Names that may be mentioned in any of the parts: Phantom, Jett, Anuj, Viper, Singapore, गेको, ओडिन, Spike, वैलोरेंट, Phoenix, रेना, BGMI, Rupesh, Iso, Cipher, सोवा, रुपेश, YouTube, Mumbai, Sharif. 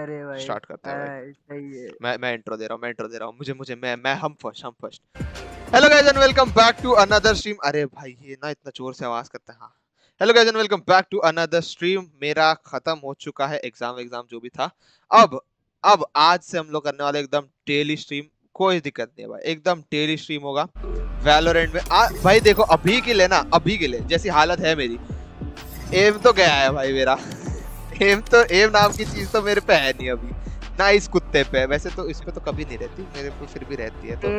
अरे भाई स्टार्ट करते हैं भाई। सही है। मैं इंट्रो दे रहा हूं, मुझे हम first. Hello guys and welcome back to another stream. अरे भाई ये ना इतना जोर से आवाज करते हैं। हां hello guys and welcome back to another stream. मेरा खत्म हो चुका है एग्जाम जो भी था। अब आज से हम लोग करने वाले एकदम डेली स्ट्रीम। कोई दिक्कत नहीं है भाई, एकदम डेली स्ट्रीम होगा वैलोरेंट में। भाई देखो अभी के लिए ना, अभी के लिए जैसी हालत है मेरी, एम तो गया है भाई मेरा। एम नाम की चीज तो मेरे पे है नहीं अभी ना, इस कुत्ते पे। वैसे तो इस पे तो कभी नहीं रहती, मेरे पे फिर भी रहती है तो।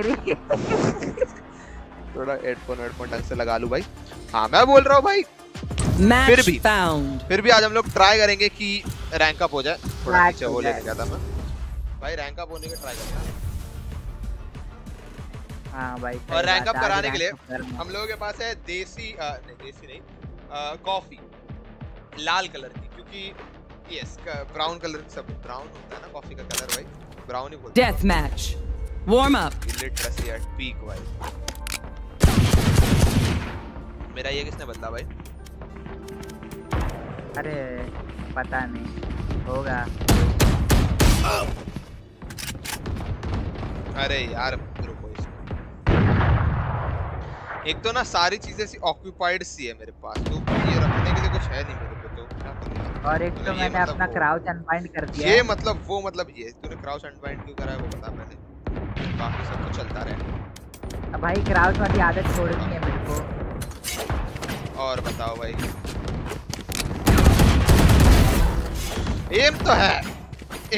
थोड़ा हेडफोन ढंग से लगा लूं भाई। हाँ मैं बोल रहा हूँ भाई, फिर भी आज हम लोग ट्राई करेंगे कि रैंक अप हो जाए। थोड़ा नीचे वो लेने गया था मैं भाई, रैंक अप होने के ट्राई करेंगे। हाँ भाई, और रैंक अप कराने के लिए हम लोगों के पास है देसी नहीं कॉफी, लाल कलर की, क्योंकि यस ब्राउन कलर, सब ब्राउन होता है ना कॉफी का कलर भाई, ब्राउन ही बोलते हैं। Death match warm up literacy at peak भाई। मेरा ये किसने बदला भाई? अरे पता नहीं होगा। अरे यार रुको, एक तो ना सारी चीजें सी ऑक्यूपाइड सी है मेरे पास, तो ये रखने के लिए कुछ है नहीं मेरे को तो क्या करूं। और एक तो मैंने अपना क्राउच अनबाइंड कर दिया। ये मतलब वो मतलब ये तूने क्राउच अनबाइंड क्यों करा है वो बता पहले, बाकी सब कुछ चलता रहे। भाई क्राउच वाली आदत छोड़नी है मेरे को। और बताओ भाई, एम तो है,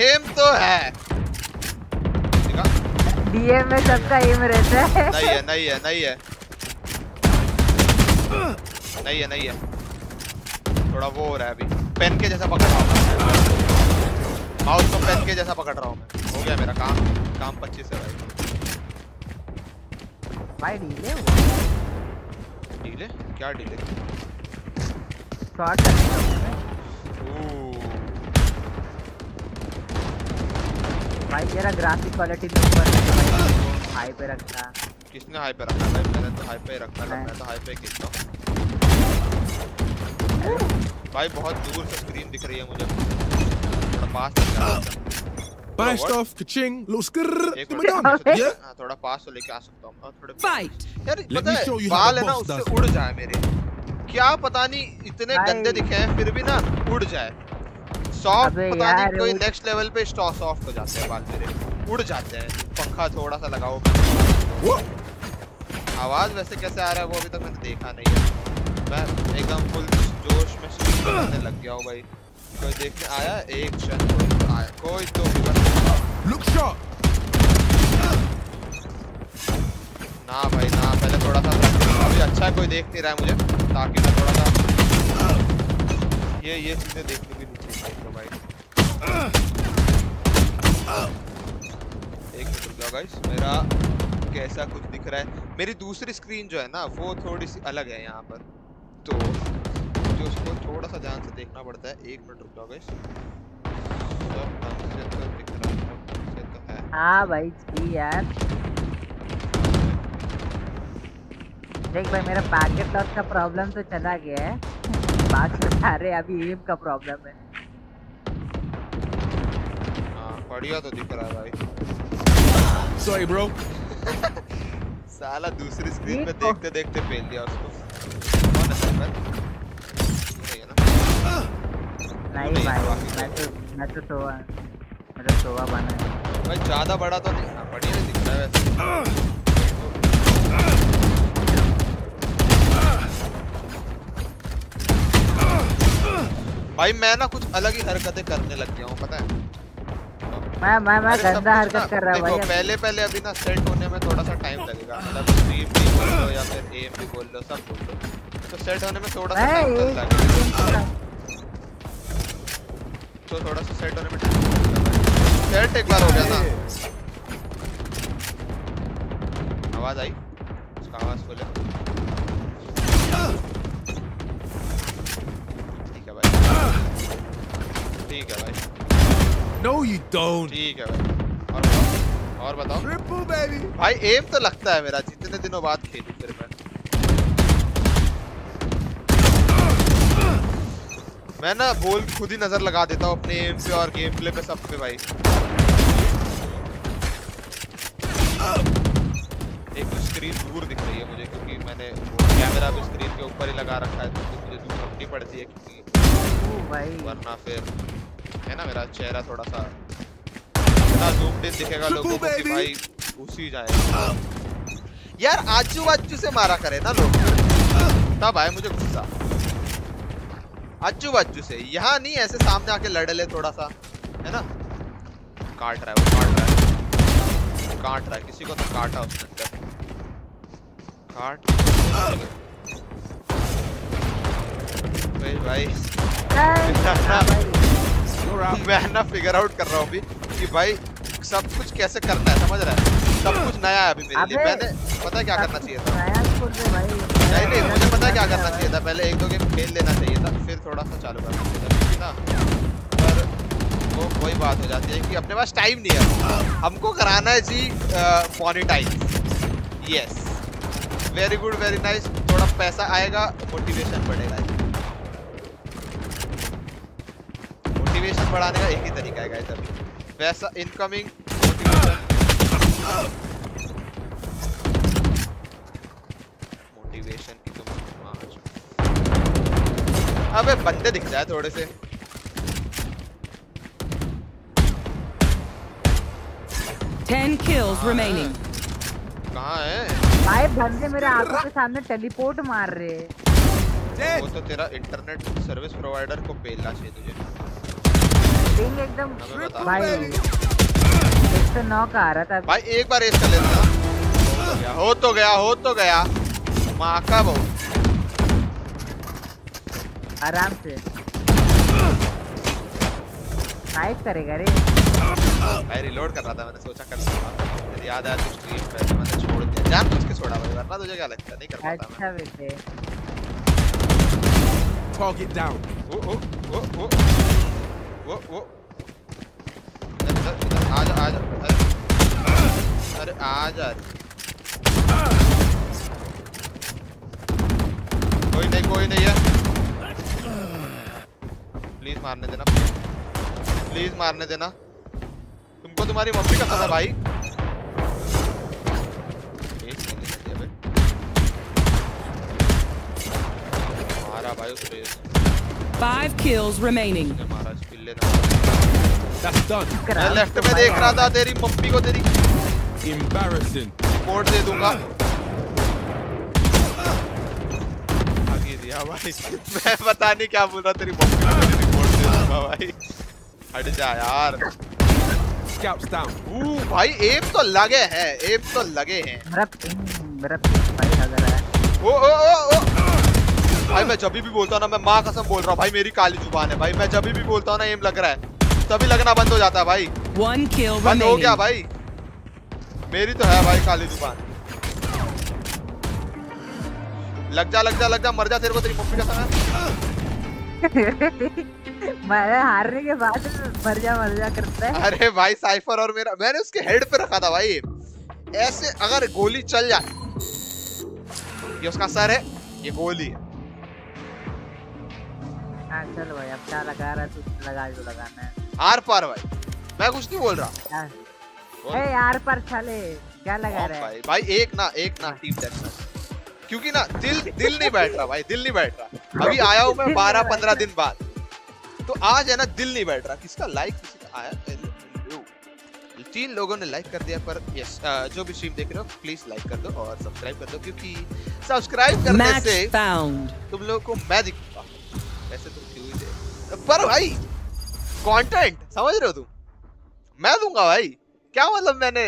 एम तो है। डीएम में सबका एम रहता है। नहीं है। थोड़ा वो हो रहा है अभी, पेन के जैसा पकड़ रहा हूँ, माउस को पेन के जैसा पकड़ रहा हूँ मैं। हो गया मेरा काम 25 है भाई। डीले क्या डीले? भाई तेरा ग्राफिक क्वालिटी तो ऊपर है, हाई पे रखना। किसने हाई पे रखा भाई? मैंने तो हाई पे रखना, मैं तो हाई पे खेलता हूं भाई। बहुत दूर से स्क्रीन दिख रही है मुझे, थोड़ा पास से जाना। बाय स्टॉफ कचिंग लुस्कर थोड़ा पास से लेके आ सकता हूं थोड़े। फाइट यार पता है बाल है ना उससे उड़ जाए मेरे, क्या पता नहीं इतने गंदे दिखे हैं फिर भी ना उड़ जाए। सॉफ्ट पता नहीं कोई नेक्स्ट लेवल पे स्टॉक सॉफ्ट हो जाते हैं बाल मेरे, उड़ जाते हैं। पंखा थोड़ा सा लगाओ। आवाज वैसे कैसे आ रहा है वो अभी तक मैंने देखा नहीं है। मैं एकदम फुल जोश में करने लग गया हूँ भाई। कोई देखने आया? एक शॉट आया कोई तो लुक शॉट ना भाई ना। पहले थोड़ा सा अभी अच्छा कोई देख नहीं रहा है मुझे, ताकि मैं थोड़ा सा ये चीजें देख लूँगी। एक मिनट गाइस, मेरा कैसा कुछ दिख रहा है? मेरी दूसरी स्क्रीन जो है ना वो थोड़ी सी अलग है यहाँ पर, तो जो उसको थोड़ा सा ध्यान से देखना पड़ता है। एक मिनट रुक जाओ गाइस। हाँ भाई जी यार देख भाई, मेरा पैकेट लॉस का प्रॉब्लम तो चला गया है, बाकी सारे अभी एम का प्रॉब्लम है। बढ़िया तो दिख रहा है भाई। Sorry bro. साला दूसरी स्क्रीन पे देखते देखते फेल दिया उसको। कौन है साइफर? नहीं है ना? नहीं भाई मैं तो सोवा बना है भाई। ज्यादा बड़ा तो नहीं, बढ़िया दिख रहा है वैसे। भाई मैं ना कुछ अलग ही हरकतें करने लग गया हूँ पता है। मैं गंदा हरकत कर रहा हूं भाई। पहले अभी ना सेट होने में थोड़ा सा टाइम लगेगा, मतलब स्ट्रीम भी बोल लो या फिर एम भी बोल लो, सब बोल लो, तो सेट होने में थोड़ा सा टाइम लगेगा। तो थोड़ा सा सेट होने में टाइम लगेगा। सेट एक बार हो गया ना। आवाज आई उसका, आवाज बोले ठीक है भाई, No you don't। ठीक है भाई और बताओ ट्रिपल बेबी। भाई एम तो लगता है मेरा, जितने दिनों बाद खेलूं फिर मैं मैं ना बोल खुद ही नजर लगा देता हूँ अपने एम पे और गेम प्ले पे सब पे भाई। एक तो स्क्रीन दूर दिख रही है मुझे क्योंकि मैंने कैमरा भी स्क्रीन के ऊपर ही लगा रखा है तो मुझे दूर रखनी पड़ती है क्योंकि भाई वरना फिर है ना मेरा चेहरा थोड़ा सा इतना जूमड इन दिखेगा लोगों को कि भाई घुस ही जाएगा यार। आजू बाजू से मारा करे ना लोग तब आए मुझे गुस्सा। आजू बाजू से यहाँ नहीं ऐसे सामने आके लड़ ले थोड़ा सा है ना। काट रहा है वो काट रहा है किसी को तो काटा उसने काट भाई। मैं ना फिगर आउट कर रहा हूँ अभी कि भाई सब कुछ कैसे करना है समझ रहा है। सब कुछ नया है अभी मेरे लिए। मैंने पता है क्या करना चाहिए था नहीं मुझे पता है क्या करना चाहिए था। पहले एक दो गेम खेल लेना चाहिए था फिर थोड़ा सा चालू करना चाहिए था पर वो वही बात हो जाती है कि अपने पास टाइम नहीं है। हमको कराना है जी monetise. Yes very good very nice. थोड़ा पैसा आएगा मोटिवेशन बढ़ेगा। मोटिवेशन बढ़ाने का एक ही तरीका है गाइस अभी वैसा इनकमिंग। मोटिवेशन की तो मार। अबे बंदे दिख जाए थोड़े से। कहाँ है भाई बंदे मेरे आंखों के सामने टेलीपोर्ट मार रहे हैं। वो तो तेरा इंटरनेट सर्विस प्रोवाइडर को बेलना चाहिए तुझे एकदम भाई। नॉक आ रहा था भाई एक बार एस कर लेता। हो तो गया माँ का बहुत आराम से फाइट करेगा रे भाई। रिलोड कर रहा था मैंने सोचा कर सकता याद आया तो स्ट्रीम पे मैंने छोड़ दिया। जान पूछ के छोड़ा भाई वरना तुझे क्या लगता नहीं कर पाता। अच्छा बेटे टॉक इट डाउन। ओ वो इधर आजा अरे आजा कोई नहीं है। प्लीज मारने देना तुमको तुम्हारी मम्मी का पता भाई। मारा भाई उस रेस। 5 kills remaining. That's done. मैं लेफ्ट में देख रहा था तेरी मम्मी को तेरी। Embarrassing. कोड दे दूंगा। आगे दिया भाई। मैं पता नहीं क्या बोल रहा तेरी मम्मी को तेरी कोड दे दूंगा भाई। हट जा यार। Scouts down. Ooh भाई एम तो लगे हैं मेरा भाई लग रहा है। ओ भाई मैं जब भी बोलता हूँ ना मैं माँ कसम बोल रहा हूँ भाई मेरी काली जुबान है भाई। मैं जब भी बोलता हूँ ना एम लग रहा है तभी लगना बंद हो जाता है भाई। बंद हो गया भाई मेरी तो है भाई काली जुबान। लग जा मर जा तेरे को तेरी मम्मी का समय। हारने के बाद मर जा करता है। अरे भाई साइफर और मेरा मैंने उसके हेड पे रखा था भाई ऐसे। अगर गोली चल जाए ये उसका सर है ये गोली है। चल भाई अब क्या लगा रहा तू लगा जो लगाना है। आर पार भाई मैं कुछ नहीं बोल रहा। ए आर पार चले क्या लगा रहा है भाई। एक ना टीम डेथ मैच क्योंकि ना दिल नहीं बैठ रहा भाई। दिल नहीं बैठ रहा। अभी आया हूं मैं 12-15 दिन बाद तो आज है ना दिल नहीं बैठ रहा। किसका लाइक किसी का आया 3 लोगों ने लाइक कर दिया पर यस जो भी स्ट्रीम देख रहे हो प्लीज लाइक कर दो और सब्सक्राइब कर दो क्योंकि सब्सक्राइब करने से तुम लोगों को मैं दिखूंगा। वैसे तुम पर भाई कंटेंट समझ रहे हो तुम मैं दूंगा भाई। क्या मतलब मैंने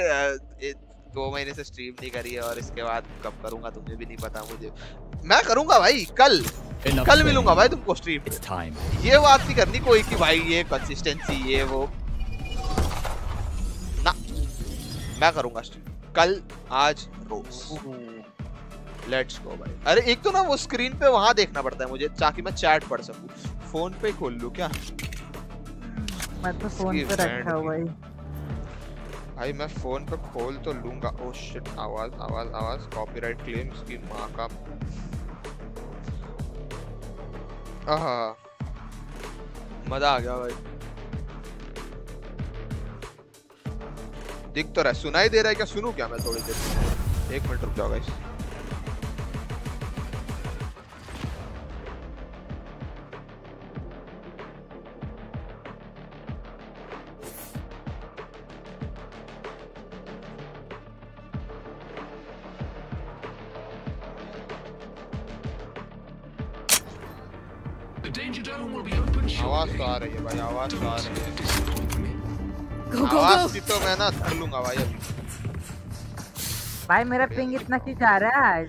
2 महीने से स्ट्रीम नहीं करी है और इसके बाद कब करूंगा तुम्हें भी नहीं पता। मुझे मैं करूंगा भाई कल मिलूंगा भाई तुमको स्ट्रीम। ये बात नहीं करनी कोई कि भाई ये कंसिस्टेंसी ये वो ना। मैं करूंगा स्ट्रीम कल आज रोज। लेट्स गो भाई। अरे एक तो ना वो स्क्रीन पे वहां देखना पड़ता है मुझे ताकि मैं चैट पढ़ सकूं। फोन पे खोल लूं क्या मैं तो फोन पे रखा हूं भाई मैं फोन पे खोल तो लूंगा। ओ शिट आवाज कॉपीराइट क्लेम्स की मां का। मजा आ गया भाई। दिख तो रहा है, सुनाई दे रहा है क्या? सुनू क्या मैं थोड़ी देर? 1 मिनट रुक जाओ गाइस। आवाज तो आ रही है भाई, आवाज तो आ रही है। आवाज की तो मैं ना धर लूंगा भाई अभी। भाई मेरा पिंग इतना खींच आ रहा है आज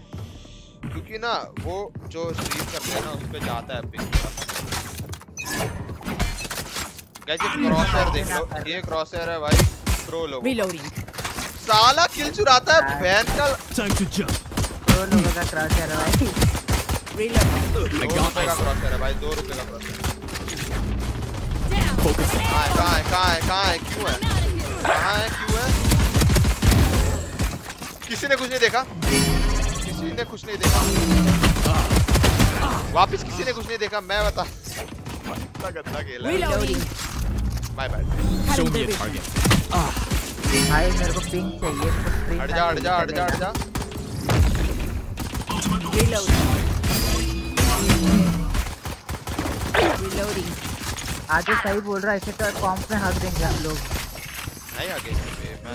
क्योंकि ना वो जो स्ट्रीम करते हैं ना उस पे जाता है पिंग। गाइस ये क्रॉसर देख लो, ये क्रॉसर है भाई। प्रो लोग साला किल चुराता है बैन का। प्रो लोगों का क्रॉसर है भाई। रीलोड का क्रॉसर है भाई, 2 रुपए का क्रॉसर। कहाँ है क्यों है? किसी ने कुछ नहीं देखा, वापस किसी ने कुछ नहीं देखा। मैं बता इतना गंदा खेला। Bye bye. भाई मेरे को पिंग चाहिए। हट जा। रीलोडिंग। आगे सही बोल रहा है, इसे तो कॉम्प में हक देंगे हम लोग। नहीं आगे मैं अबे नहीं मैं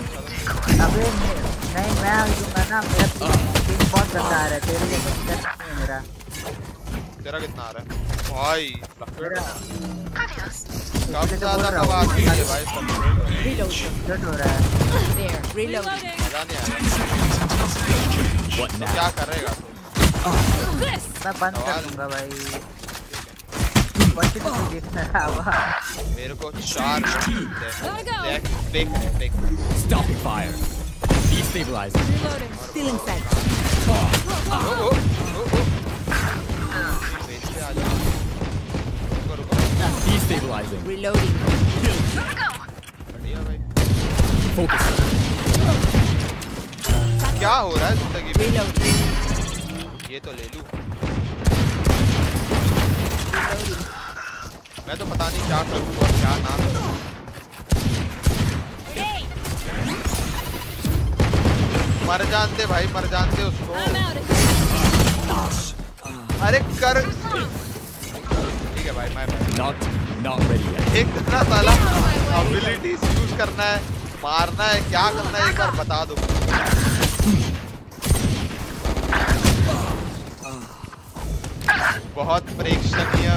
दूंगा ना। मेरा पिंग बहुत गंदा आ रहा है, तेरे लिए गंदा है मेरा। तेरा कितना आ रहा है भाई? काफी ज्यादा आवाज आ रही है भाई। रीलोड कट हो रहा है। रीलोड मजा नहीं आ रहा। क्या करेगा तू? मैं बंद कर दूंगा भाई। मेरे को 4 stopping fire destabilise still inside. Destabilising reloading. Focus. क्या हो रहा है जिंदगी में? ये तो ले लूं मैं तो, पता नहीं क्या करूँ और क्या ना करूँ। मर जानते उसको। अरे कर ठीक है भाई। मैं इतना साला एबिलिटीज यूज करना है, मारना है, क्या करना है एक बार बता दो। बहुत प्रेक्षणीय।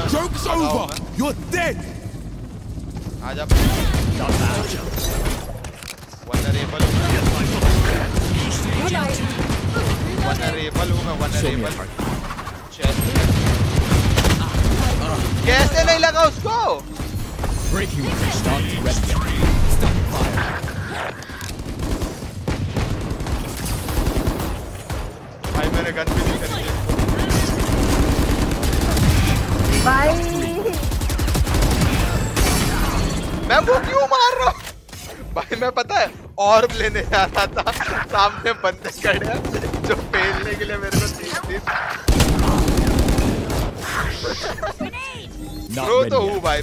आजा वनरेबल हूँ मैं। कैसे नहीं लगा उसको? भाई मैंने गन भी नहीं करी भाई। मैं वो क्यों मार रहा हूँ भाई? मैं पता है और लेने जा रहा था, सामने बंदे खड़े हैं जो फेलने के लिए मेरे को 3 दिन। प्रो तो हूँ भाई।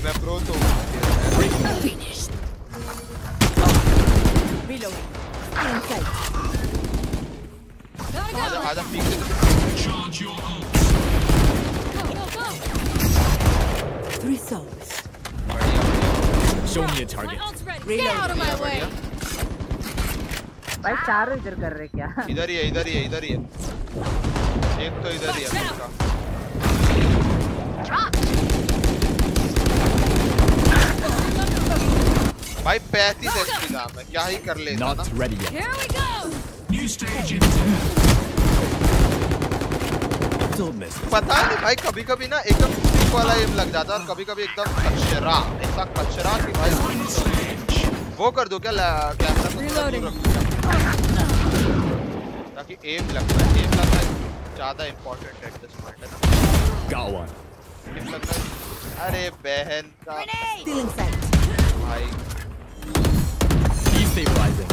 आजा Results. Show me a target. Get out of my way. भाई चारों इधर कर रहे क्या? इधर ही है। एक तो इधर ही है इसका। भाई 35 HP का मैं क्या ही कर लेता ना। Here we go. New stage. पता नहीं भाई, कभी ना एकदम वाला एम लग जाता और कभी-कभी एकदम कचरा की भाई। वो कर दो क्या कैमरा को ताकि एम लगता है ज्यादा इंपॉर्टेंट एट दिस पॉइंट है ना। गावन एम लगता है। अरे बहन का स्टीलिंग साइड भाई। डिस्टेबलाइजिंग।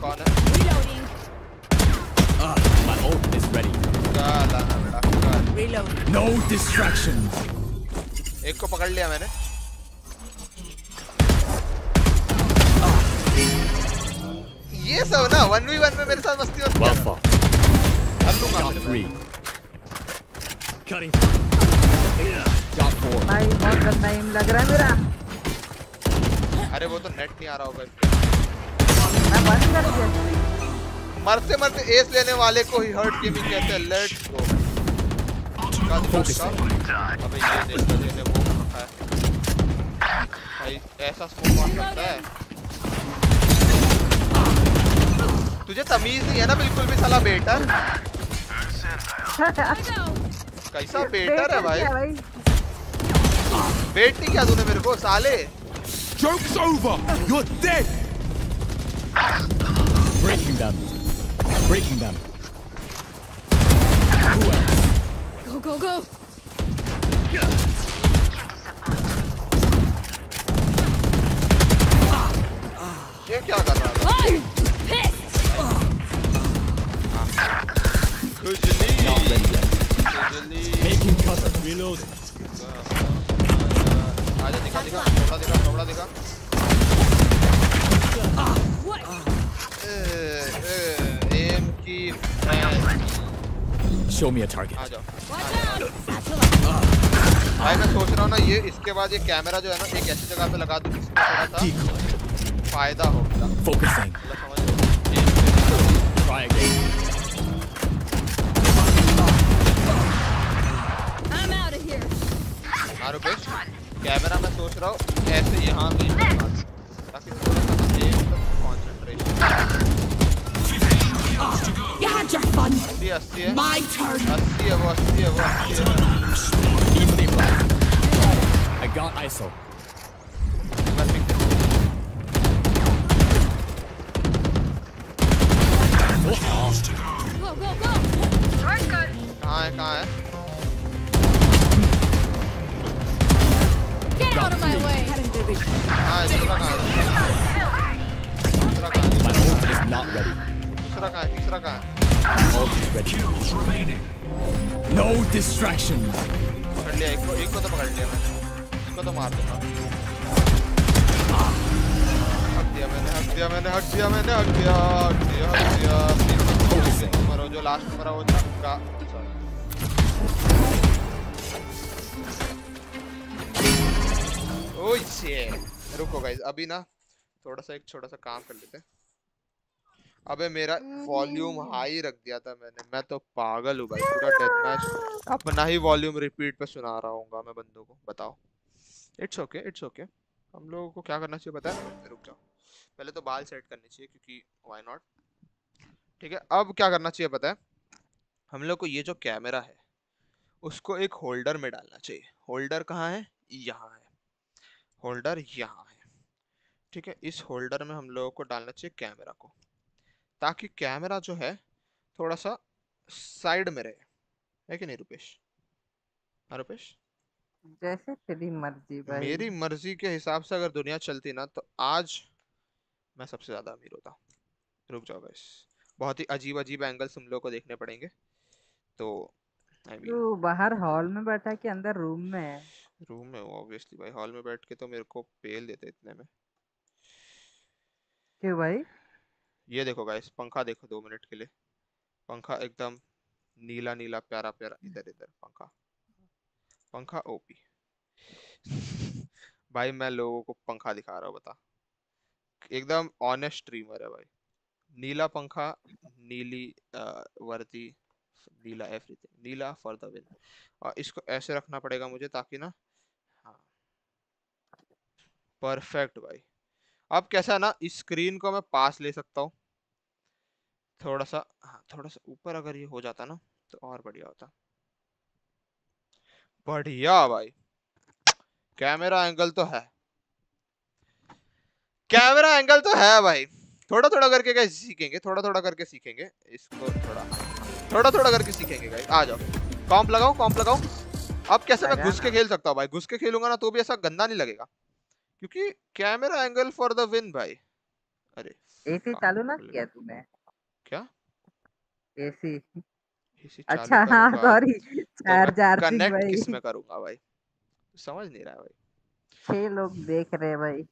कौन है? My ult is ready. No distractions. एक को पकड़ लिया मैंने. ये सब ना 1v1 में मेरे साथ मस्ती होती है. भाई बहुत गंदा एम लग रहा है मेरा. अरे वो तो नेट नहीं आ रहा होगा. मैं बंद कर दिया. मरते मरते एस लेने वाले को ही हर्ट गेमिंग कहते हैं. Let's go. अबे ये देखो देने वो रखा है भाई. ऐसा स्मोक मार सकता है. तुझे तमीज नहीं है ना बिल्कुल भी साला. बेटर कैसा बेटर है भाई. बेट नहीं क्या तूने मेरे को साले. Joke's over. You're dead. Breaking them. Breaking them. Go go go. ये क्या कर रहा है? Making cover. Reload. आजा दिखा दिखा थोड़ा दिखा थोड़ा दिखा. Show me a target. भाई मैं सोच रहा हूँ ना ये इसके बाद ये कैमरा जो है ना एक ऐसी जगह पे लगा दूँ जिसमें थोड़ा सा फायदा हो. हाँ रुपेश कैमरा मैं सोच रहा हूँ ऐसे यहाँ पे ताकि थोड़ा सा same concentration. You had your fun. My turn. I got Iso. Go go go. Right guy. Guy. Get out of my way. My ult is not ready. तीसरा का है. No distractions. पकड़ लिया एक को तो पकड़ लिया मैंने. इसको तो मार दूंगा. हक दिया मैंने. मरो जो लास्ट मरा वो का. Oh shit. रुको गाइस अभी ना थोड़ा सा एक छोटा सा काम कर लेते हैं. अबे मेरा वॉल्यूम हाई रख दिया था मैंने. मैं तो पागल हूँ भाई. पूरा डेथ मैच अपना ही वॉल्यूम रिपीट पे सुना रहा हूँ मैं बंदों को. बताओ. It's okay. हम लोगों को क्या करना चाहिए पता है. रुक जाओ पहले तो बाल सेट करने चाहिए क्योंकि व्हाई नॉट. ठीक है अब क्या करना चाहिए पता है. हम लोग को ये जो कैमरा है उसको एक होल्डर में डालना चाहिए. होल्डर कहाँ है? यहाँ है होल्डर. यहाँ है. ठीक है इस होल्डर में हम लोगों को डालना चाहिए कैमरा को ताकि कैमरा जो है थोड़ा सा साइड में रहे. है कि नहीं रुपेश? हाँ रुपेश जैसे तेरी मर्जी भाई. मेरी मर्जी के हिसाब से अगर दुनिया चलती ना तो आज मैं सबसे ज्यादा अमीर होता. रुक जाओ गाइस बहुत ही अजीब अजीब एंगल्स हम लोग को देखने पड़ेंगे. तो तू बाहर हॉल में बैठा कि अंदर रूम में है? रूम में हूँ ऑब्वियसली भाई. हॉल में बैठ के तो मेरे को पेल देते इतने में. क्यों भाई? ये देखो गाइस पंखा देखो 2 मिनट के लिए. पंखा एकदम नीला नीला प्यारा प्यारा. इधर इधर पंखा ओपी. भाई मैं लोगों को पंखा दिखा रहा हूँ. बता एकदम ऑनेस्ट स्ट्रीमर है भाई. नीला पंखा नीली वर्दी नीला एवरीथिंग. नीला फॉर द विन. और इसको ऐसे रखना पड़ेगा मुझे ताकि ना. हाँ परफेक्ट भाई. अब कैसा है ना इस स्क्रीन को मैं पास ले सकता हूँ थोड़ा सा. हाँ थोड़ा सा ऊपर अगर ये हो जाता ना तो और बढ़िया होता. बढ़िया भाई कैमरा एंगल तो है. कैमरा एंगल तो है भाई. थोड़ा करके कैसे सीखेंगे. थोड़ा करके सीखेंगे इसको. थोड़ा करके सीखेंगे गाइस. आ जाओ कॉम्प लगाओ. अब कैसे मैं घुस के खेल सकता हूँ भाई. घुस के खेलूंगा ना तो भी ऐसा गंदा नहीं लगेगा क्योंकि camera angle for the win भाई. अरे एसी चालू ना किया तूने? क्या एसी अच्छा हाँ सॉरी कनेक्ट किसमें करूंगा भाई, समझ नहीं रहा भाई। 6 लोग देख रहे हैं भाई,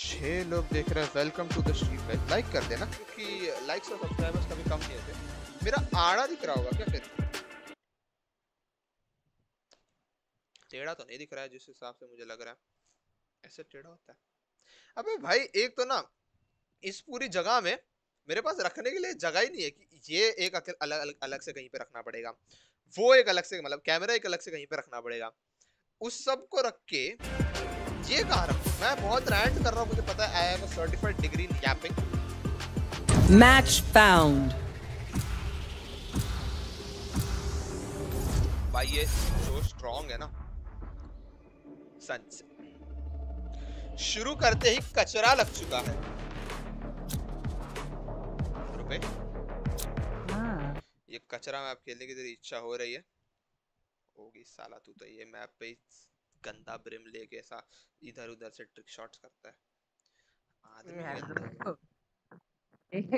6 लोग देख रहे हैं। Welcome to the stream guys, like कर देना क्योंकि लाइक्स और सब्सक्राइबर्स कभी कम नहीं होते। मेरा आड़ा दिख रहा होगा क्या? कहते हैं टेढ़ा तो नहीं दिख रहा है जिस हिसाब से मुझे लग रहा है, ऐसे टेढ़ा होता है। अबे भाई एक तो ना इस पूरी जगह में मेरे पास रखने के लिए जगह ही नहीं है कि ये एक अलग से कहीं पे रखना पड़ेगा, वो एक अलग से, मतलब कैमरा एक अलग से कहीं पे रखना पड़ेगा, उस सब को रख के ये कहाँ रखूं? मैं बहुत रैंट कर रहा हूँ, मुझे पता है। I have a certified degree in rapping. Match found. भाई ये जो स्ट्रॉन्ग है ना सन्स, शुरू करते ही कचरा लग चुका है। ये कचरा मैप खेलने की तेरी इच्छा हो रही है? होगी साला, तू तो ये मैप पे गंदा ब्रिम लेके ऐसा इधर उधर से ट्रिक शॉट्स करता है। आदमी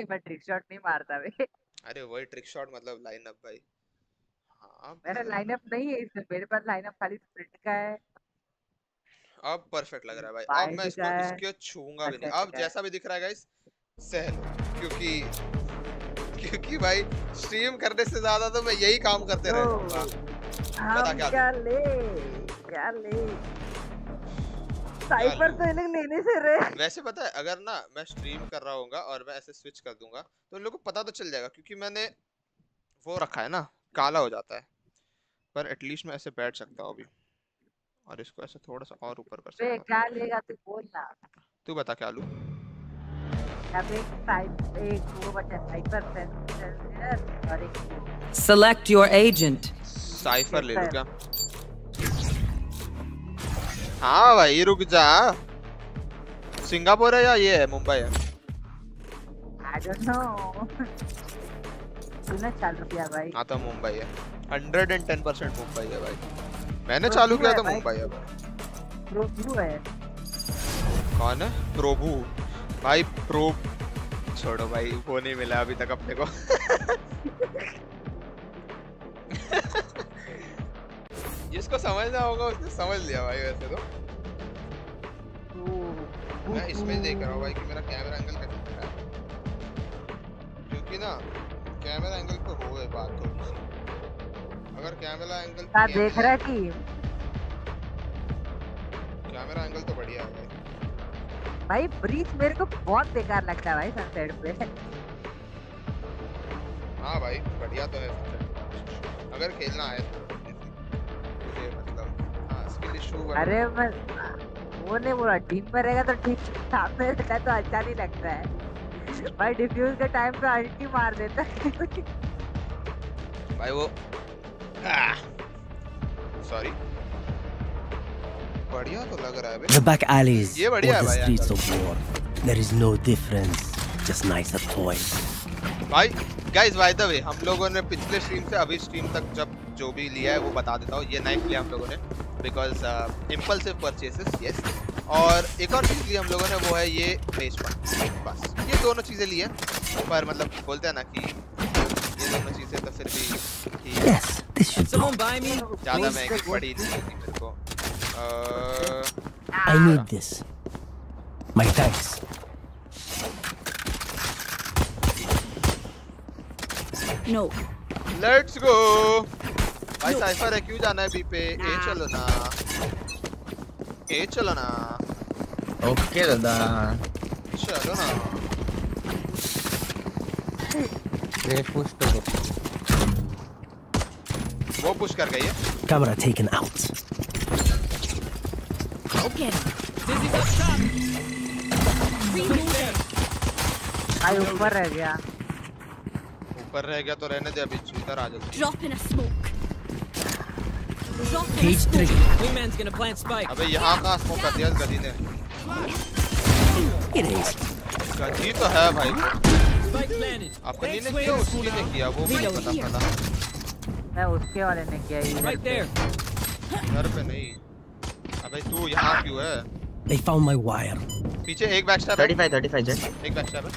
मैं ट्रिक शॉट नहीं मारता बे। अरे वही ट्रिक शॉट मतलब लाइन अप भाई। हां मेरा लाइन अप नहीं है इसमें, मेरे पास लाइन अप खाली स्प्रिंट का है। अब परफेक्ट लग रहा है भाई, अब मैं इसको इसके छूऊंगा भी नहीं। अब जैसा भी दिख रहा है गाइस सहन, क्योंकि भाई स्ट्रीम करने से ज्यादा तो मैं यही काम करते रहता हूं। पता क्या ले साइफर तो इन्हें लेने से रहे। वैसे पता है अगर ना मैं स्ट्रीम कर रहा होऊंगा और मैं ऐसे स्विच कर दूंगा तो उन लोगों को पता तो चल जाएगा, क्योंकि मैंने वो रखा है ना काला हो जाता है, पर एटलीस्ट मैं ऐसे बैठ सकता हूं अभी और इसको ऐसे थोड़ा सा और ऊपर कर सकता हूं। क्या लेगा तू बोल ना, तू बता क्या लूं? Select your agent. Cipher ले लो क्या? हाँ भाई रुक जा। सिंगापुर है या ये है मुंबई है? I don't know. तूने चालू किया भाई? हाँ तो मुंबई है। 110% मुंबई है भाई। मैंने चालू किया तो मुंबई है भाई। प्रोभू है। कौन है? प्रोभू भाई, प्रो छोड़ो भाई, वो नहीं मिला अभी तक अपने को। जिसको समझना होगा उसने समझ लिया भाई। वैसे तो मैं इसमें देख रहा हूँ भाई कि मेरा कैमरा एंगल कैसे दिख रहा है, क्योंकि ना कैमरा एंगल तो हो है बात थोड़ी सी। अगर कैमरा एंगल क्या देख रहा है कि कैमरा एंगल तो बढ़िया है भाई। ब्रीच मेरे को बहुत बेकार लगता है भाई सनसेट पे। हाँ भाई बढ़िया तो है सनसेट अगर खेलना है तो, मुझे मतलब हाँ स्किल इशू। अरे बस वो नहीं बोला, टीम पर रहेगा तो ठीक, सामने रहता तो अच्छा नहीं लगता है भाई। डिफ्यूज के टाइम पे अल्टी मार देता है भाई वो। सॉरी बढ़िया तो लग रहा है भाई। The back alleys or the streets of war, there is no difference, just nicer toys. भाई guys by the way, हम लोगों ने पिछले स्ट्रीम से अभी स्ट्रीम तक जब जो भी लिया है वो बता देता हूँ। ये नाइफ लिया हम लोगों ने because impulsive purchases yes, और एक और चीज ली हम लोगों ने वो है ये face mask। बस ये दोनों चीजें ली हैं, पर मतलब बोलते हैं ना कि ये दोनों चीजें तो फिर भी yes, this should be ज़्यादा महंगी पड़ी नहीं होगी मेरे को। I need this. My thanks. No. Let's go. भाई साइफर है, क्यों जाना है बी पे? ए चलो ना, ए चलो ना। ओके दादा चलो ना। ये पुश करो, वो पुश कर गई है। Camera taken out. Okay. This is a shot. Ay upar reh gaya. Upar reh gaya to rehne de, abhi idhar aa jao. Drop in a smoke. Page 3. Wingman's going to plant spike. Abhi yahan ka smoke kar diya gadi ne. It is. Gadi to hai bhai. Spike planted. Apne ne kya uske ne kiya wo pata pata. Main uske wale ne kiya ye. Right there. Ghar pe nahi. अबे तू यहाँ क्यों है? They found my wire. पीछे एक backstab है। 35 jet. एक backstab है।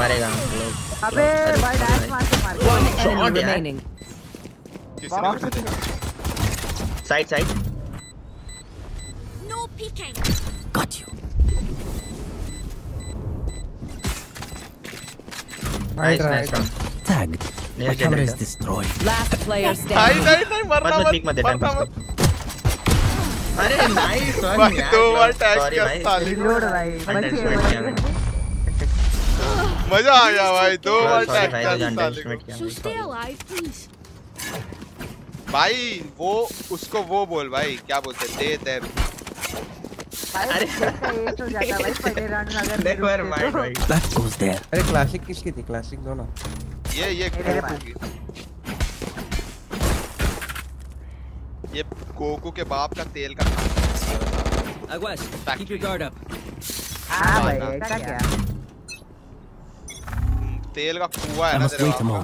मारेगा हम लोग। अबे भाई डैश मार के मार। One enemy remaining. Side side. No peeking. Got you. Nice tag. My camera is destroyed. Last player standing. नहीं मरना मत। अरे नाइस भाई, दो बार टैग किया साले। मजा आ गया भाई, दो बार टैग किया साले। भाई वो उसको वो बोल भाई, क्या बोलते हैं, दे अरे तो जाता भाई पहले राउंड में। अगर देखो यार माइंड भाई दैट गोस देयर। अरे क्लासिक किसकी थी? क्लासिक दो ना। ये कोको के बाप का तेल का अगवास। Keep your guard up. हां भाई क्या क्या तेल का कुआं है ना तेरा?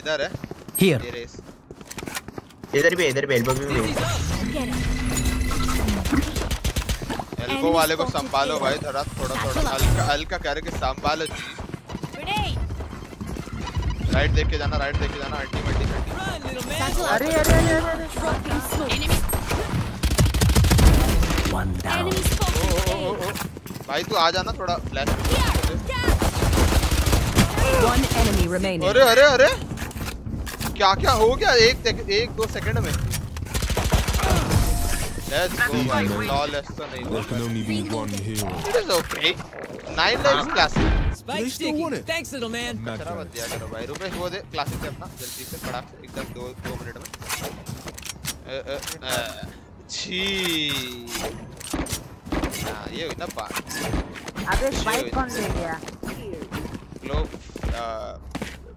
इधर है, हियर इधर पे एल्बो भी ले। एल्बो वाले को संभालो भाई, थोड़ा हल्का करके संभालो जी। राइट देख के जाना। अल्टीमेट। अरे वन डाउन। भाई तू आ जाना थोड़ा फ्लैश। One enemy remaining. अरे क्या हो गया एक दो सेकंड में। लेट्स गो भाई, लॉलेस तो नहीं। It's okay. 9 life classic. Spike sticky. Thanks little man. चला मत दिया करो भाई। रुपेश वो दे क्लासिक से अपना जल्दी से फटाक से एकदम 2 मिनट में। छी ना ये ना बात। अबे स्पाइक कौन दे गया? ग्लो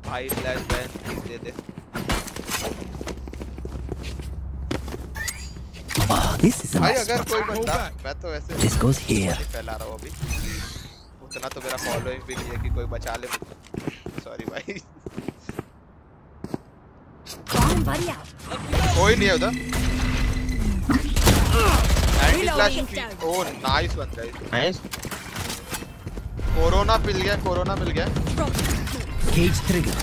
भाई फ्लैश बैन दे दे। भाई अगर कोई बंदा, मैं तो वैसे This goes here. फैला रहा हूं अभी ना, तो मेरा फॉलोइंग भी नहीं है कि कोई बचा ले। सॉरी भाई कोई नहीं है उधर। ओ नाइस बन रहा है। कोरोना मिल गया। Cage trigger.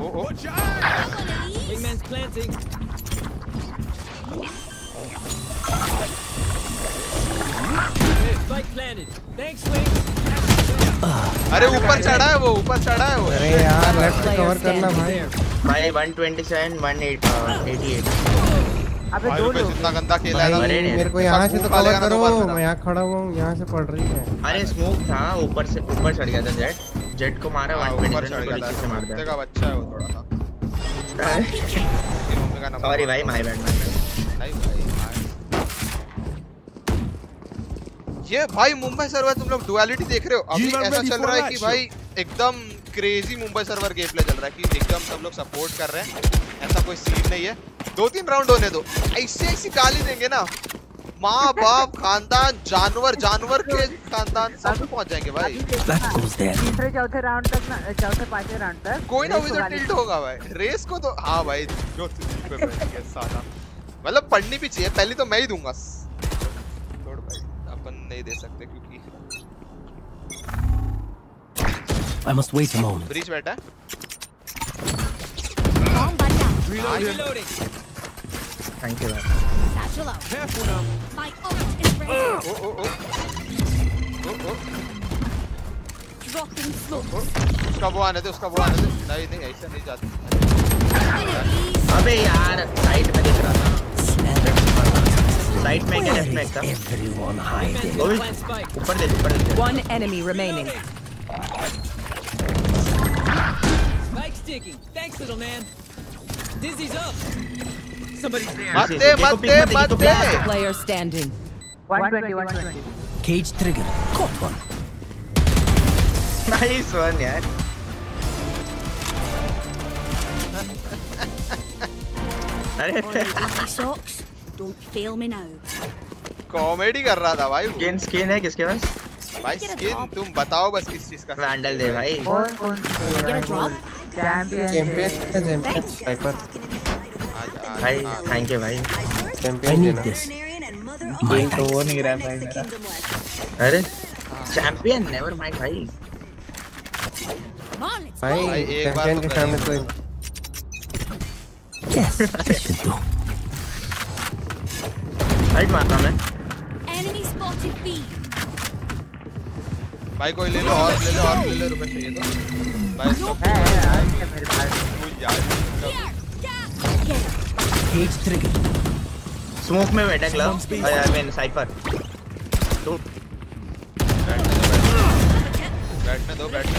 Oh immense planting. अरे ऊपर चढ़ा है वो। अरे यार लेफ्ट कवर करना भाई। 127 188। अबे दो लोग इतना गंदा खेला है। मेरे को यहां से तो कवर करो, मैं यहां खड़ा हुआ हूं, यहां से पड़ रही है। अरे स्मोक था, ऊपर चढ़ गया था। जेट को मारा 127 से मार दिया। अच्छा है वो थोड़ा सा। सॉरी भाई, माय बैड भाई। ये भाई मुंबई सर्वर, तुम लोग डुअलिटी देख रहे हो अभी। ऐसा चल रहा है कि भाई एकदम crazy Mumbai server game play चल रहा है कि एकदम सब लोग सपोर्ट कर रहे हैं। ऐसा कोई सीन नहीं है। 2-3 राउंड होने दो, ऐसी गाली देंगे ना, माँ बाप खानदान जानवर के खानदान सब पहुंच जाएंगे भाई। तीसरे चौथे राउंड तक, चौथे पांचवे राउंड तक कोई ना कोई तो टिल्ट होगा भाई। रेस को तो हाँ भाई, जो मतलब पढ़नी भी चाहिए। पहले तो मैं ही दूंगा, नहीं दे सकते क्योंकि I must wait a moment. Bridge बैठा थैंक यू। उसका वो आने दे। नहीं ऐसा नहीं जाता। अबे यार साइड में दिख रहा था। साइड में क्या लेफ्ट में था? ऊपर दे। One enemy remaining. Spike sticking. Thanks little man. Dizzy's up. Somebody's there. मत दे। Last player standing. 120. Cage trigger. Caught one. Nice one यार। अरे Don't fail me now. Comedy कर रहा था भाई। स्किन है किसके पास भाई? स्किन तुम बताओ बस किस चीज का। हैंडल दे भाई। Champion Cypher. भाई थैंक यू भाई। चैंपियन देना। गेम तो हो नहीं रहा भाई मेरा। अरे चैंपियन नेवर माइंड भाई। भाई एक बार के सामने तो राइट मारता मैं। भाई कोई ले लो और ले लो और ले लो रुपए चाहिए तो भाई स्टॉप है यार मेरे पास कोई यार एज ट्रिगर स्मोक में बैठा ग्लव्स भाई आई मीन साइफर तो बैठने दो बैठने दो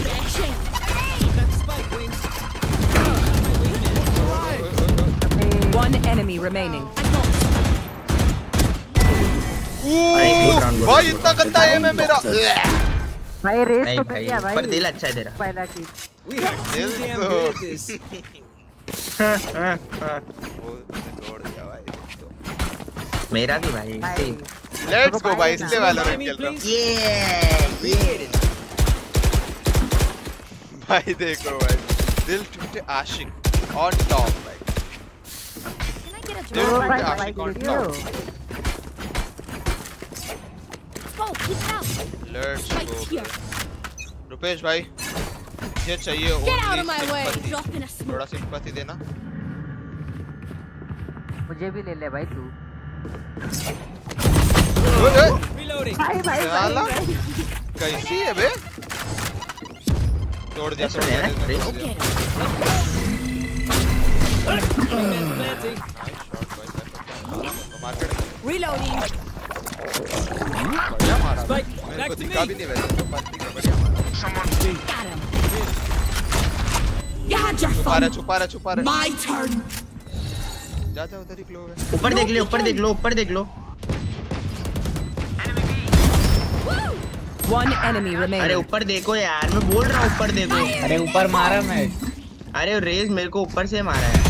one enemy remaining भाई इतना गंदा एम है मेरा भाई रेस तो कर दिया भाई पर दिल अच्छा है तेरा पहला चीज मेरा भी भाई लेट्स गो भाई इससे वैलोरेंट खेलता हूं ये भाई देखो भाई दिल टूटे आशिक ऑन टॉप भाई दिल टूटे आशिक on top let's go रुपेश भाई ये चाहिए ओनली थोड़ा सिंपैथी देना मुझे भी ले ले भाई तू भाई कैसी है बे तोड़ दिया छुपा रहा जाता उधर ही ग्लो है ऊपर देख ले ऊपर देख लो वन एनिमी रिमेनिंग अरे ऊपर देखो यार मैं बोल रहा हूं ऊपर देखो अरे ऊपर मारा मैं अरे रेज मेरे को ऊपर से मारा है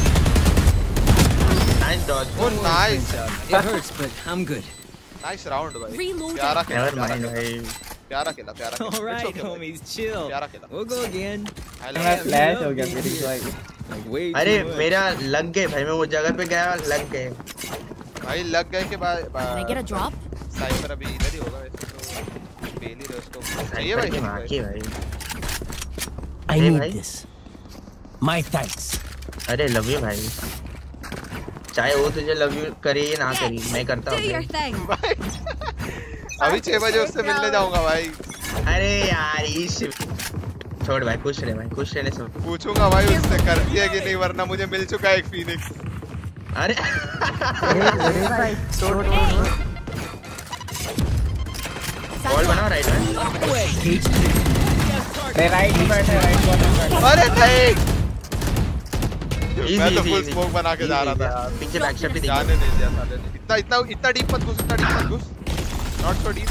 nice dodge oh nice it hurts but I am good nice round भाई प्यारा खेला भाई प्यारा खेला ऑलराइट होमीज चिल प्यारा खेला वो गो अगेन मैं फ्लैश हो गया मेरी भाई अरे मेरा लग गए भाई मैं वो जगह पे गया लग गए के बाद साइफर अभी इधर ही होगा वैसे तो बेली दोस्तों चाहिए भाई I need this my thanks अरे लव यू भाई चाहे वो तुझे लव यू करे या ना करे मैं करता हूं भाई अभी 6 बजे उससे मिलने जाऊंगा भाई अरे यार इस छोड़ भाई कुछ रहे सब पूछूंगा भाई उससे कर दिया कि नहीं वरना मुझे मिल चुका है एक फीनिक्स अरे भाई बॉल बनाओ राइट अरे नहीं मैं तो फुल स्मोक बना के जा रहा था पीछे बैकशॉट भी जाने नहीं दिया साले ने इतना डीप मत घुस नॉट सो डीप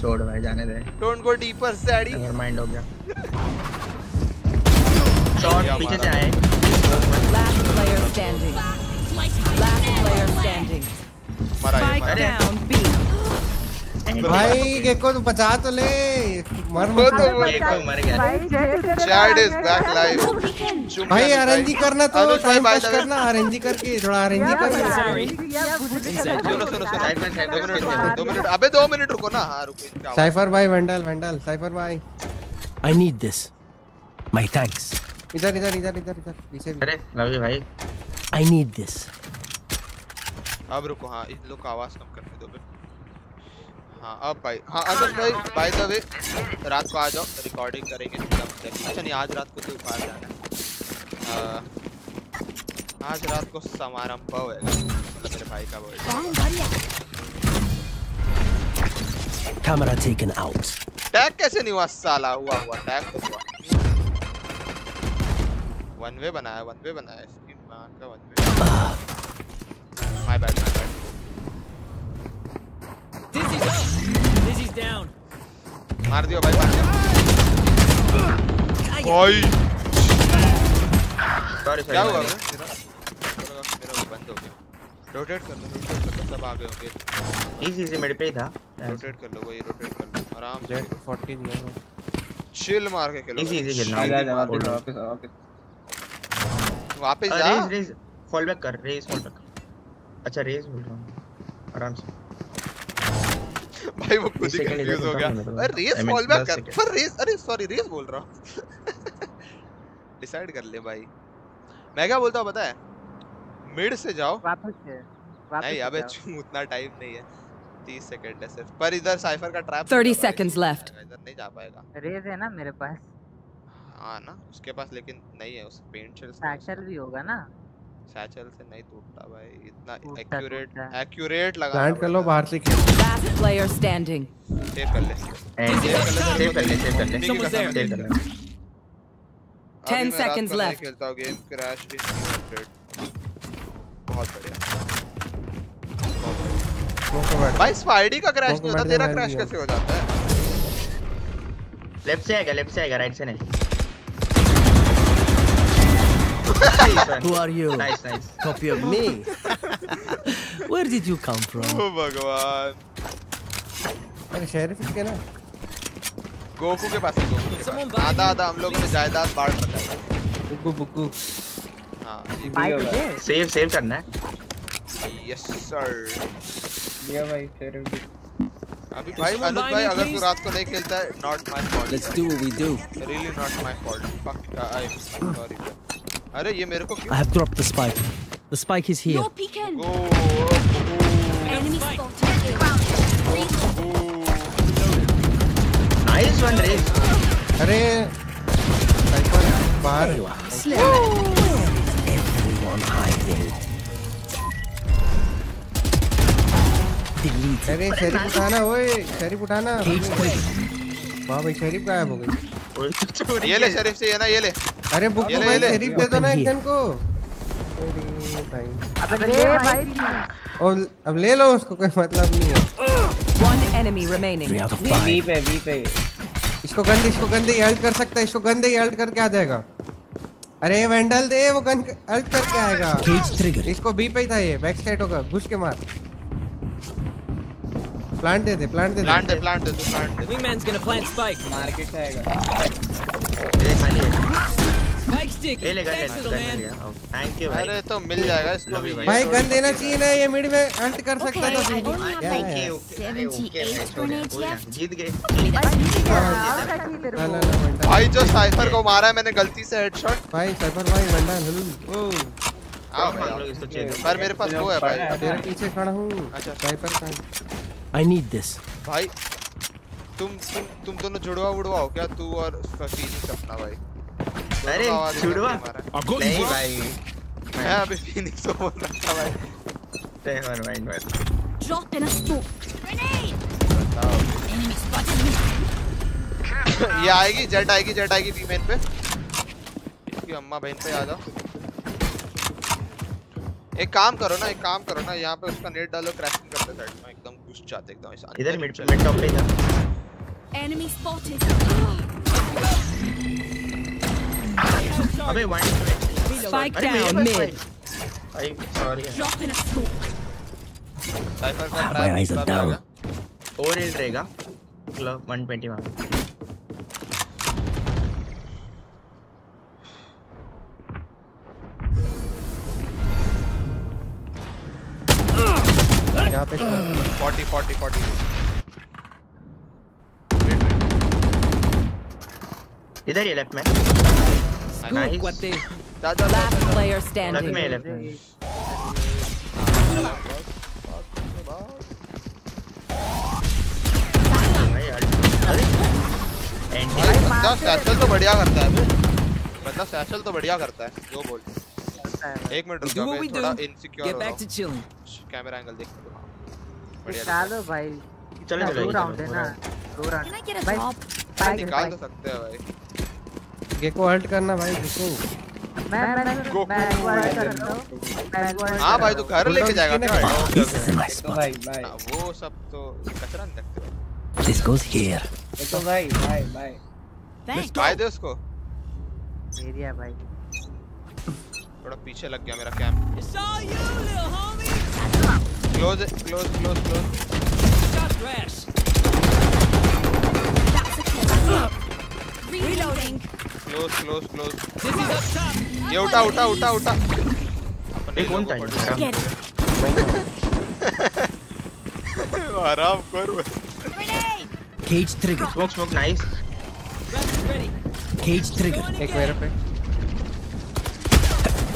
छोड़ भाई जाने दे don't go deeper सैडी never mind हो गया शॉट पीछे से आए लास्ट प्लेयर स्टैंडिंग मारा भाई गेको तो बचा तो ले मर गया चैट इज बैक लाइव भाई आरएनजी करना तो टाइम पास करना आरएनजी करके थोड़ा आरएनजी कर 2 मिनट अबे 2 मिनट रुको ना हां रुको साइफर भाई वेंडल साइफर भाई I need this my thanks इधर पीछे अरे लवली भाई आई नीड दिस अब रुको हां इन लोग का आवाज कम करने दो हाँ अब भाई हाँ अनुज भाई बाय द वे रात को आ जाओ रिकॉर्डिंग करेंगे अच्छा नहीं आज रात को तो बाहर जाना है आज रात को समारंभ है मतलब मेरे भाई का birthday camera taken out tag कैसे नहीं हुआ साला हुआ टैग तो हुआ वन वे बनाया इसकी मां का one way my bad Dizzy's down. मार दियो भाई भाई। क्या हुआ? मेरा बंद हो गया। रोटेट कर लो सब आ गए होंगे। इजी मेरे पे ही था। रोटेट कर लो आराम से 40 दिया हो। चिल मार के खेलो। इजी खेलना वापस जा। रेस फॉल बैक कर। अच्छा रेस बोल रहा हूं। आराम से भाई वो कुछ कंफ्यूज हो गया। अरे रेस फॉल बैक कर। पर रेस अरे सॉरी रेस बोल रहा हूं डिसाइड कर ले भाई। मैं क्या बोलता हूँ पता है, मिड से जाओ वापस नहीं, अबे उतना टाइम नहीं है, 30 सेकंड है सिर्फ। पर इधर साइफर का ट्रैप, 30 सेकंड्स लेफ्ट, इधर नहीं जा पाएगा। रेज है ना मेरे पास, हां ना उसके पास, लेकिन नहीं है उस पेंट से। सैचल भी होगा ना, सैचल से नहीं टूटता भाई, इतना एक्यूरेट लगा। प्लांट कर लो बाहर से, लास्ट प्लेयर स्टैंडिंग। सेव कर ले, सेव कर ले, सेव कर ले, सेव कर ले। 10 सेकंड्स लेफ्ट। खेलता हूं गेम क्रैश भी नहीं, बहुत बढ़िया भाई। स्पाइडी का क्रैश नहीं होता, तेरा क्रैश कैसे हो जाता है? लेफ्ट से आएगा, लेफ्ट से आएगा, राइट से नहीं। Who are you? Nice, nice. Copy of me. Where did you come from? Oh भगवान। अरे शरीफ के ना, गोकू के पास है, गोकू के पास। आधा आधा हम लोग ने जायदाद बांट रखा है। बुकू बुकू। हाँ। सेव सेव करना है। Yes sir। ये भाई शरीफ। अभी भाई अनुज भाई अगर तू रात को नहीं खेलता है, not my fault. Let's do what we do. Really not my fault. Fuck, I'm sorry. अरे ये मेरे को क्यों? I have dropped the spike. The spike is here. Enemy spotted. Nice one, Ray. अरे साइफर बाहर हुआ। Everyone hiding. Delete. अरे शरीफ उठाना, ओए शरीफ उठाना। वाह भाई शरीफ गायब हो गई। ये ले शरीफ से, ये ना ये ले। अरे बुक ले ले, शरीफ दे दो ना एक जन को। अरे भाई, अरे भाई, और अब ले लो उसको, कोई मतलब नहीं है। One enemy remaining. वी पे, वी पे। इसको गंदे हेल्प कर सकता है, इसको गंदे हेल्प करके आ जाएगा। अरे वेंडल दे, वो गन हेल्प करके आएगा। इसको बी पे ही था ये, बैक साइड होगा, घुस के मार। प्लांट दे दे, प्लांट दे दे, प्लांट दे, प्लांट दे, प्लांट दे। Wingman's gonna plant spike. Market आएगा। Thank you. अरे तो मिल जाएगा इसको भी भाई, गन देना चाहिए ना, ये मिड में हंट कर सकता था। जीत गए भाई, जो साइफर को मारा है मैंने गलती से हेडशॉट। भाई साइफर भाई बंदा है, पर मेरे पास वो है भाई, तेरे पीछे खड़ा हूं। अच्छा साइफर, आई नीड दिस भाई। तुम दोनों जुड़वा उड़वा हो क्या, तू और फीनिक्स अपना भाई? अरे छुड़वा नहीं भाई, मैं अभी फीनिक्स को बोल रहा भाई। टेवर भाई भाई drop in a smoke grenade. ये आएगी, जेट आएगी, जेट आएगी बी मेन पे। इसकी अम्मा बहन पे आ जाओ। एक काम करो ना, एक काम करो ना, यहां पे उसका नेट डालो, क्रैशिंग करते साइड में एकदम घुस जाते एकदम। इधर मिड मिड टॉप पे इधर। Enemy spotted. अबे wait spike down mid. I sorry, Cypher का ट्राई। आई इज डाउन, और हिल रहेगा मतलब 120 वहां। यहां पे 40 40 40 इधर ही लेफ्ट में। Nice. Last player standing. सैशल तो बढ़िया करता है, मतलब सैशल तो बढ़िया करता है, जो बोल। एक मिनट रुक जाओ, थोड़ा इनसिक्योर हो रहा हूं, कैमरा एंगल देख लो। बढ़िया चलो भाई, चलो दो राउंड है ना, दो राउंड भाई निकाल तो सकते हैं भाई। गेको हल्ट करना भाई, गेको। मैं हल्ट करता हूं। हां भाई तू घर लेके जाएगा क्या भाई? भाई वो सब तो कचरा नहीं रखते। This goes here. देखो भाई भाई भाई दिस भाई दे उसको एरिया भाई। थोड़ा पीछे लग गया मेरा camp. Close close close close. Reloading. Close, close, close. This is up top. ये उठा उठा उठा उठा। ये कौन था? आराम कर भाई। Cage trigger. Smoke, smoke, nice. Cage trigger. एक मेरे पे।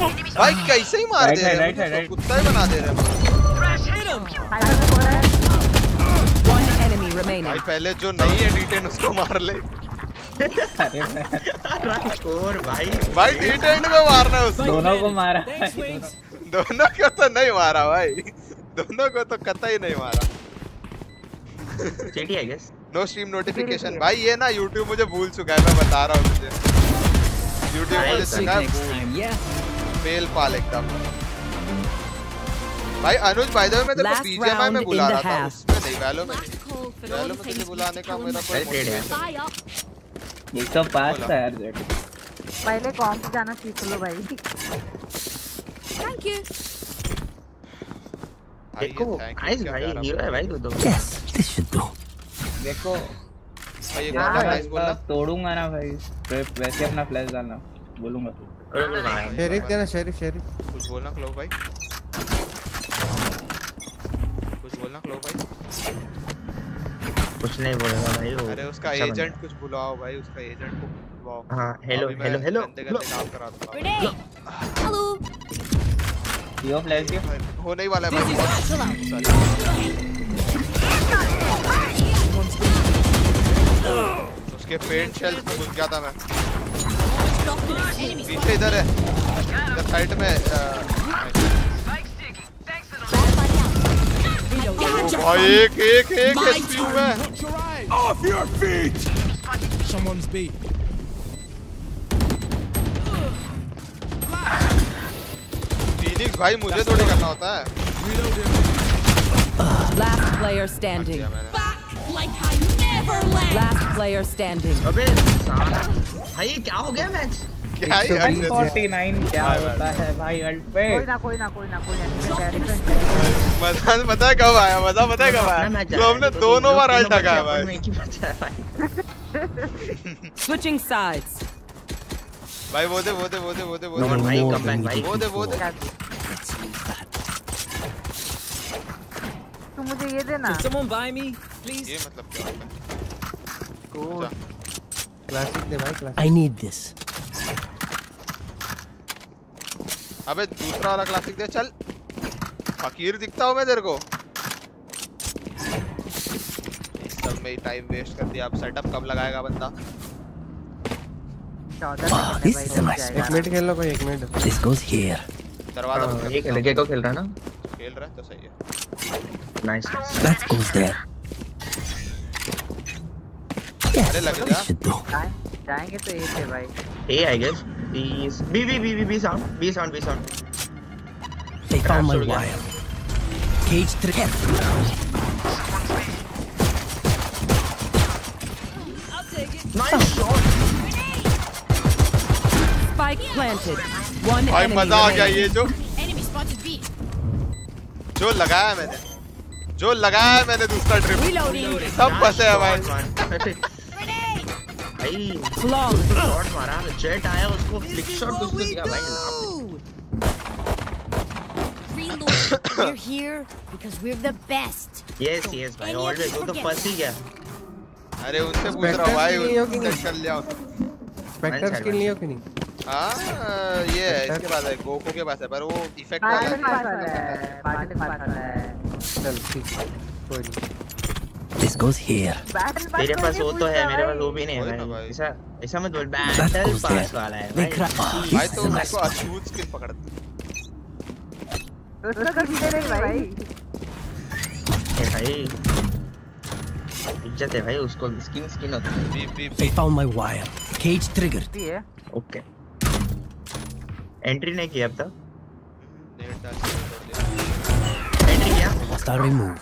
भाई कैसे ही मार दे रहे हैं, कुत्ता ही बना दे रहे हैं भाई। पहले जो नहीं है डिटेन उसको मार ले। भाई डिटेन को मारना है उसको। दोनों को मारा, दोनों को तो नहीं मारा भाई, दोनों को तो कतई नहीं मारा। चलिए I guess no stream notification भाई, ये ना YouTube मुझे भूल चुका है, मैं बता रहा हूँ तुझे YouTube मुझे सिखाया मेल पाल एकदम। भाई अनुज भाई दो मैं तेरे को बीजेएमआई में बुला रहा था, उसमें नहीं वैलो में तुझे बुलाने का मेरा कोई मतलब। ये तो पास था यार जेट, पहले कॉम्प जाना सीख लो भाई। थैंक यू देखो आइस भाई, हीरो है भाई तू तो। Yes this should do. देखो भाई एक बार नाइस बोलना, तोड़ूंगा ना भाई वैसे अपना फ्लैश डालना बोलूंगा। शरीफ तेरा शरीफ कुछ बोलना क्लो भाई, कुछ बोलना क्लो भाई। कुछ नहीं बोलेगा भाई वो। अरे उसका एजेंट कुछ बुलाओ भाई, उसका एजेंट को बुलाओ। हां हेलो हेलो हेलो काम करा दूंगा। हेलो यो फ्लैश के होने ही वाला है भाई। उसके पेंट शेल्स में घुस गया था मैं। पीछे इधर है इधर साइड में। भाई एक एक एक एसपी में। Off your feet someone's B. Phoenix भाई मुझे थोड़ी करना होता है। Last player standing Last player standing. अबे भाई क्या हो गया मैच? क्या यार 49 क्या होता है भाई अल्ट पे? कोई ना मजा पता है कब आया, मजा पता है कब आया? तो हमने दोनों बार अल्ट लगाया भाई। Switching sides. भाई वो दे भाई कम बैक भाई वो दे तुम मुझे ये देना। Someone buy me please. ये मतलब क्या होता है? क्लासिक दे भाई क्लासिक। I need this. अबे दूसरा वाला क्लासिक दे चल। फकीर दिखता हूँ मैं तेरे को। सब में टाइम वेस्ट कर दिया, अब सेटअप कब लगाएगा बंदा? एक मिनट खेल लो कोई, एक मिनट। This goes here. दरवाजा बंद कर। लगे को खेल रहा है ना? खेल रहा है तो सही है। Nice. That goes there. अरे लग गया जाएंगे तो एक है भाई A I guess B sound take on my wire cage 3 nice shot spike planted one भाई मजा आ गया। ये जो लगाया मैंने दूसरा ट्रिप सब बसे है भाई। भाई शॉट मारा जेट आया उसको फ्लिक शॉट कुछ तो दिया भाई लाभ। We're here because we're the best. Yes yes भाई ऑलवेज वो तो फंस ही गया। अरे उनसे पूछ रहा हूं भाई उनसे कर लिया। स्पेक्टर्स के लिए हो कि नहीं? हां ये इसके पास है, गोकू के पास है, पर वो इफेक्ट वाला है चल ठीक कोई नहीं। This goes here. मेरे पास वो तो है, मेरे पास वो भी नहीं है भाई। ऐसा मत बोल बैटल पास वाला है भाई। तो उसको अछूत स्किन पकड़ दो तो कर दे भाई। ए भाई इज्जत है भाई, उसको स्किन होता है। I found my wire. Cage trigger. Okay. Entry नहीं किया अब तक। एंट्री किया स्टार रिमूव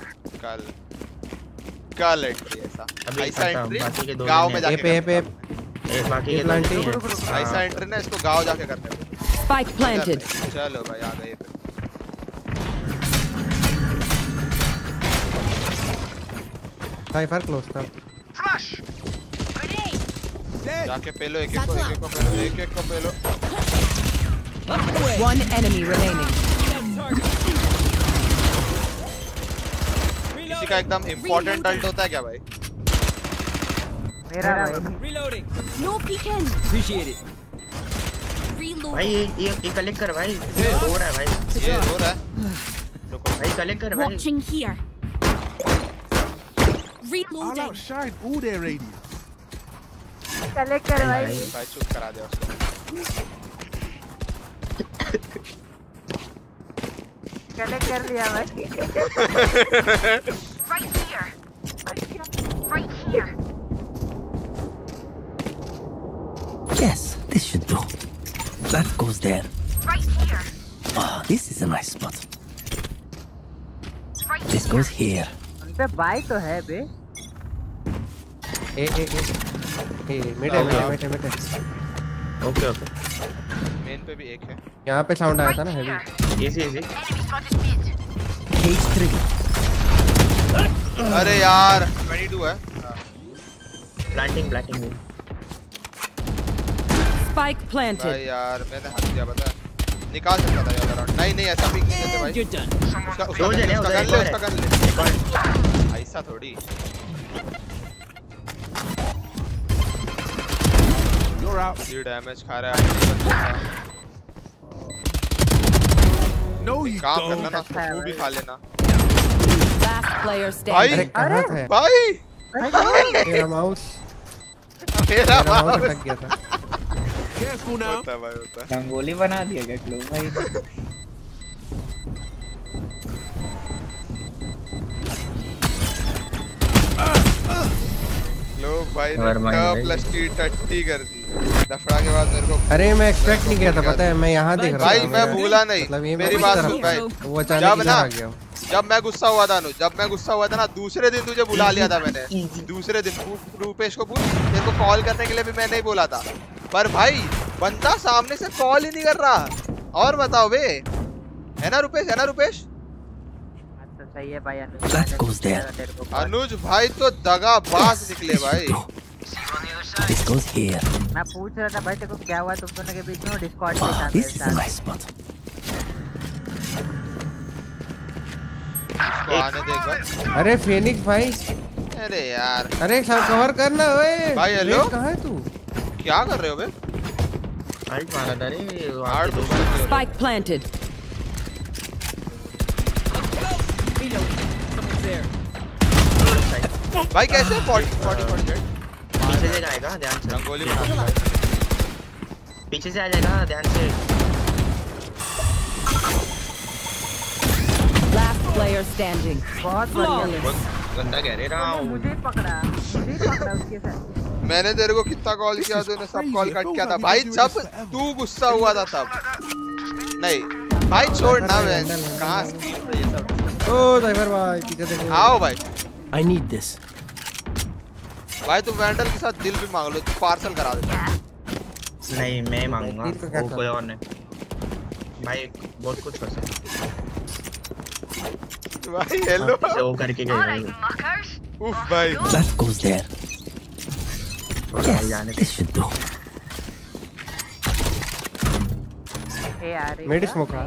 कल ऐसा एंट्री गांव में जाके बाकी के ऐसा एंट्री ना इसको गांव जाके करने दो। Spike planted. चलो भाई आ गए। साइफर क्लोज था। फ्लैश जाके पेलो एक एक को पेलो। One enemy remaining. किसी का एकदम इम्पोर्टेंट अल्ट होता है क्या भाई? मेरा भाई। भाई ये कलेक्ट कर भाई, हो रहा है भाई, ये हो रहा है, रुको भाई कलेक्ट कर भाई। कलेक्ट कर भाई, चुप करा दे उसको। कलेक्ट कर लिया भाई। right here. Right here. Yes, this should do. That goes there. Right here. Ah, this is a nice spot. Right this here. goes here. उनपे बाई तो है बे। ए मिड है। ओके। मेन पे भी एक है। यहाँ पे साउंड आया था ना हेवी। इजी। अरे यार 22 है। प्लांटिंग। Spike planted। भाई यार मैंने हाथ दिया पता है। निकाल सकता था यार राउंड। नहीं ऐसा भी नहीं करते भाई। उसका कर ले। ऐसा थोड़ी। ये डैमेज खा रहा है। काम करना ना, तू भी खा लेना। भाई। मेरा माउस अटक गया था। होता है। रंगोली बना दिया क्या क्लू भाई? लो भाई +30 कर दी दफड़ा के बाद मेरे को। अरे मैं एक्सपेक्ट नहीं किया था पता है, मैं यहाँ देख रहा भाई मैं भूला नहीं, मेरी बात सुन भाई। वो अचानक आ गया। जब मैं गुस्सा हुआ था अनुज, जब मैं गुस्सा हुआ था ना दूसरे दिन तुझे बुला लिया था मैंने। दूसरे दिन रूपेश को पूछ, तेरे को कॉल करने के लिए भी मैं नहीं बोला था, पर भाई बंदा सामने से कॉल ही नहीं कर रहा। और बताओ बे, है ना रूपेश? सही है भाई अनुज भाई तो दगाबाज निकले भाई। मैं पूछ रहा था भाई तेरे को क्या हुआ, तुम दोनों के बीच में डिस्कॉर्ड पे था। आने दे एक बार। अरे फीनिक्स भाई, अरे यार, अरे सब कवर करना ओए भाई। हेलो कहां है तू, क्या कर रहे हो बे? हार्ड मारा था रे, हार्ड स्पाइक प्लांटेड। भाई कैसे 40 पीछे से जाएगा, ध्यान से रंगोली बना, पीछे से आ जाएगा ध्यान से। Last player standing. बहुत बढ़िया, गंदा कह रहा हूं। मुझे पकड़ा उसके साथ। मैंने तेरे को कितना कॉल किया, तूने सब कॉल कट किया था भाई। जब तू गुस्सा हुआ था तब नहीं भाई, छोड़ ना मैं कहां स्क्रीन पे ये सब। ओ साइफर भाई पीछे देखो, आओ भाई। I need this। भाई तू वैंडल के साथ दिल भी मांग लो, पार्सल करा देता। नहीं मैं मांगूंगा, वो कोई और नहीं भाई, बहुत कुछ कर सकता भाई। हेलो वो करके गया। उफ भाई that goes there। जाने दे सिद्धू। ए यार मेड स्मोक आ।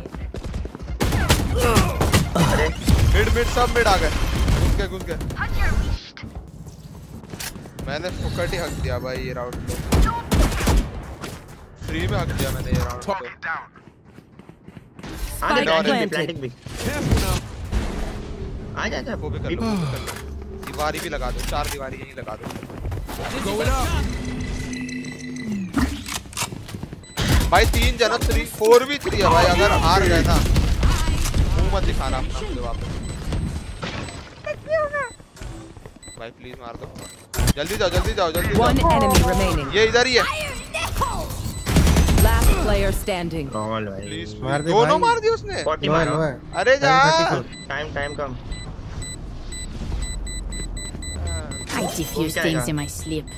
अरे मिड सब आ गए, घुस गए। मैंने फुकट ही हक दिया भाई ये राउंड को। फ्री में हक दिया मैंने ये राउंड को। आ जाता वो भी कर लो। दीवारी भी लगा दो, 4 दीवारी यहीं लगा दो भाई। 3 जना 3-4 भी 3 है भाई। अगर हार गए ना मुंह मत दिखाना अपना वापस भाई, प्लीज मार दो। जल्दी जाओ। One enemy remaining। ये इधर ही है। Last player standing। कमाल भाई। प्लीज मार दे। दोनों मार दिए उसने। 40 मारो। अरे जा। टाइम कम। I diffuse things in my sleep।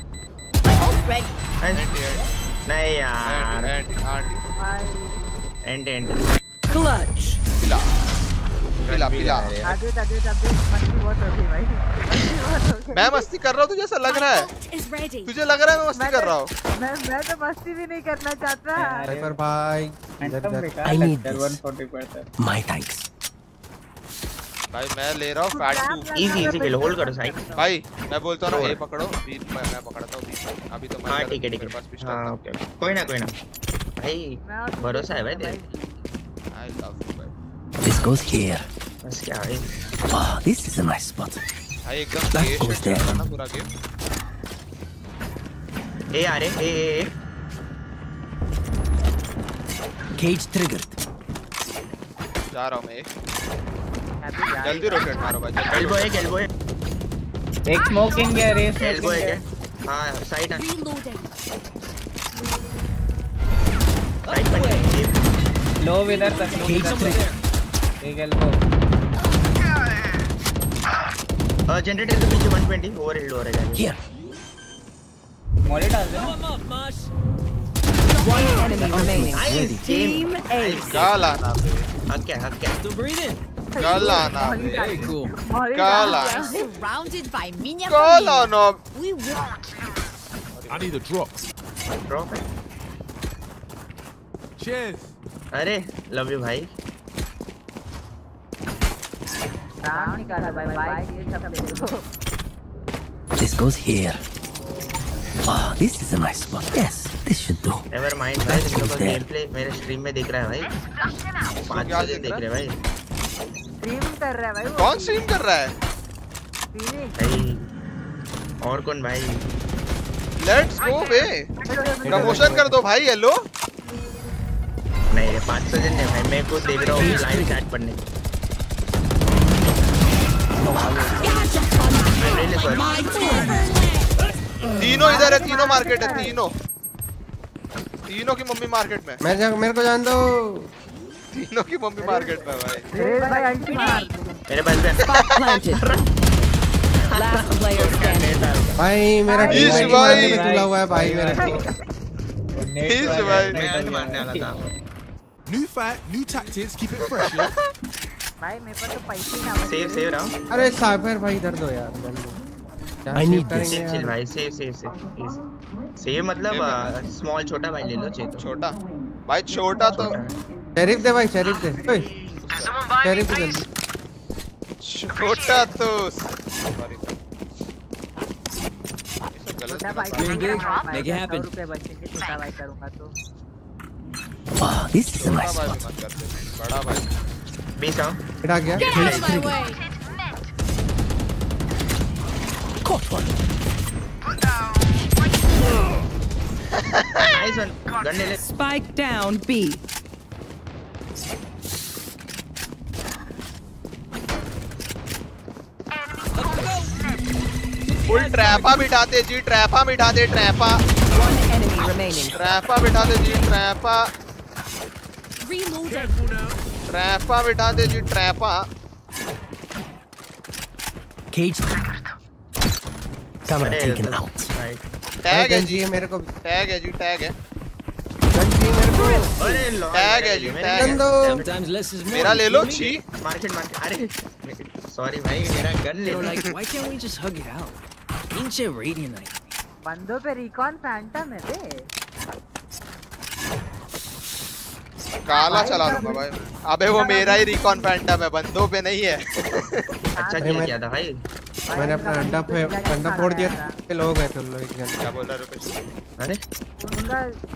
नहीं यार। End। Clutch। पिला। आगे मस्ती बहुत होती है भाई। मैं मस्ती कर रहा हूँ तुझे ऐसा लग रहा है? तुझे लग रहा है मैं मस्ती कर रहा हूँ? मैं तो मस्ती भी नहीं करना चाहता। साइफर भाई I need this। My thanks। भाई मैं ले रहा हूँ फैट 2। इजी किल, होल्ड करो साइक। भाई मैं बोलता हूँ ए पकड़ो, मैं पकड़ता हूँ। अभी तो मेरे पास पिस्टल था। कोई ना भाई भरोसा है भाई तेरे। I love you भाई। This goes here. बस क्या है? Wow, this is a nice spot. भाई एकदम that goes there. ना पूरा game। ए आरे ए Cage triggered. जा रहा हूँ मैं। जल्दी rocket मारो भाई। Elbow है, elbow है। एक smoking है, race elbow है। हाँ साइड है। साइड पर है। लो विनर तक। Cage triggered। एक elbow। Generator के पीछे 120 overhead हो रहा है। Here। Molotov है। One enemy remaining. Team A. Galana. Okay, okay. To breathe in. Galana. Galana. Surrounded by minions. Galana. We want. I need a drop. Drop. Cheers. अरे love you भाई. काम निकाला भाई भाई ये सब देखो. This goes here. Oh, this is a nice spot. Yes, this should do. Never mind. भाई इसका gameplay मेरे stream में दिख रहा है भाई. 5 बजे देख रहे भाई. Stream कर रहा है भाई. कौन stream कर रहा है? Phoenix. और कौन भाई? Let's go भाई. Promotion कर दो भाई. Hello. नहीं ये 500 जन है भाई. मैं खुद देख रहा हूँ live chat पढ़ने. तीनों इधर है, तीनों मार्केट है, तीनों तीनों की मम्मी मार्केट में. मेरे को जान दो. तीनों की मम्मी मार्केट में भाई. मेरे पास भाई मेरा टीम भाई खुला हुआ है भाई. मेरा टीम भाई मैं आज मारने वाला था. New fact new tactics keep it fresh भाई. मेरे पास तो पैसे ही ना. सेव सेव रहा हूं. अरे साइफर भाई इधर दो यार. I need this. चिल भाई सेव सेव सेव सेव मतलब स्मॉल छोटा भाई ले लो. चेतो छोटा भाई छोटा तो शरीफ दे भाई. शरीफ दे शरीफ दे छोटा तो मेक इट हैपन. छोटा भाई करूंगा तो वाह दिस इज माय स्पॉट. बड़ा भाई बेटा आ गया. Caught one. Nice one. Gun ले ले. Spike down B. Full trappa बिठा दे जी. Trappa बिठा दे. Trappa. One enemy remaining. Trappa बिठा दे जी. Trappa. Reloading. Trappa बिठा दे जी. Trappa. Cage. Camera taken out. Tag है जी मेरे को. Tag है जी. Tag है. Tag है जी. Tag है. मेरा ले लो जी. Market market. अरे sorry भाई मेरा gun ले लो. Why can't we just hug it out? Inche radiant night. बंदों पे recon phantom है बे. काला चला दूँगा भाई. अबे वो मेरा ही recon phantom है. बंदों पे नहीं है. अच्छा किया था भाई. मैंने अपना अंडा फोड़ दिया. लोग हैं तो लोग एक जन क्या बोल रहा रुपेश. अरे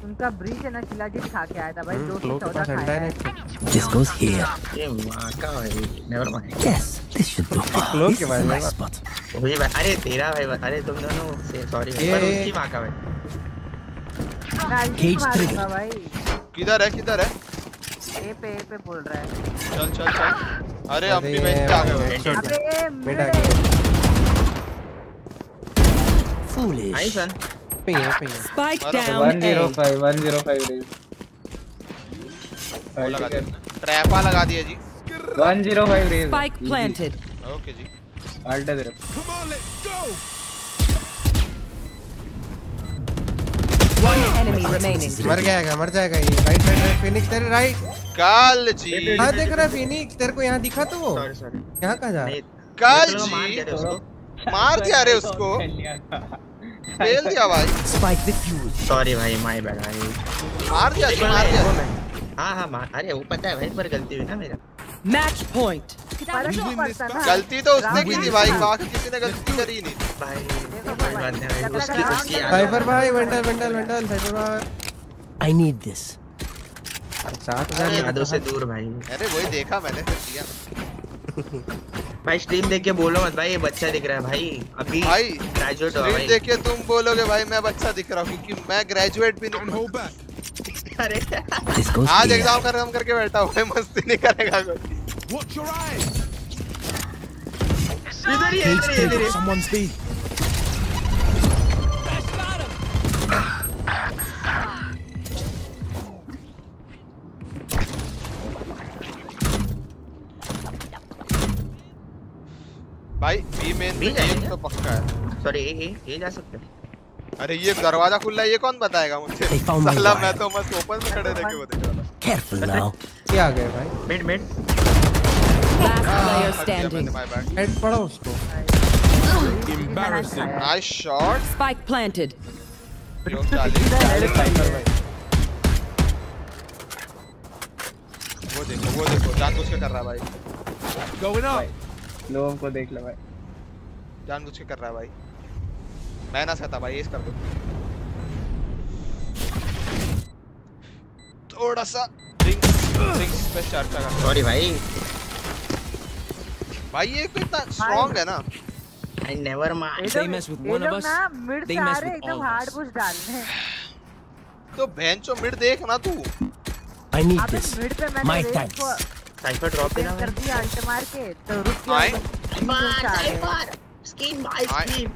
उनका ब्रीच है ना. खिलाड़ी खा के आया था भाई. 214 खाया है. This goes here. ये मां का है. Never mind. Yes, this should do. लोग के भाई nice spot. ओए भाई अरे तेरा भाई. अरे तुम दोनों से सॉरी पर उसकी मां का भाई. Cage trigger भाई. किधर है किधर है? ए पे बोल रहा है. चल चल चल. अरे हम भी बैठ आ गए. अबे बैठ आ गए. Foolish. Nice one. Spike down. 105. 105 raise. Trap लगा दिया जी. 105 raise. Spike planted. Okay जी. Alta दे रहा. Come on, let's go. One enemy remaining. मर जाएगा ये. Right, right, right. Phoenix तेरे right. काल जी. हाँ देख रहा Phoenix. तेरे को यहाँ दिखा तो वो. यहाँ कहाँ जा? काल जी. मार दिया रे उसको. फेल दिया भाई. Spike the fuel. Sorry भाई my bad भाई. मार दिया जी मार दिया. हाँ हाँ मार. अरे वो पता है भाई पर गलती हुई ना मेरा. Match point. गलती तो उसने की थी भाई. बाकी किसी ने गलती करी ही नहीं. भाई बात नहीं भाई. उसकी Cipher भाई. Vandal Vandal Vandal Cipher भाई. I need this. 7000 यादों से दूर भाई। अरे वही देखा मैंने फिर दिया भाई। स्ट्रीम देख के बोलो मत भाई ये बच्चा दिख रहा है भाई। अभी भाई ग्रेजुएट हो भाई, देख के तुम बोलोगे भाई मैं बच्चा दिख रहा हूं क्योंकि मैं ग्रेजुएट भी नहीं हूं। अरे आज एग्जाम खत्म करके बैठा हूं, मस्ती नहीं करेगा कोई। इधर ही इधर ही समवन स्पीड भाई बी मेन तो पक्का है। सॉरी ए जा सकते हैं। अरे ये दरवाजा खुला है ये कौन बताएगा मुझे साला। मैं तो बस ओपन में खड़े रह के वो देख रहा था। केयरफुल नाउ क्या आ गया भाई। मिड मिड हेड पड़ा उसको। Embarrassing. Nice shot. Spike planted. वो देखो जानबूझ के कर रहा है भाई। Going up. लोगों को देख ले भाई। जानबूझ के कर रहा है भाई। मैं ना सहता भाई, एस कर दो। थोड़ा सा रिंग्स पे चर्चा कर। सॉरी भाई। भाई ये कितना स्ट्रांग है ना। I never mind they match with one of us they match with एकदम हार्ड पुश डालने तो बेंचो मिड देख ना तू। I need this my time. Cypher drop देना कर दिया अंत मार के तो रुक गया Cypher skin by skin.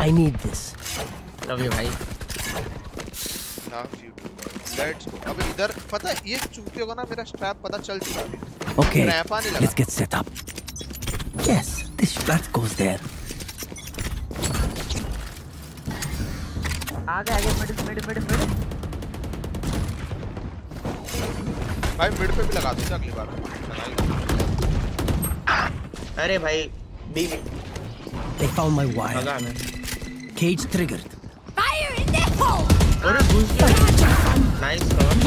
I need this love you भाई लव यू लेट्स गो। अब इधर पता ये चूतियों का ना मेरा स्ट्रैप पता चल चुका है। Okay let's get set up. Yes, this flat goes there. आगे मिड भाई मिड पे भी लगा दूंगा अगली बार। अरे भाई B They found my wire. Cage triggered. Fire in the hole. अरे घुस गया। Nice one.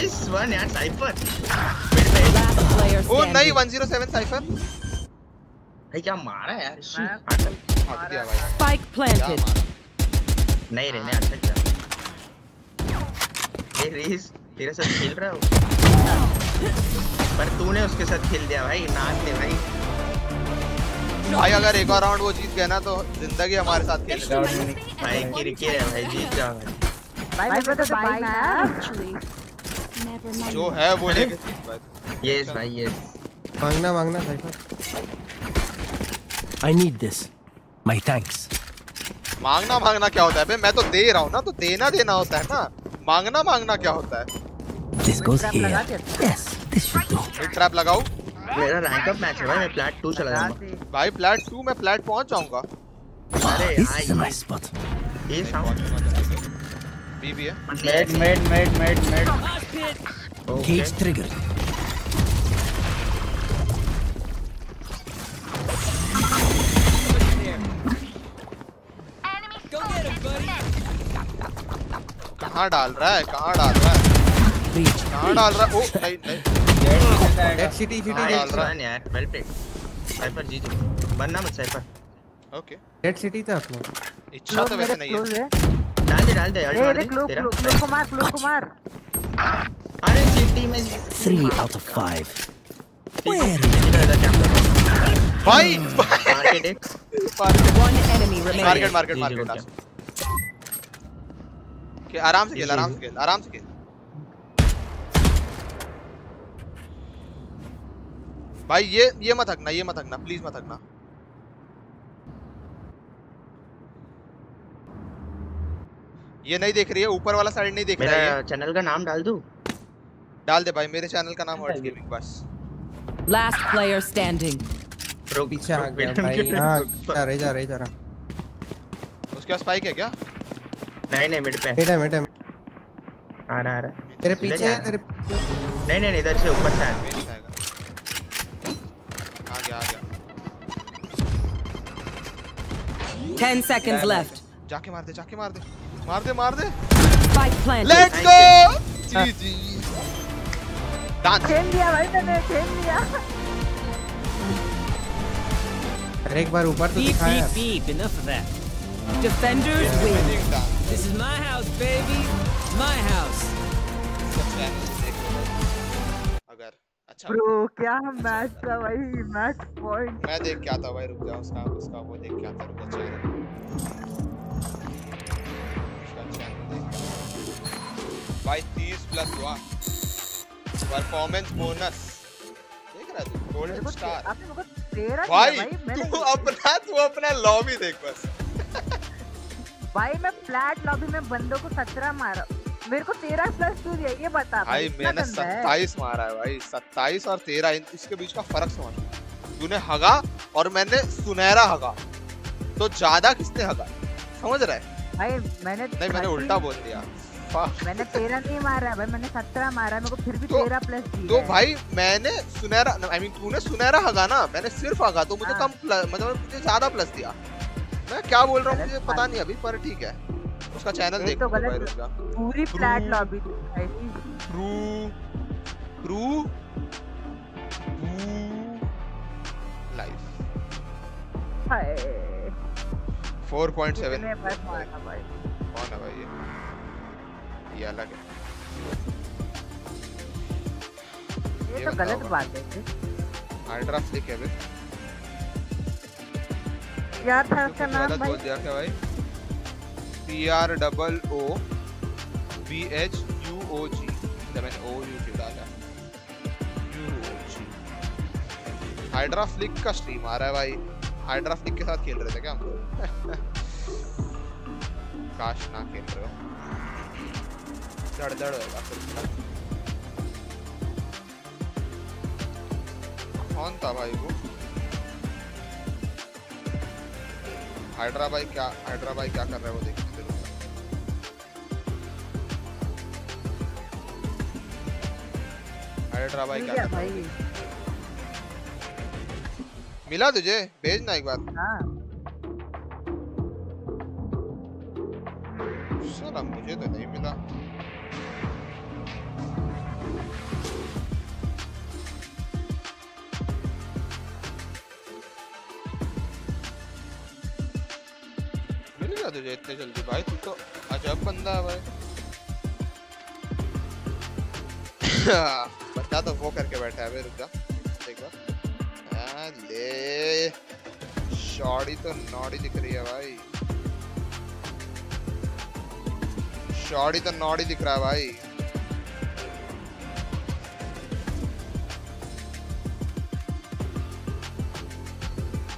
Nice one यार साइफर। ओ नहीं 107 साइफर भाई क्या मारा यार। पागल मार दिया भाई। स्पाइक प्लांटेड नहीं रहने अच्छा क्या। ए रीस तेरे साथ खेल रहा हूं पर तूने उसके साथ खेल दिया भाई। नाच ले भाई। भाई अगर एक और राउंड वो जीत गया ना तो जिंदगी हमारे साथ खेल रहा भाई। क्रिकेट है भाई जीत जा भाई। भाई तो भाई ना एक्चुअली जो है वो लेके जीत भाई। Yes भाई yes. मांगना मांगना Cypher. I need this. My thanks. मांगना मांगना क्या होता है बे? मैं तो दे रहा हूँ ना तो देना देना होता है ना। मांगना मांगना क्या होता है? This goes here. Yes. This should do. एक ट्रैप लगाओ। मेरा रैंक अप मैच है भाई। मैं प्लेट 2 चला जाऊँगा। भाई प्लेट 2 मैं प्लेट पहुँच जाऊँगा। अरे this is a nice spot. ये साउंड। बीबी है। Med. Cage trigger. कहाँ डाल रहा है ओ नहीं डेड सिटी डाल रहा है यार। वेल प्लेड साइफर जी जी बनना मत साइफर। ओके डेड सिटी था अपना इच्छा तो वैसे नहीं है। डाल दे अरे क्लू कुमार अरे सिटी में 3 out of 5 भाई मार्केट के आराम से खेल। भाई ये मत हकना प्लीज मत हकना। ये नहीं देख रही है ऊपर वाला साइड नहीं देख रहा है। चैनल का नाम डाल दूं? डाल दे भाई। मेरे चैनल का नाम हॉट गेमिंग बस। Last player standing. प्रो पीछे आ गया भाई। हां जा रहा उसके पास स्पाइक है क्या? नहीं मिड पे आ रहा तेरे पीछे नहीं इधर से ऊपर से आ गया 10 seconds left. जाके मार दे Spike planted. Let's go. GG खेल दिया भाई मैंने। अरे एक बार ऊपर तो दिखाया। Enough of that. Defenders win. This is my house baby, my house. अगर अच्छा ब्रो क्या मैच था भाई, मैच पॉइंट मैं देख क्या था भाई, रुक जाओ उसका वो देख क्या था, रुक जाओ भाई 30+1 परफॉर्मेंस बोनस देख रहा तू गोल्डन स्टार आपने मुझे 13 भाई तू अपना लॉबी देख बस भाई मैं फ्लैट लॉबी में बंदों को 17 मारा, मेरे को 13+2 दिया, ये बता भाई मैंने 27 मारा है भाई, 27 और 13 इसके बीच का फर्क समझ। तूने हगा और मैंने सुनहरा हगा, तो ज्यादा किसने हगा समझ रहा है भाई? मैंने उल्टा बोल दिया, मैंने 13 नहीं मारा भाई, मैंने 17 मारा, मेरे को फिर भी 13+2 तो भाई मैंने सुनहरा आई मीन तूने सुनहरा हगा ना, मैंने सिर्फ हगा तो मुझे कम मतलब मुझे ज्यादा प्लस दिया। मैं क्या बोल रहा हूँ मुझे पता नहीं अभी, पर ठीक है उसका चैनल देख तो भाई उसका पूरी फ्लैट लॉबी ऐसी ट्रू लाइफ हाय 4.7 मैंने बस मारा भाई। कौन है भाई ये अलग है, ये तो गलत बात है। अल्ट्रा फ्लिक है बे यार, था उसका नाम भाई बोल दिया क्या भाई TROOBHUOG हाइड्रा फ्लिक का स्ट्रीम आ रहा है भाई, हाइड्रा फ्लिक के साथ खेल रहे थे क्या हम लोग? काश ना खेल रहे हो, दड़ होगा फिर। कौन था भाई वो हाइड्रा भाई क्या कर रहे हैं वो देख क्या भाई? मिला तुझे भेजना एक बार हाँ। सर मुझे तो नहीं मिला, मिल गया तुझे इतने जल्दी भाई, तू तो अजब बंदा है भाई बता तो वो करके बैठा है, रुक जा एक बार ले, शॉडी तो नॉडी दिख रही है भाई, शॉडी तो नॉडी दिख रहा है भाई।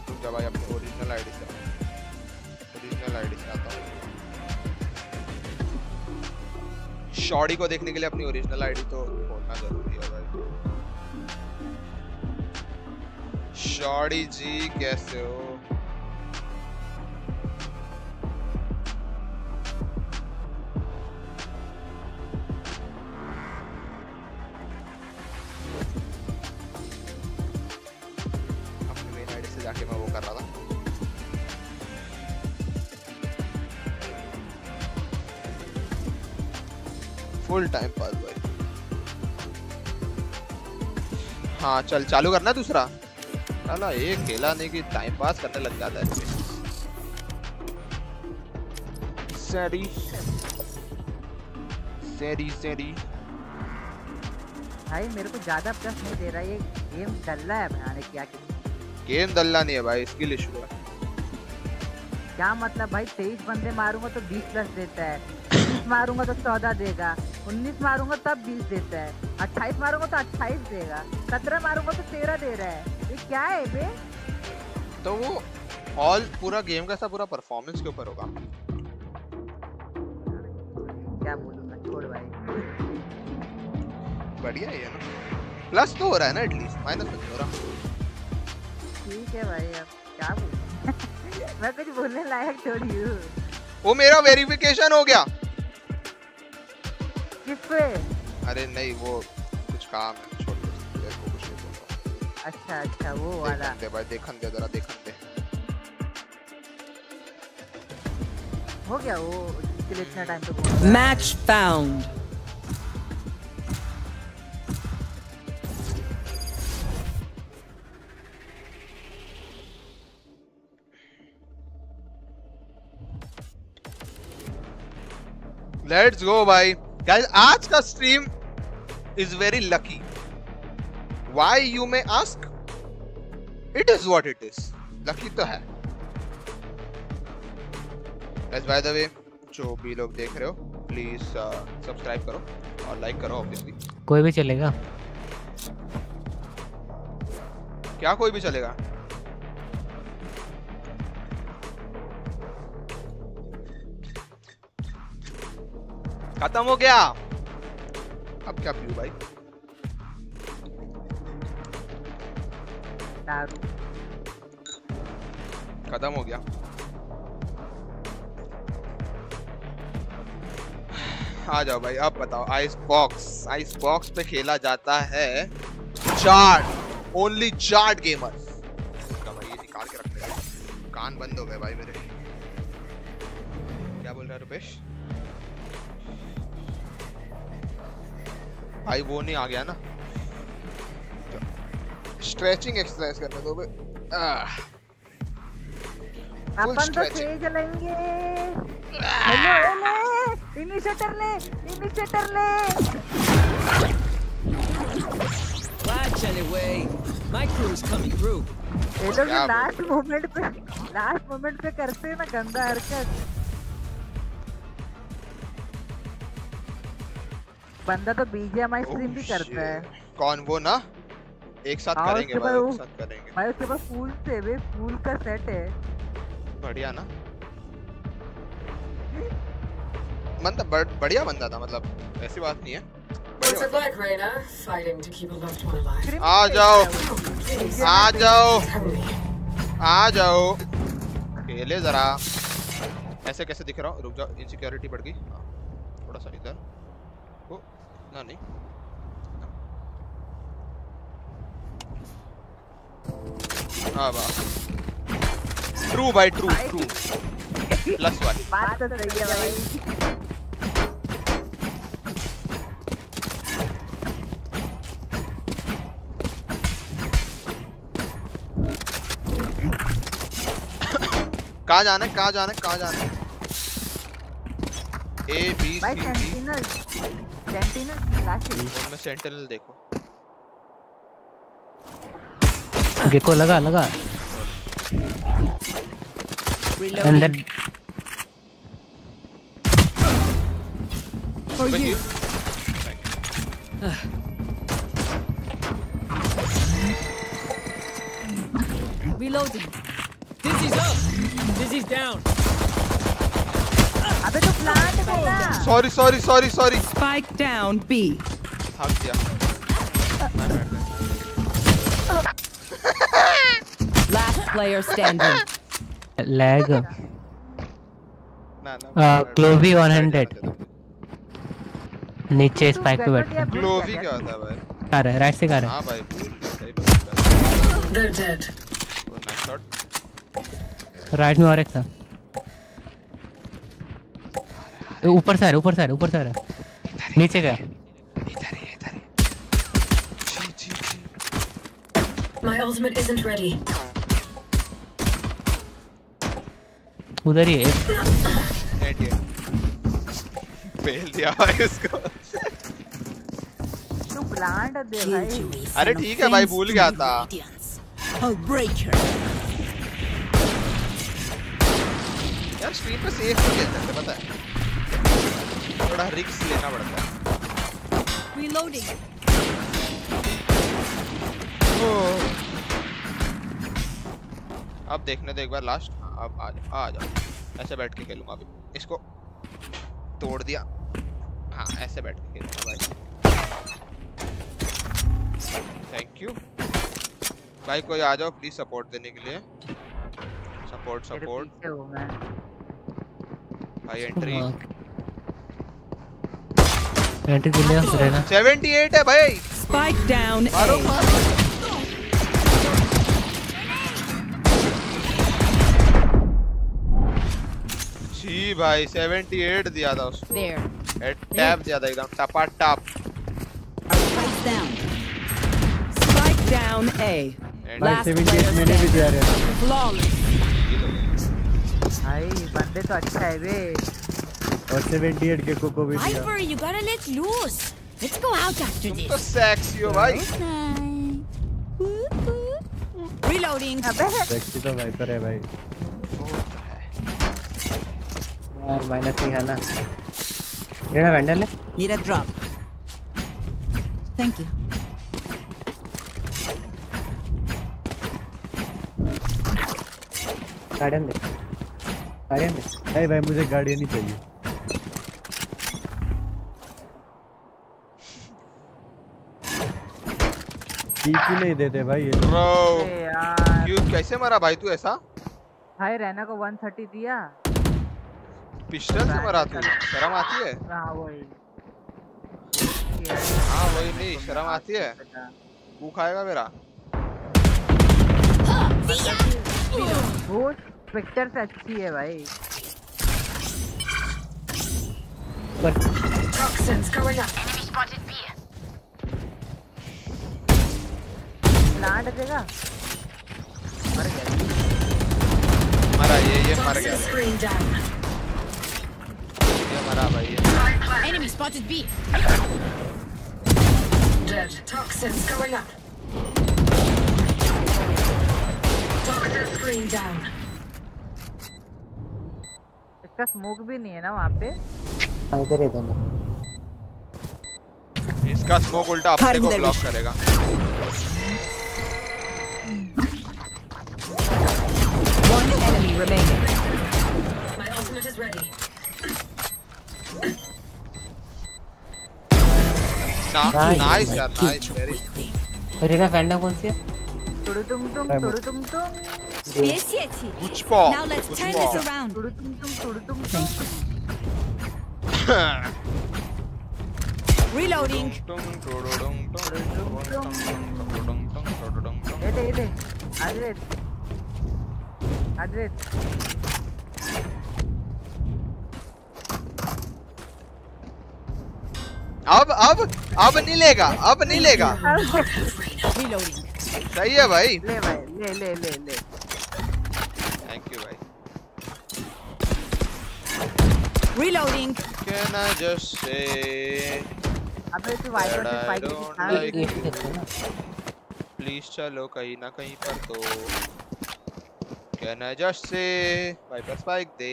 रुक जा भाई अपने ओरिजिनल आईडी से आता हूँ। शॉडी को देखने के लिए अपनी ओरिजिनल आईडी तो खोलना जरूरी। शॉडी जी कैसे हो? अपने मेन आईडी से जाके मैं वो कर रहा था, फुल टाइम पास भाई। हाँ चल चालू करना दूसरा, साला ये खेला नहीं कि टाइम पास करने लग जाता है। सैरी भाई मेरे को ज्यादा प्लस नहीं दे रहा, ये गेम डल्ला है बनाने क्या गेम डल्ला नहीं है भाई, स्किल इशू है। क्या मतलब भाई 23 बंदे मारूंगा तो 20 प्लस देता है, 20 मारूंगा तो 14 देगा, 19 मारूंगा तब 20 देता है, 28 मारूंगा तो 28 देगा, 17 मारूंगा तो 13 दे रहा है, ये क्या है बे? तो वो ऑल पूरा गेम का पूरा परफॉर्मेंस के ऊपर होगा। क्या बोलूं मैं, छोड़ भाई बढ़िया है ना, प्लस तो हो रहा है ना, एटलीस्ट माइनस तो हो रहा। ठीक है भाई अब क्या बोलूं मैं, कुछ बोलने लायक थोड़ी हूं। वो मेरा वेरिफिकेशन हो गया किस पे? अरे नहीं वो कुछ काम है, अच्छा वो वाला दे भाई, देखन दे जरा, देखन दे हो गया वो, इसके लिए इतना टाइम तो। मैच फाउंड लेट्स गो भाई गाइस, आज का stream is very lucky. Why you may ask? It is what it is. Lucky to hai. Guys, by the way, जो भी लोग देख रहे हो, please subscribe करो और like करो obviously. कोई भी चलेगा? क्या कोई भी चलेगा? खत्म हो गया. अब क्या पीऊं भाई? खत्म हो गया. आ जाओ भाई, अब बताओ. आइस बॉक्स पे खेला जाता है चार्ट, ओनली चार्ट गेमर्स. भाई ये निकाल के रखते हैं. कान बंद हो गए भाई मेरे. क्या बोल रहा है रुपेश भाई? वो नहीं आ गया ना. स्ट्रेचिंग एक्सरसाइज करने दो भाई. अपन तो तेज चलेंगे. इनिशिएटर ले. Watch anyway. My crew is coming through. ये लोग लास्ट मोमेंट पे करते हैं ना गंदा हरकत. बंदा तो बीजेएमआई स्ट्रीम भी करता है. कौन वो ना? एक साथ करेंगे भाई, एक साथ करेंगे भाई. उसके पास फूल का सेट है. बढ़िया ना, मतलब बढ़िया बंदा था. मतलब ऐसी बात नहीं है. आ जाओ खेले जरा. ऐसे कैसे दिख रहा हूँ? रुक जाओ, इनसिक्योरिटी बढ़ गई थोड़ा सा. इधर वो ना नहीं. हाँ बात ट्रू भाई, ट्रू प्लस वाली बात तो सही है भाई. कहाँ जाना है? A B C D. Sentinel last में सेंटिनल देखो. गेको लगा अंदर. Reloading. This is up. This is down. अबे तो प्लांट करना. सॉरी. Spike down B. भाग गया. Last player standing. Lag. Glowy 100. नीचे स्पाइक पे बैठा. Glowy क्या होता है भाई? अरे राइट से कर. हाँ भाई. They're dead. राइट में और एक था. ऊपर से आ रहा. नीचे गया. My ultimate isn't ready. उधर ही है. फेल दिया इसको. तू प्लांट दे भाई. अरे ठीक है भाई, भूल गया था. यार स्क्रीन पे सेफ नहीं खेलते थे, पता है. थोड़ा रिस्क लेना पड़ता है. Reloading. अब देखने दो एक बार लास्ट. अब आ जाओ. ऐसे बैठ के खेलूंगा अभी. इसको तोड़ दिया. हाँ ऐसे बैठ के खेलूंगा भाई. थैंक यू भाई. कोई आ जाओ प्लीज सपोर्ट देने के लिए. सपोर्ट भाई. एंट्री के लिए रहना. 78 है भाई. Spike down. मारो. जी भाई 78 दिया था उसको. हेड टैप दिया था एकदम टपाटप. स्पाइक डाउन ए. भाई 78 मैंने भी दिया रे. भाई बंदे तो अच्छा है बे. और 78 के कोको भी दिया. Viper you got to let loose. Let's go out after this. तुम तो सेक्सी हो भाई. Reloading. सेक्सी तो वाइपर है भाई. यार माइनस नहीं है ना. ये ना वेंडर ले. Need a drop. Thank you. Guardian दे. गार्डियन दे. अरे भाई मुझे गार्डियन ही चाहिए. पीछे नहीं देते भाई ये ब्रो. क्यों कैसे मारा भाई तू ऐसा? भाई रैना को 130 दिया पिस्टल से मारा तू. शर्म आती है? हां वही. हां वही नहीं शर्म आती है? तू खाएगा मेरा. वो पिक्चर से अच्छी है भाई. Toxins cover up. Enemy spotted B. Plant देगा मर गया. मरा ये मर गया. ये मरा भाई. Enemy spotted B. Dead. Toxins cover up. Screen down. इसका स्मोक भी नहीं है ना वहाँ पे. इधर इधर ना. इसका स्मोक उल्टा अपने को ब्लॉक करेगा. One enemy remaining. My ultimate is ready. Nice यार, nice very. और इधर फैंडम कौन सी है? अब नहीं लेगा. अब नहीं लेगा. Reloading. सही है भाई. ले भाई ले. थैंक यू भाई. Reloading. Can I just say अबे तू वाइपर से फाइट करना प्लीज. चलो कहीं ना कहीं पर तो can I just say Viper spike दे.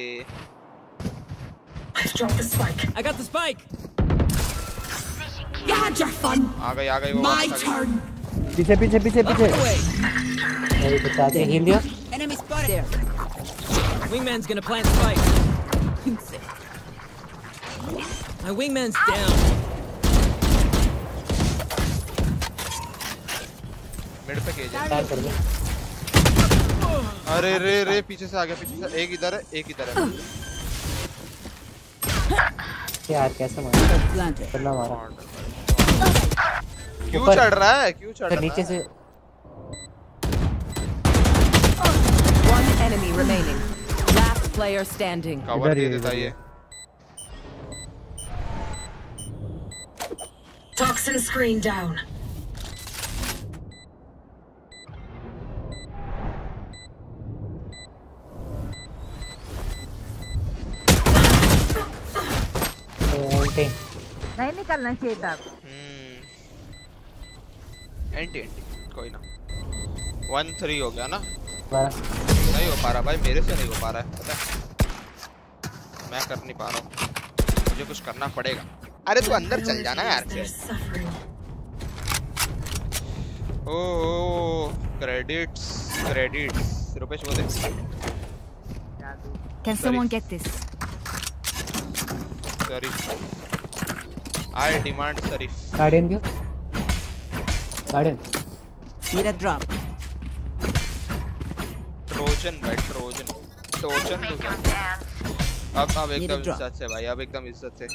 I got the spike. You had your fun. आ गई वो. My turn. पीछे अरे बता दे हिल दिया. Enemy spotted. Wingman is gonna plant the fight. My wingman is down. Mid पे केज है. कर दे. अरे रे पीछे से आ गया. पीछे से एक इधर है. यार कैसे मारा. प्लांट करना मारा. क्यों चढ़ रहा है? नीचे से. One enemy remaining. Last player standing. Cover दे देता ये. Toxin screen down. Okay. नहीं निकलना चाहिए था. एंटी कोई ना. 1-3 हो गया ना. नहीं हो पा रहा भाई मेरे से. नहीं हो पा रहा है. पता मैं कर नहीं पा रहा हूँ. मुझे कुछ करना पड़ेगा. अरे तू अंदर चल जाना यार. ओह क्रेडिट्स रुपेश वो दे. Can someone get this? Sheriff. I demand sheriff. Guardian क्यों? गार्डन. मेरा ड्रॉप. ट्रोजन अब एकदम इज्जत से भाई. अब एकदम इज्जत से.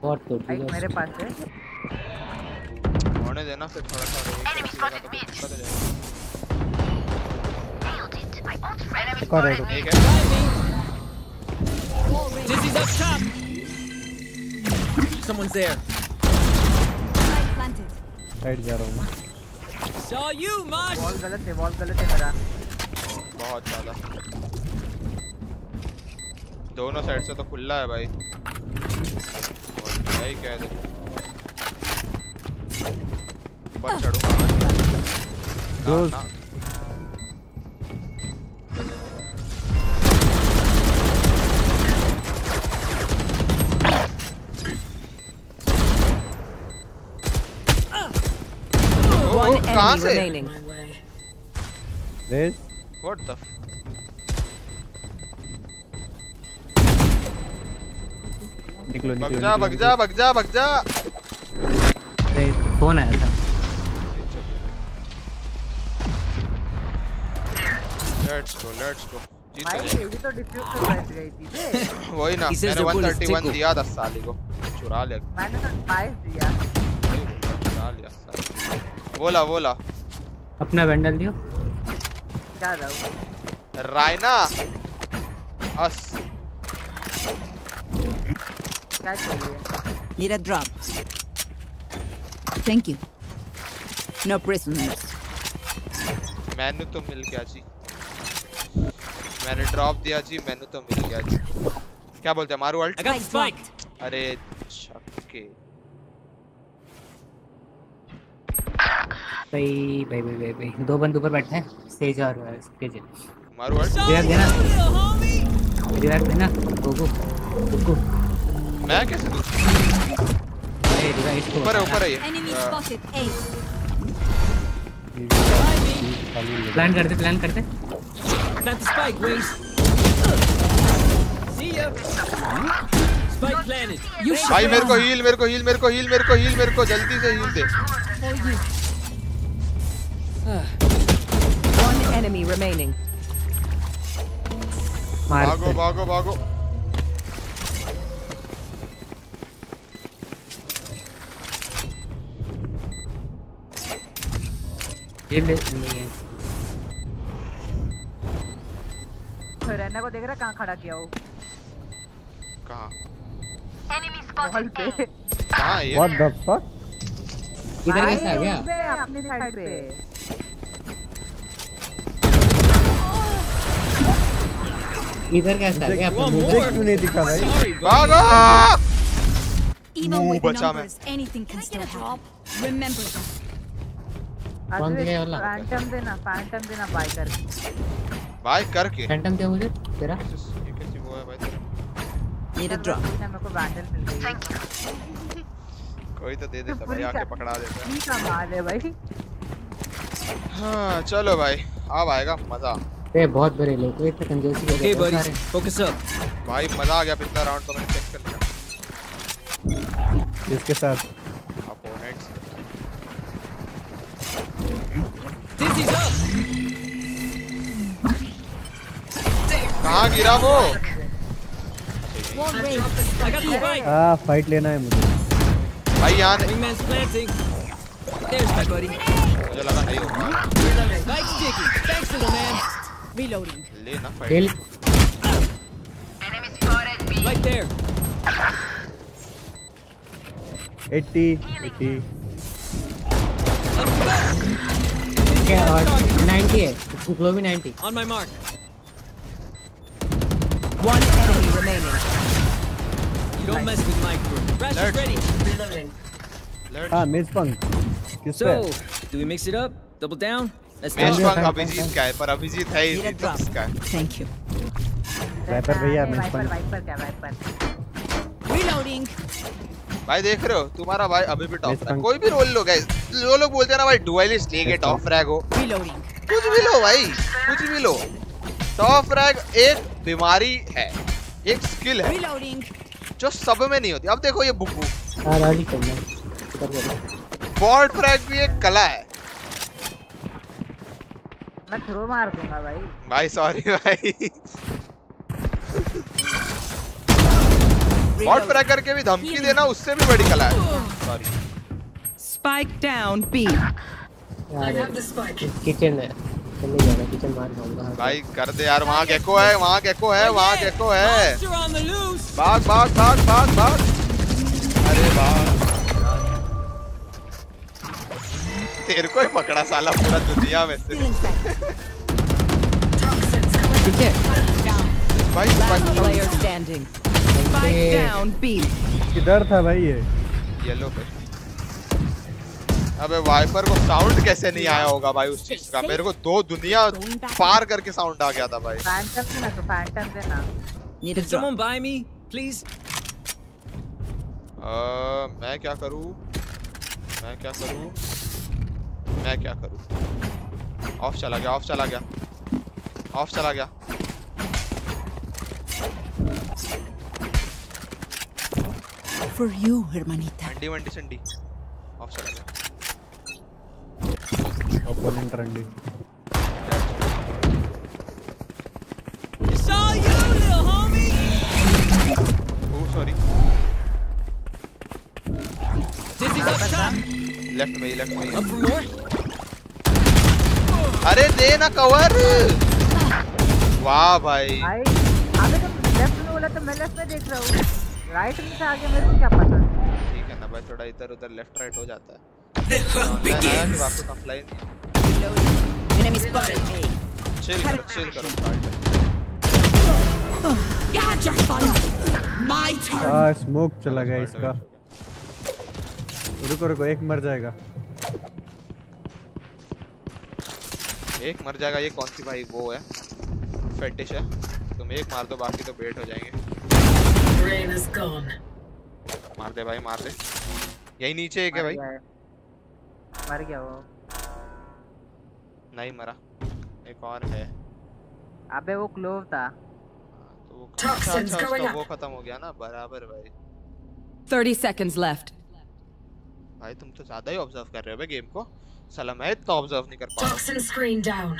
बहुत तो भाई मेरे पास है. होने देना फिर थोड़ा सा. ठीक है. This is up top. Someone's there. I planted. Right जा रहा हूँ. Saw you, Marsh. Ball गलत है. मेरा. बहुत ज्यादा, दोनों साइड से तो खुला है भाई। भाई क्या है, ऊपर चढ़ूंगा कहाँ से? What the? निकलो निकलो। भग जा भग जा भग जा। फोन आया था। Let's go let's go। तो डिफ्यूज वही ना, मैंने 131 दिया 10 साली को, चुरा लिया। मैंने तो 5 दिया। चुरा लिया। बोला बोला अपना वेंडल दियो क्या रायना अस क्या चाहिए मेरा drop thank you no prisoners मैंने तो मिल गया जी, मैंने ड्रॉप दिया जी, मैंने तो मिल गया जी। क्या बोलते हैं मारू अल्ट? अरे छक्के भाई भाई भाई भाई दो बंद ऊपर बैठे हैं स्टेज और स्टेज मारो वर्ड देना रिवाइव देना गोगो गोगो मैं कैसे दूं अरे रिवाइव ऊपर है ऊपर है ये प्लान करते that's spike wedge see you spike planted you भाई मेरे को जल्दी से हील दे। One enemy remaining. भागो भागो भागो। ये नहीं है। रहना को देख रहा कहाँ खड़ा किया वो? कहाँ? Enemy spotted. कहाँ ये? What the fuck? इधर कैसे आ गया? अपने साइड पे। इधर कैसा है आपको मुझे क्यों नहीं दिखा भाई? भागो मुंह बचा मैं कौन देगा वाला? फैंटम देना बाय करके फैंटम दे मुझे तेरा ये कैसी वो है भाई तेरा मेरा ड्रॉप मेरे को वैंडल मिल गई थैंक यू कोई तो दे देता भाई आके पकड़ा देता है क्या माल है भाई। हां चलो भाई अब आएगा मजा। ए बहुत बड़े लोग तो इतना कंजूसी हो गए सारे फोकस अप भाई मजा आ गया। पिछला राउंड तो मैंने चेक कर लिया इसके साथ अपोनेंट्स दिस इज अप कहां गिरा वो हां फाइट लेना है मुझे भाई यार मुझे लगा नहीं होगा like taking thanks to the man reloading lena fight enemy spotted me right there 80 god 98 glow me 90 on my mark one enemy remaining you don't mess with my crew crash is ready reloading ah miss punk so do we mix it up double down Abhijit का है पर अभिजीत है ही इसका। Thank you Viper भैया reloading भाई देख रहे हो तुम्हारा भाई अभी भी टॉप रैग कोई भी रोल लो गाइस जो लोग बोलते हैं ना भाई डुअलिस्ट लेके टॉप रैग हो कुछ भी लो भाई कुछ भी लो टॉप रैग एक बीमारी है एक स्किल है जो सब में नहीं होती। अब देखो ये बॉट फ्रैग भी एक कला है। मैं थ्रो मार दूंगा भाई सॉरी भाई बॉट फ्रैग करके भी धमकी देना उससे भी बड़ी कला है। Sorry spike down B kitchen है चले जाना किचन मार दूंगा भाई कर दे यार वहां गेको है भाग भाग भाग भाग भाग अरे भाग तेरे को ही पकड़ा साला पूरा दुनिया में से Hit. Spike player standing. Spike down B. किधर था भाई ये? येलो पे। अबे वाइपर को साउंड कैसे नहीं आया होगा भाई उस चीज का? मेरे को दो दुनिया पार करके साउंड आ गया था भाई। फैंटम से ना। Can someone buy me, please? मैं क्या करूं? ऑफ चला गया, For you, hermanita. मंडी ऑफ चला गया। ओपोनेंट रंडी। सॉरी। लेफ्ट में। अरे दे ना कवर। वाह भाई। अबे तुम लेफ्ट में बोला तो मैं लेफ्ट में देख रहा हूँ। राइट में से आगे मेरे को क्या पता। ठीक है ना भाई, थोड़ा इधर उधर लेफ्ट राइट हो जाता है। वापस अप्लाई। चिल करो। स्मोक चला गया इसका। रुको एक मर जाएगा, ये कौन सी भाई वो है, फेटिश है। तुम एक मार दो, बाकी तो बेट हो जाएंगे। मार दे भाई, मार दे। यही नीचे एक है भाई। मर गया वो? नहीं मरा, एक और है। अबे वो क्लोव था तो वो खत्म हो गया ना बराबर भाई। 30 seconds left. भाई तुम तो ज्यादा ही ऑब्जर्व कर रहे हो गेम को। साला मैं तो ऑब्जर्व नहीं कर पा रहा। Toxin screen down.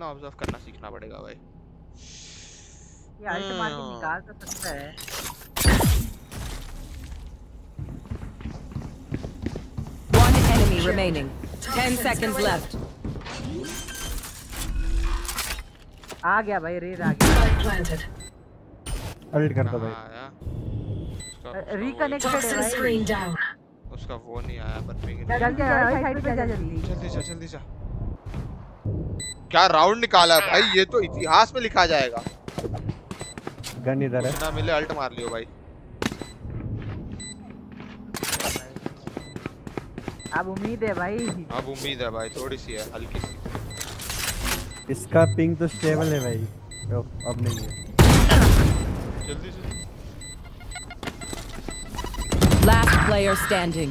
ना ऑब्जर्व करना सीखना पड़ेगा भाई। ये अल्ट मार के निकाल तो सकता है। One enemy remaining. 10 seconds left. आ गया भाई, रेड आ गया। अल्ट करता भाई। रिकनेक्टेड है उसका, वो नहीं आया पर। साइड पे जा जल्दी। क्या राउंड निकाला भाई, ये तो इतिहास में लिखा जाएगा। गन इधर है ना, मिले अल्ट मार लियो भाई। अब उम्मीद है भाई थोड़ी सी है, हल्की सी। इसका पिंग तो स्टेबल है भाई, अब नहीं है। जल्दी से। Last player standing.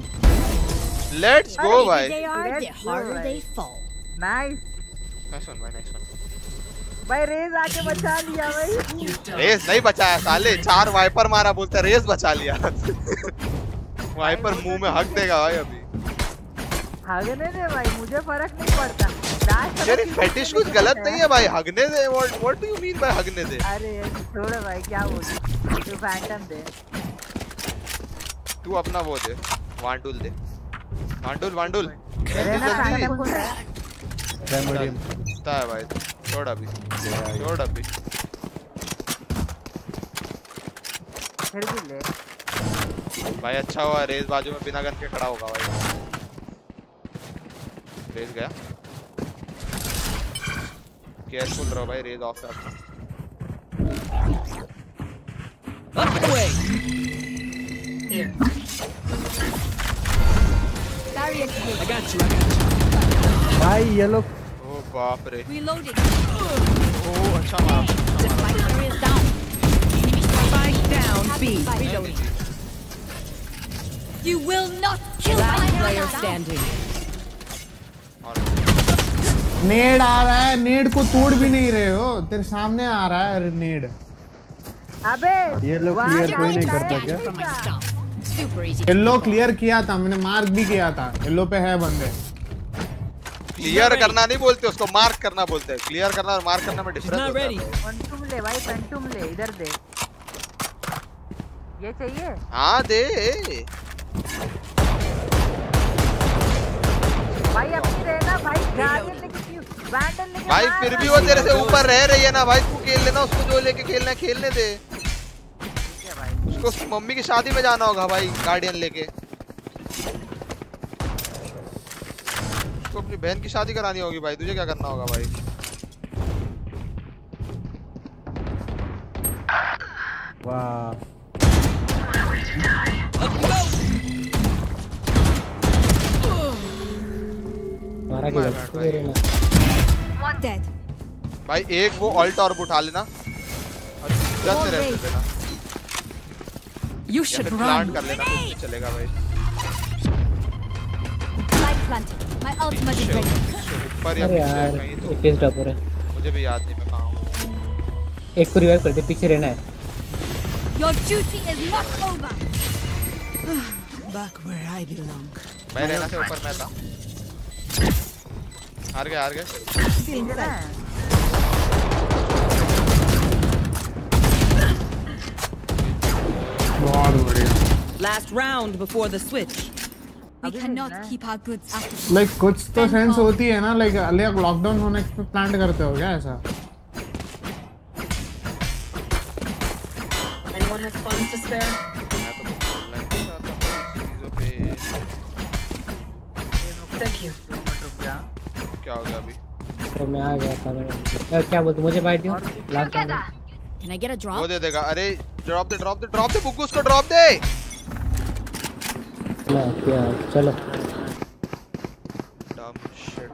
Let's go, bhai. They are the harder they fall. Nice. Nice one. Bhai race aake bacha liya bhai. Race nahi bachaya साले, 4 वाइपर मारा, बोलते रेस बचा लिया। वाइपर मुंह में हक देगा भाई अभी। हगने दे भाई, मुझे फर्क नहीं पड़ता। तेरी फैटिश कुछ गलत नहीं है भाई। हगने दे, what do you mean by हगने दे? अरे छोड़ भाई, क्या बोलूं, तू फैंटम दे। तू अपना वो दे, वांडुल। ता है भाई, छोड़ अभी। फिर भी ले भाई। अच्छा हुआ रेस बाजू में बिना गन के खड़ा होगा भाई। रेस गया, केयरफुल रहो भाई। रेस ऑफ कर। I got you. भाई ये लोग, ओ बाप रे। ओ अच्छा मारा। You will not kill my player standing. नेड आ रहा है, नेड को तोड़ भी नहीं रहे हो, तेरे सामने आ रहा है नेड। अबे ये लोग क्लियर कोई नहीं करता क्या? येलो क्लियर किया था मैंने, मार्क भी किया था। येलो पे है बंदे। क्लियर करना नहीं बोलते उसको, मार्क करना बोलते हैं। क्लियर करना और मार्क करना में डिफरेंस होता है। फैंटम ले भाई, फैंटम ले, इधर दे। ये चाहिए? हां दे भाई, अपनी रहे ना भाई। गार्डियन लेके क्यों बैंडल लेके भाई, फिर भी वो तेरे से ऊपर रह रही है ना भाई। तू खेल लेना, उसको जो लेके खेलना खेलने दे। उसको मम्मी की शादी में जाना होगा भाई, गार्डियन लेके। उसको अपनी बहन की शादी करानी होगी भाई। तुझे क्या करना होगा भाई? Wow. भाई एक वो ऑल्ट और उठा लेना और जस्ट रेस्ट लेना या फिर प्लांट कर लेना, कुछ भी चलेगा भाई। ऊपर या पीछे कहीं तो केस ड्रॉप हो रहा है, मुझे भी याद नहीं मैं कहां हूं। एक को रिवाइव कर दे, पीछे रहना है। Your duty is not over. Back where I belong. मैं रहना से ऊपर मैं था। हार गए हार गए। बहुत बढ़िया। Last round before the switch. We cannot keep our goods after. Like कुछ तो सेंस होती है ना, like अलिया लॉकडाउन होने पे प्लान करते हो क्या ऐसा? Anyone has funds to spare? Thank you. क्या होगा अभी? तो मैं आ गया था। क्या बोलते मुझे बाइट दियो? Can I get a drop? वो दे देगा। अरे ड्रॉप दे बुक्कू, उसको ड्रॉप दे। क्या चलो। Dumb shit।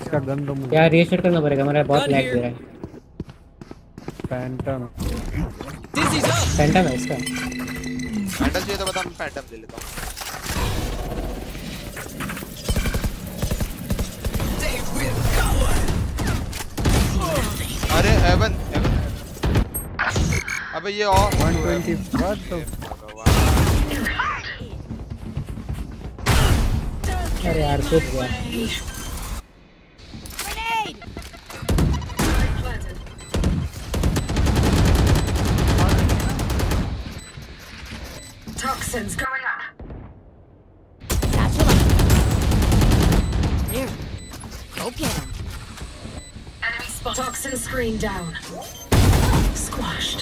इसका गन दो मुझे। यार रीसेट करना पड़ेगा, मेरा बहुत लैग दे रहा है। Phantom है इसका। Phantom चाहिए तो बता, मैं Phantom ले लेता हूँ। अरे एवन। अबे ये और 120 बात तो अरे यार कुछ हुआ। Toxins coming up. Satchel. Here. Okay. Toxin screen down. Squashed.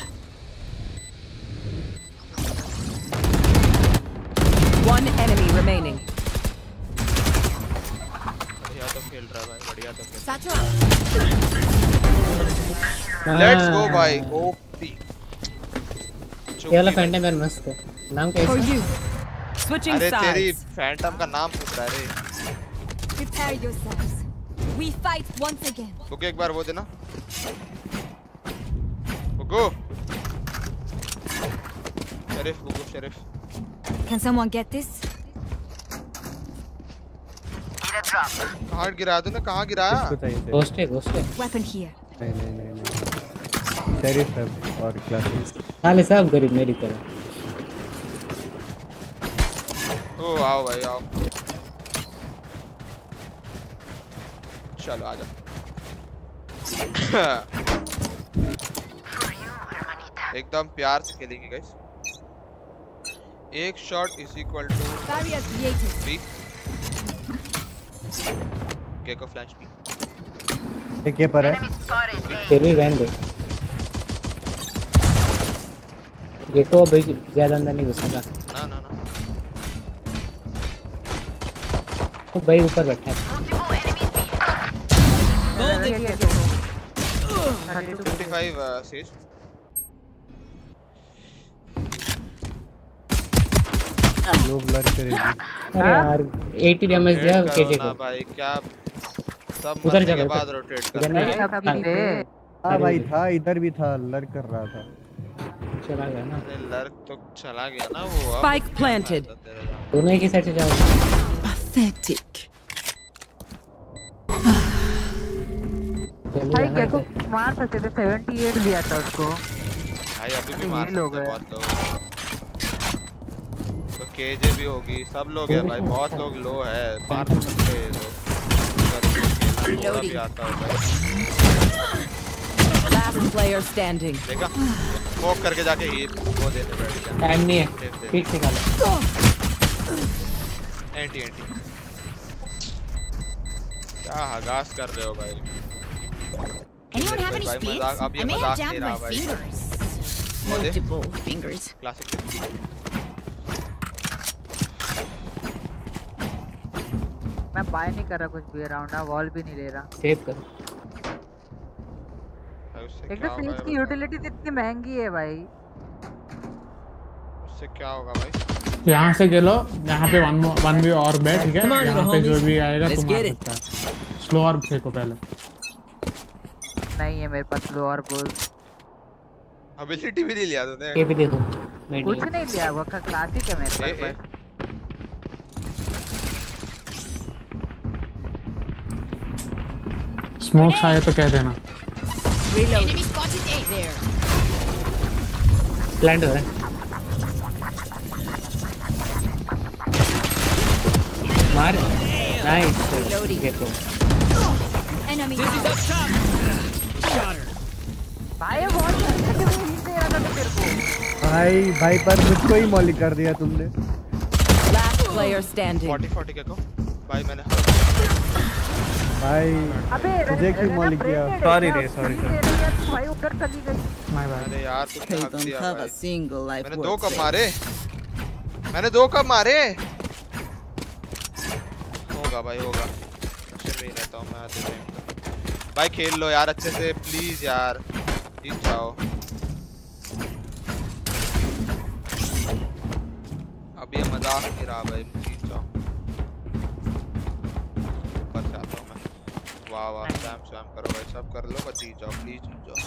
One enemy remaining. बढ़िया तो खेल रहा भाई, बढ़िया तो खेल। साचो। Let's go भाई, OP. ये वाला Phantom यार मस्त है। नाम कैसा है? Switching sides. अरे तेरी Phantom का नाम पूछ रहा है। Prepare yourselves. We fight once again. Okay, एक बार वो देना। Go. Sharif, go Sharif. Can someone get this? Get a drop. कहाँ गिरा तूने? कहाँ गिराया? Ghost है. Weapon here. नहीं। Sharif सब और classes। साले सब गरीब मेरी तरह। ओ आओ भाई आओ। चलो आजा। एकदम प्यार से खेलेंगे गाइस। एक shot is equal to B के को फ्लैश बी के पर है। तेरी वैन दे ये तो भाई ज्यादा अंदर नहीं घुसेगा। ना तो भाई ऊपर बैठा है। 55 sage. लो ब्लड करेगी। अरे यार 80 डैमेज दिया केजे को। भाई क्या सब उधर के बाद रोटेट कर रहे। हां भाई था, इधर भी था, लर्क कर रहा था। चला गया ना। अरे लर्क तो चला गया ना वो। Spike planted. दोनों की साइड से जाओ। Pathetic. भाई देखो मार सकते थे, 78 दिया था उसको भाई। अभी भी मार लोग हैं बहुत लोग, तो केजे भी होगी, सब लोग हैं भाई, बहुत लोग लो है, मार सकते हैं लोग। थोड़ा भी आता होगा। Last player standing. देखा स्मोक करके जाके हील वो देते बैठ गया। टाइम नहीं है, ठीक से निकालो। एंटी क्या हगास कर रहे हो भाई? Anyone have any speed? I may have jammed my fingers. Multiple fingers. Classic. मैं बाय नहीं कर रहा कुछ भी, राउंड ना वॉल भी नहीं ले रहा। सेव कर। एक तो फिनिक्स की यूटिलिटी इतनी महंगी है भाई, उससे क्या होगा भाई। यहाँ से खेलो, यहाँ पे वन भी और बैठ, ठीक है? यहाँ पे जो भी आएगा तुम मार सकता है। स्लो ऑर्ब फेंको पहले। नहीं है मेरे पास स्लो ऑर्ब। एबिलिटी भी नहीं लिया तूने? ये भी देखो, कुछ नहीं लिया, वो का क्लासिक है मेरे पास। स्मोक आए तो कह देना। लैंड हो रहा है। मार। नाइस। देखो। भाई भाई पर मुझको ही मौलिक कर दिया तुमने। 40 देखो। भाई मैंने भाई तुझे क्यों मालिक किया? सॉरी रे, सॉरी भाई, ऊपर चली गई। अरे यार तू हक दिया भाई। मैंने दो कप मारे, होगा भाई, होगा। अच्छे में ही रहता हूँ मैं आते टाइम। भाई खेल लो यार अच्छे से प्लीज यार, जीत जाओ। अब ये मजाक नहीं रहा भाई, जीत जाओ। ऊपर जाता हूँ मैं। वाह वाह, शाम करो भाई, सब कर लो, बस जीत जाओ प्लीज, जीत जाओ।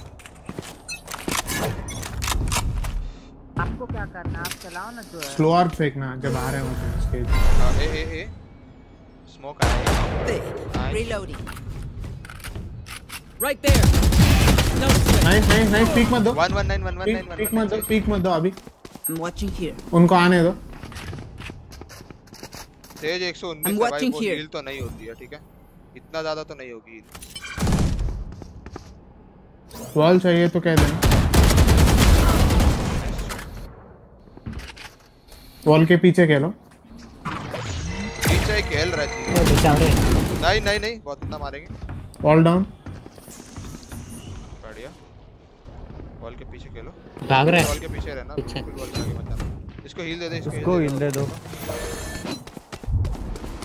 आपको क्या करना, आप चलाओ ना जो है। स्लो आर्म फेंकना जब आ रहे हो तो stage. A A A smoke आ रही है। Reloading right there. Nice peek मत दो। 119111 पीक मत दो अभी। I'm watching here. उनको आने दो। तेज 119 भाई, वो हील तो नहीं होती है, ठीक है? इतना ज्यादा तो नहीं होगी। वॉल चाहिए तो कह देना। वॉल के पीछे खेलो। पीछे खेल रहे। नहीं, बहुत ना मारेंगे। Wall down. बढ़िया। वॉल के पीछे खेलो। भाग रहा है। वॉल के पीछे रहना, बिल्कुल वॉल के आगे मत जाना। इसको हील दे दे, इसको हील दे दो।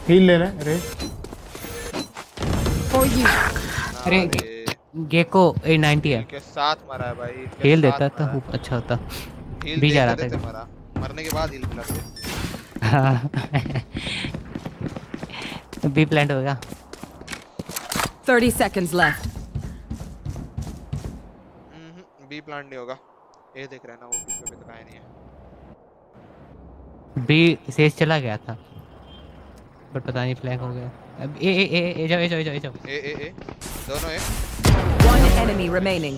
हील ले रहा है रे। अरे गेको ए 90 है के साथ मरा है भाई। हिल देता था, अच्छा होता। भी जा रहा था मरा, मरने के बाद हिल मिला। हां बी प्लांट हो गया। 30 सेकंड्स लेफ्ट। बी प्लांट नहीं होगा, ए देख रहा है ना, वो पीछे पे तो आया नहीं है। बी से चला गया था पर पता नहीं फ्लैग हो गया। अब ए जाओ। दोनों ए। One enemy remaining.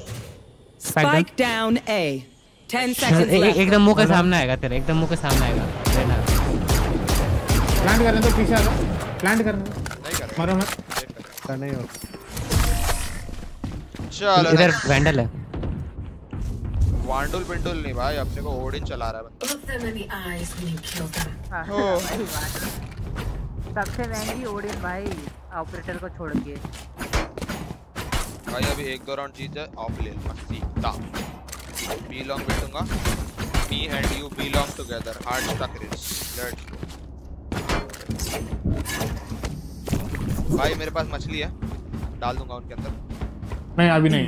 Spike down A. 10 seconds left. एकदम मुंह के सामने आएगा तेरे, एकदम मुंह के सामने आएगा। रहना। प्लांट करने तो पीछे आ जा। प्लांट करने। नहीं कर। मारो मत। कर नहीं हो। चलो इधर वैंडल है। वांडुल पिंडुल नहीं भाई, अपने को ओडिन चला रहा है बंदा। ओह सबसे महंगी ओडिन भाई, ऑपरेटर को छोड़ के। भाई अभी एक दो राउंड जीत जाए, ऑफ ले लूंगा सीधा। बी लॉन्ग बैठूंगा। Me and you belong together, hard stuck rich. Let's go भाई, मेरे पास मछली है, डाल दूंगा उनके अंदर। नहीं अभी नहीं,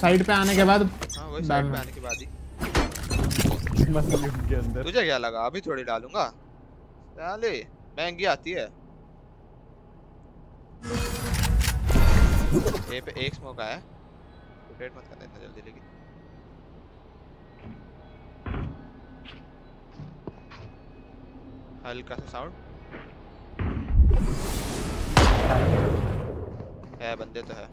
साइड पे आने के बाद। हां वही, साइड पे आने के बाद ही मछली उनके अंदर। तुझे क्या लगा अभी थोड़ी डालूंगा? साले महंगी आती है। ए पे एक स्मोक आया, रोटेट मत करना इतना जल्दी। लेकिन हल्का सा साउंड है, बंदे तो है।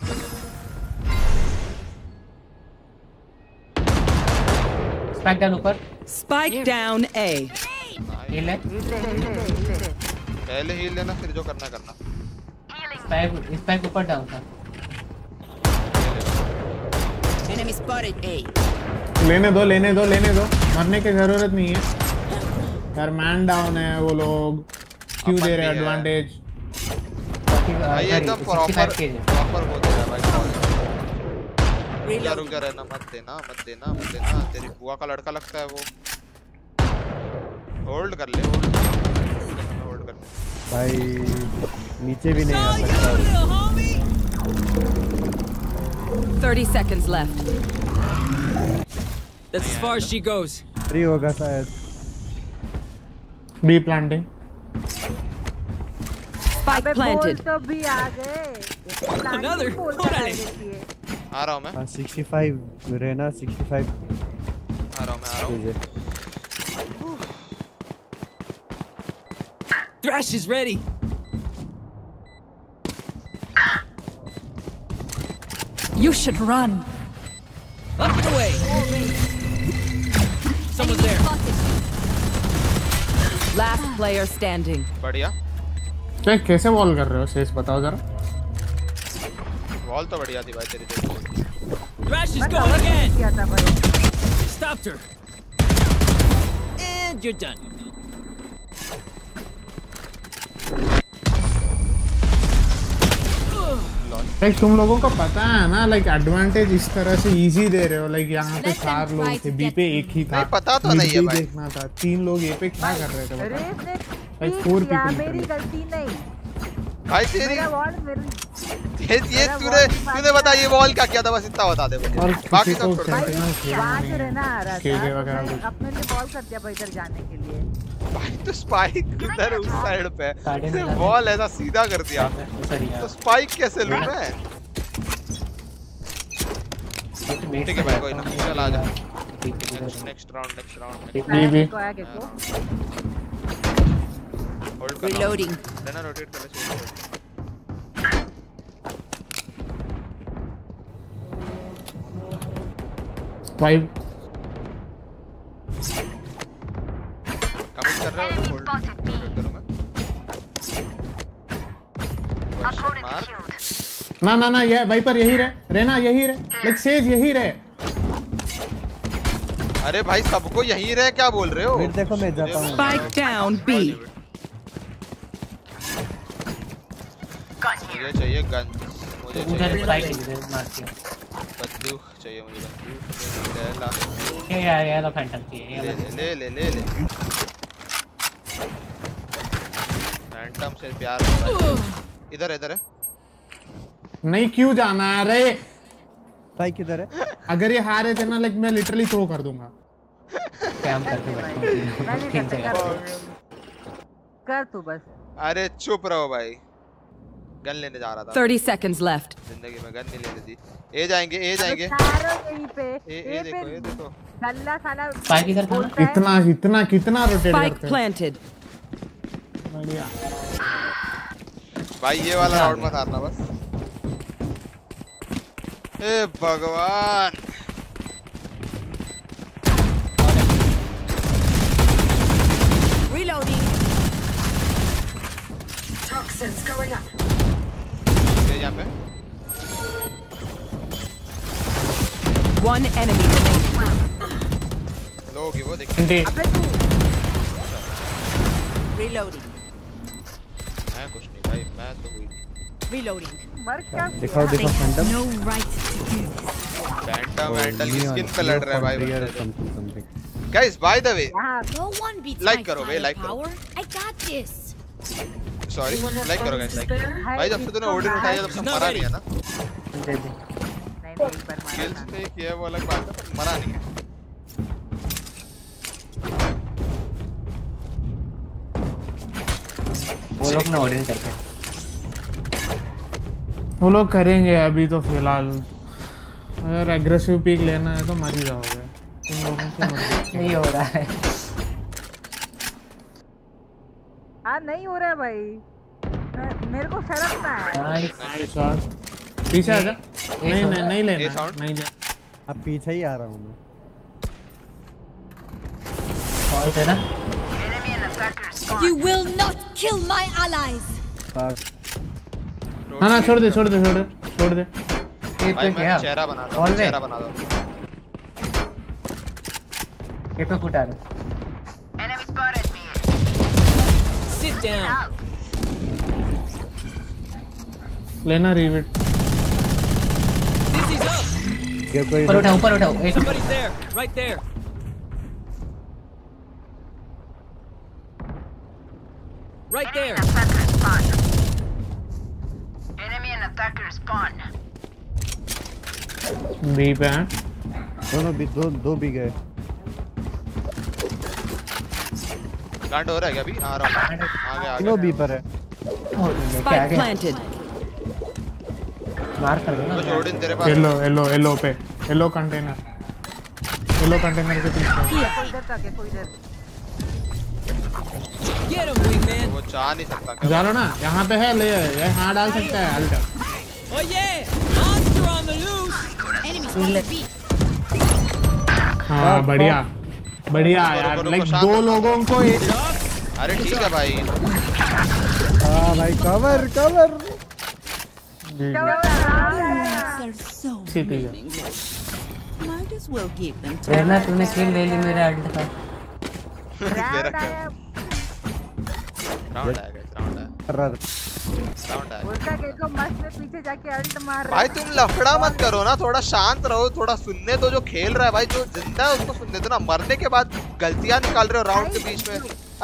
स्पाइक डाउन ऊपर। स्पाइक डाउन ए। हील ले पहले हील लेना, फिर जो करना करना। स्पाइक ऊपर डाउन था। Enemy spotted A. लेने दो, मरने की जरूरत नहीं है यार। मैन डाउन है, वो लोग क्यों दे रहे एडवांटेज? भाई एकदम प्रॉपर हो गया भाई। यार रुक रहना, मत देना। तेरी बुआ का लड़का लगता है वो। होल्ड कर ले भाई, नीचे भी नहीं आ सकता। 30 seconds left. That's as far as she goes. Three होगा शायद. B planting. Spike planted. Another. आ रहा हूँ मैं. 65 रहना 65. आ रहा हूँ मैं आ रहा हूँ. Thrash is ready. You should run. Up and away. Someone's there. Last player standing. बढ़िया. क्या कैसे वॉल कर रहे हो? शेष बताओ जरा. वॉल तो बढ़िया थी भाई तेरी देखो. Thrash is going again. Stopped her. And you're done. Like तुम लोगों को पता है ना लाइक एडवांटेज इस तरह से इजी दे रहे हो लाइक यहाँ पे 4 लोग थे बी पे एक ही था पता तो नहीं है भाई देखना था 3 लोग ए पे क्या कर रहे थे लाइक 4 पीपल मेरी गलती नहीं भाई तेरी ये तूने बता ये बॉल का क्या था बस इतना बता दे मुझे बाकी सब छोड़ दे ना आ रहा था अपने से बॉल कर दिया भाई इधर जाने के लिए भाई तो स्पाइक उधर उस साइड पे से बॉल ऐसा सीधा कर दिया तो स्पाइक कैसे लूं मैं ठीक है भाई कोई ना चल आ जा next round Reloading. Then I rotate the machine. Five. Coming कर रहा हूँ hold. Rotate करूँ मैं. ना ना ना ये वाइपर यही रहे. रेना यही रहे. Like sage यही रहे. अरे भाई सबको यही रहे क्या बोल रहे हो? फिर देखो मैं जाता हूँ. Spike down B. मुझे चाहिए गन मुझे चाहिए बंदूक चाहिए मुझे बंदूक ये लो फैंटम की ले ले ले ले फैंटम से प्यार इधर है नहीं क्यों जाना रे भाई किधर है अगर ये हारे थे ना लाइक मैं लिटरली थ्रो कर दूंगा क्या हम करते बैठो कर तू बस अरे चुप रहो भाई गन लेने जा रहा था 30 seconds left जिंदगी में गन नहीं लेने दी ए जाएंगे सारे यहीं पे ए देखो सल्ला साला भाई इधर था इतना इतना कितना रोटेट करते हैं बढ़िया भाई ये वाला राउंड मत हारना बस ए भगवान रीलोडिंग टॉक्सिन्स गोइंग अप यहाँ पे One enemy remaining. लोग वो देखते हैं। Reloading. मैं कुछ नहीं भाई मैं तो हुई। Reloading. मर क्या? दिखाओ दिखाओ Phantom. No right to kill. Phantom mental skin पे लड़ रहा है भाई। Guys by the way. No one beats my power. I got this. Sorry like करो गाइस लाइक भाई जब से तूने ऑर्डर उठाया तब से मरा नहीं है ना दे दे नहीं नहीं पर मारा खेल से किया वो अलग बात है मरा नहीं है वो लोग ना ऑर्डर करते हैं वो लोग करेंगे अभी तो फिलहाल अगर एग्रेसिव पिक लेना है तो मर ही जाओगे तुम लोगों से मत नहीं हो रहा है हाँ नहीं हो रहा है भाई मेरे को शर्म ना है पीछे आ जा नहीं मैं नहीं लेना नहीं जा अब पीछे ही आ रहा हूँ मैं कॉल है ना You will not kill my allies हाँ ना छोड़ दे ये तो क्या चेहरा बना दो ये तो कुटा रहे enemy spotted Sit down. लेना रिवेट। ऊपर उठाओ। Somebody's there, right there. Right there. Enemy and attacker spawn. B पे हैं दोनों, भी दो भी गए। प्लांट हो रहा है क्या अभी? आ रहा है, आ गया। नो बी पर है स्पाइक प्लांटेड। मार कर देना जोड़ इन तेरे पास। येलो येलो येलो पे, येलो कंटेनर, येलो कंटेनर के पीछे। इधर तक है, कोई इधर ये रो वीक मैन। वो जा नहीं सकता क्या? जानो ना यहां पे है, ले ये हां डाल सकता है अल्टा। ओ ये monster on the loose enemy on the beat। हां बढ़िया बढ़िया यार, लाइक दो लोगों को एक। अरे ठीक है भाई, हां भाई कवर कवर ठीक है। might as well give them to me। तूने किल ले ली मेरा अल्ट का। राउंड आया, राउंड आया, राउंड आया। बोलता देखो मस्त में पीछे जाके अल्ट मार रहा है। भाई तुम लफड़ा मत करो ना, थोड़ा शांत रहो, थोड़ा सुनने दो जो खेल रहा है भाई, जो जिंदा है उसको सुनने दो ना। मरने के बाद गलतियां निकाल रहे हो राउंड के बीच में।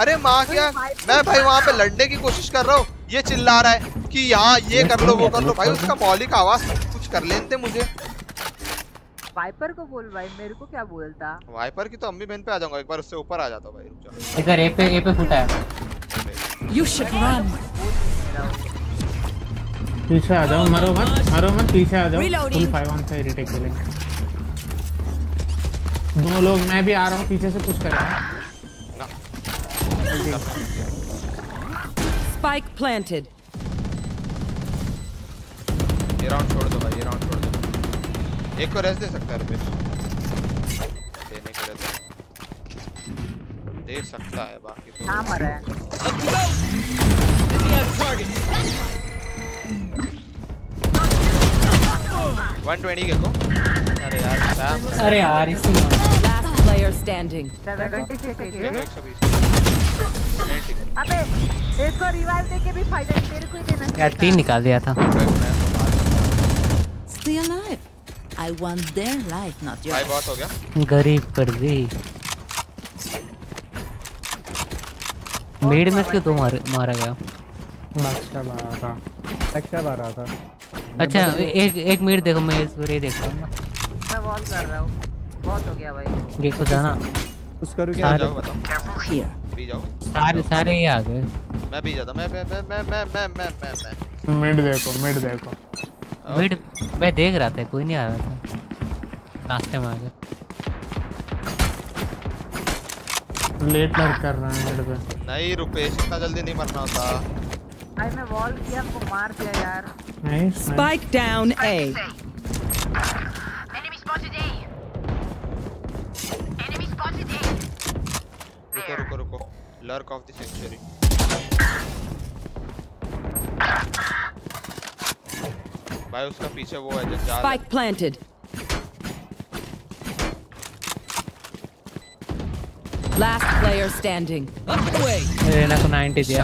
अरे मां क्या, मैं भाई वहां पे लड़ने की कोशिश कर रहा हूं, ये चिल्ला रहा है कि यहां ये कर लो वो कर लो। भाई उसका मौलिक आवाज कुछ कर लेते मुझे। वाइपर को बोल भाई, मेरे को क्या बोलता? वाइपर की तो अम्मी बहन पे आ जाऊंगा, एक बार उससे ऊपर आ जाता भाई, रुक जा। इधर ए पे फुटा है। You should run. पीछे आ जाओ, मरो मत, मरो मत, पीछे आ जाओ। तुम 5-1 से रिटेक ले लेंगे। दो लोग, मैं भी आ रहा हूं पीछे से, कुछ कर रहा हूं। Spike planted. ये राउंड छोड़ दो भाई, ये राउंड छोड़ दो। एक को रेस्ट दे सकता है रुपेश, देने के लिए दे सकता है, बाकी तो हां मर है। वन 120 के को। अरे यार साहब, अरे यार इसी लास्ट प्लेयर स्टैंडिंग। 120 अबे इसको रिवाइव देके भी फायदा तेरे को ही देना। क्या 3 निकाल दिया था। Stay alive. I want their life, not yours. भाई बहुत हो गया, गरीब पर भी मेड में क्यों तो मारा गया? अच्छा मारा था। अच्छा एक मिनट देखो, मैं इसको रे देखता हूं ना, मैं वॉल कर रहा हूं। बहुत हो गया भाई, देखो जाना कुछ करो, क्या जाओ बताओ, भी जाओ। सारे ही आ गए, मैं भी जाता। मैं मिड देखो। वेट मैं देख रहा था, कोई नहीं आ रहा था लास्ट टाइम। आ गया लेट लग कर रहा है मेरे पे। नहीं रुपेश इतना जल्दी नहीं मरना होता। भाई मैं वॉल किया, हमको मार दिया यार। नहीं spike down A, enemy spotted A. रुको लर्क ऑफ द सेंचुरी भाई, उसका पीछे वो है जो जा रहा है। Spike planted. Last player standing. रेना को 90 दिया।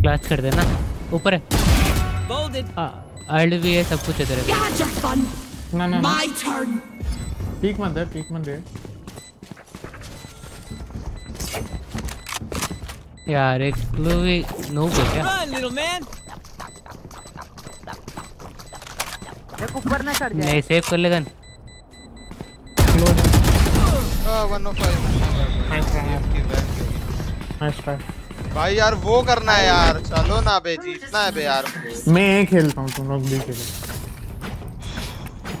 क्लच कर देना, ऊपर है। आईडी भी है, सब कुछ है तेरे। ना ठीक मत दे यार। एक क्लूवी नो हो गया। देखो ऊपर ना चढ़ जाए। नहीं सेव कर लेगा। भाई यार वो करना है यार, चलो ना बे, जीतना है बे यार। मैं खेलता हूँ, तुम लोग भी खेलो।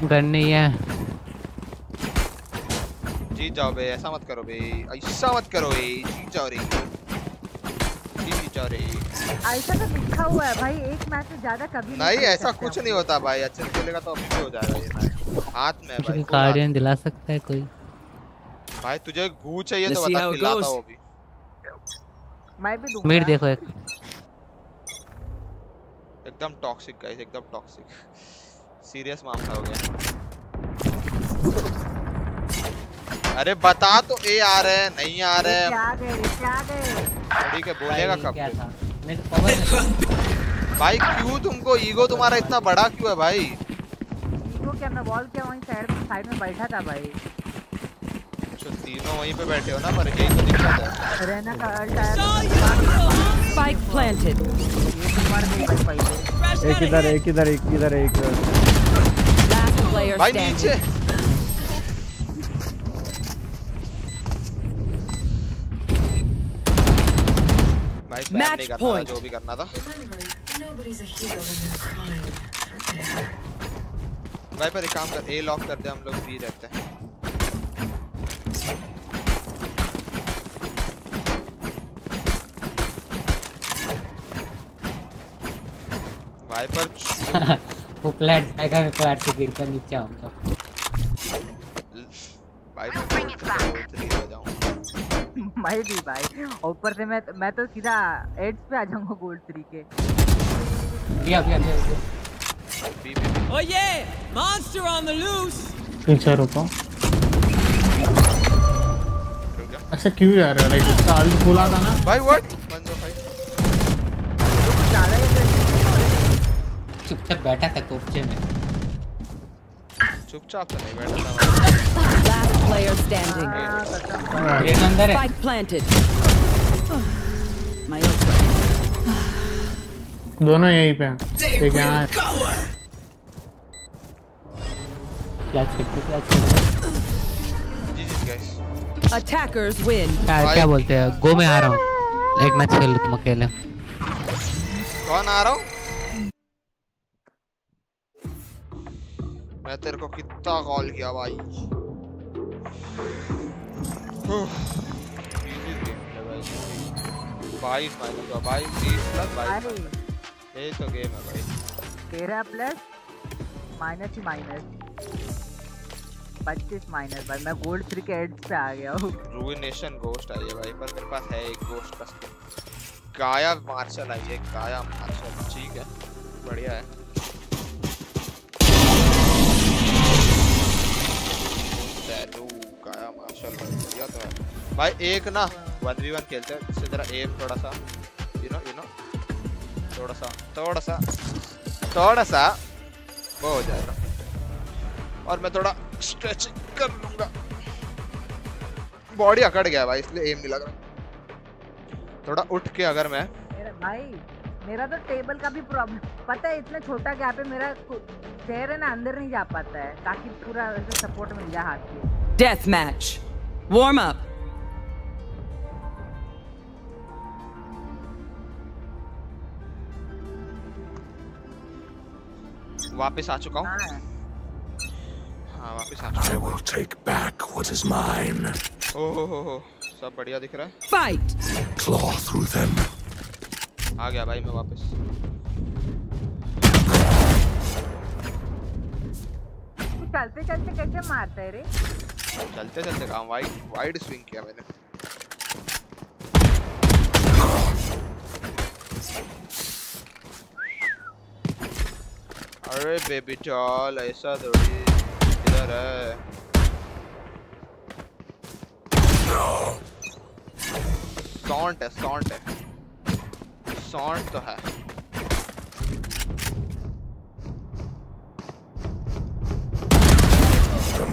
गन नहीं है, जीत जाओ बे। ऐसा मत करो बे। जीत जाओ रे। ऐसा तो लिखा हुआ है भाई, एक मैच में ज्यादा कभी नहीं। ऐसा कुछ नहीं होता भाई, अच्छे खेलेगा तो अपने हो जाएगा ये मैच। हाथ में भाई कार्डियन दिला सकता है कोई। भाई तुझे गू चाहिए तो बता, खिलाता हूं अभी। मैं भी दूंगा। मेड देखो, एकदम टॉक्सिक गाइस, एकदम टॉक्सिक। सीरियस मामला हो गया। अरे बता तो, ए आ रहे हैं नहीं आ रहे हैं, क्या गए ठीक है, बोलेगा कब था? मैं तो पावर भाई। क्यों तुमको ईगो तुम्हारा इतना बड़ा क्यों है भाई? ईगो क्या, मैं बॉल क्या वहीं साइड में बैठा था भाई। तीनों वहीं पे बैठे हो ना, पर एक तो दिक्कत है। रहना का अल्ट आया। Spike planted. एक इधर Last player standing. Match point. जो भी करना था. भाई पर एक काम कर, ए लॉक करते हैं हम लोग, बी रहते हैं. वाइपर वो फ्लैट आएगा, फ्लैट से गिरकर नीचे आऊंगा. भाई भी भाई ऊपर से मैं तो सीधा एड्स पे आ जाऊंगा गोल्ड 3 के. गया. ओ ये मॉन्स्टर ऑन द लूज. पीछे रुको. अच्छा क्यों जा रहा है? लाइक उसका आलू खोला था ना भाई. व्हाट बंदो भाई चुपचाप बैठा था कोपचे में. चुपचाप तो नहीं बैठा था. Last player standing. ये अंदर है. Fight planted. माय दोनों यहीं पे हैं. ठीक है यार. क्या चेक Attackers win. क्या बोलते हैं? गो में आ रहा हूँ. एक मैच खेल लो तुम अकेले. कौन आ रहा हूँ? मैं तेरे को कितना कॉल किया भाई. भाई फाइनल का भाई 30+22. ये तो गेम है भाई. 13+ -- -25 भाई. मैं गोल्ड 3 के एड्स पे आ गया हूं. रूइनेशन गोस्ट आई है भाई. पर मेरे पास है एक गोस्ट बस. काया मार्शल आई है. काया मार्शल ठीक है, बढ़िया है. चलो काया मार्शल बढ़िया तो है भाई. एक ना 1v1 खेलते हैं. इससे जरा एम थोड़ा सा यू नो थोड़ा सा वो हो जाएगा. और मैं थोड़ा स्ट्रेचिंग कर लूंगा. बॉडी अकड़ गया भाई इसलिए एम नहीं लग रहा. थोड़ा उठ के अगर मैं मेरा तो टेबल का भी प्रॉब्लम पता है. इतना छोटा गैप है मेरा पैर है ना, अंदर नहीं जा पाता है. ताकि पूरा वैसे सपोर्ट मिल जाए हाथ के. Death match warm up. वापस आ चुका हूँ. I will take back what is mine. Oh, सब बढ़िया दिख रहा है. Fight. Claw through them. आ गया भाई मैं वापस. चलते कैसे मारता है रे? चलते काम वाइड स्विंग किया मैंने. अरे बेबी चल ऐसा थोड़ी. सॉन्ट तो है.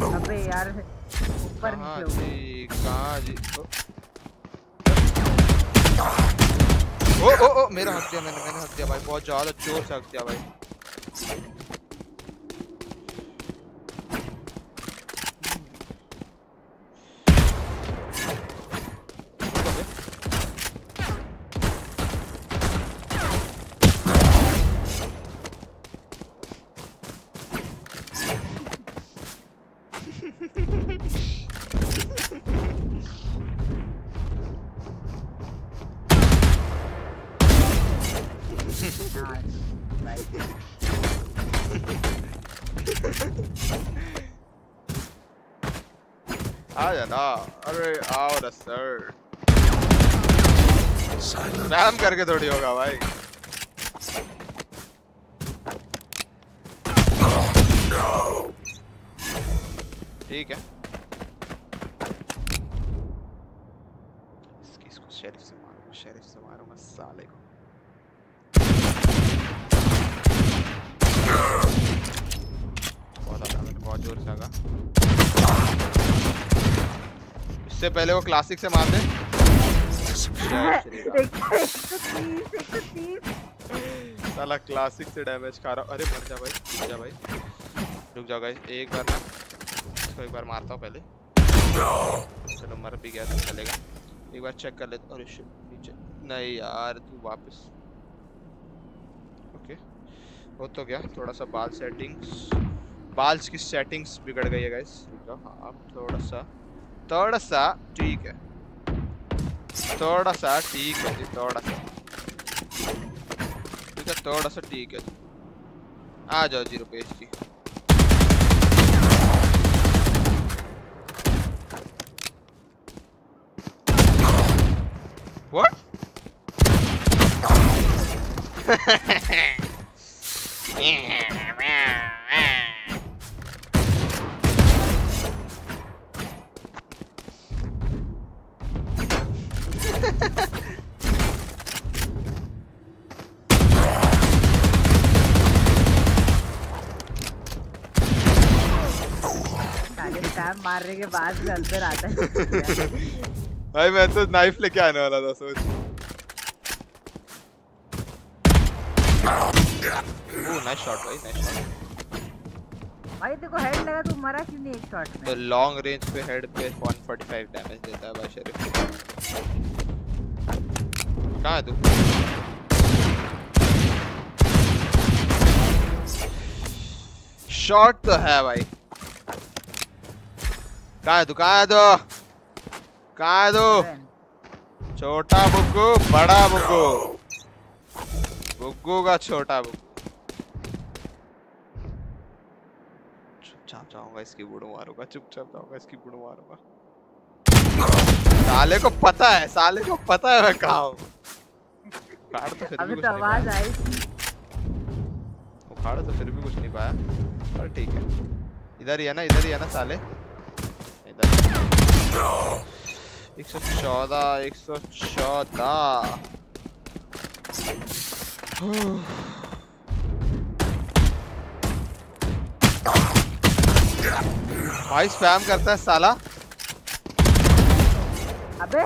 अबे यार ऊपर जी. ओ मेरा हक दिया. मैंने हक दिया भाई. बहुत ज्यादा जोर से हक दिया भाई. राम करके थोड़ी होगा भाई. ठीक है. इसको शेरिफ से मारूंगा साले को. बहुत जोर से लगा. इससे पहले वो क्लासिक से मार दे. साला क्लासिक से डैमेज खा रहा। अरे मर जा भाई, मर जा भाई, रुक जाओ गाइस। एक बार ना इसको एक बार मारता हूँ पहले। चलो मर भी गया तो चलेगा। एक बार चेक कर लेते। अरे शिट नीचे। नहीं यार तू वापस। ओके हो तो गया। थोड़ा सा बाल्स की सेटिंग्स बिगड़ गई है गाइस। हाँ थोड़ा सा ठीक है, थोड़ा सा ठीक है। आ जाओ जी रुपेश जी। What? मारने के बाद भी अंदर आता है। भाई मैं तो नाइफ लेके आने वाला था, सोच। नाइस शॉट भाई, नाइस शॉट। भाई देखो हेड लगा, तू मरा क्यों नहीं एक शॉट में? तो लॉन्ग रेंज पे हेड पे 145 डैमेज देता है भाई शरीफ। कहाँ है तू? शॉट तो है भाई। कहाँ है तू? छोटा बुक्कू, बड़ा बुक्कू, बुक्कू का छोटा बुक्कू। चुपचाप जाऊंगा, इसकी बुड़ मारूंगा। साले को पता है, मैं कहाँ हूँ। अभी तो आवाज आई उखाड़ा तो फिर भी कुछ नहीं पाया। पर ठीक है, इधर ही है ना साले। 114 भाई स्पैम करता है साला। अबे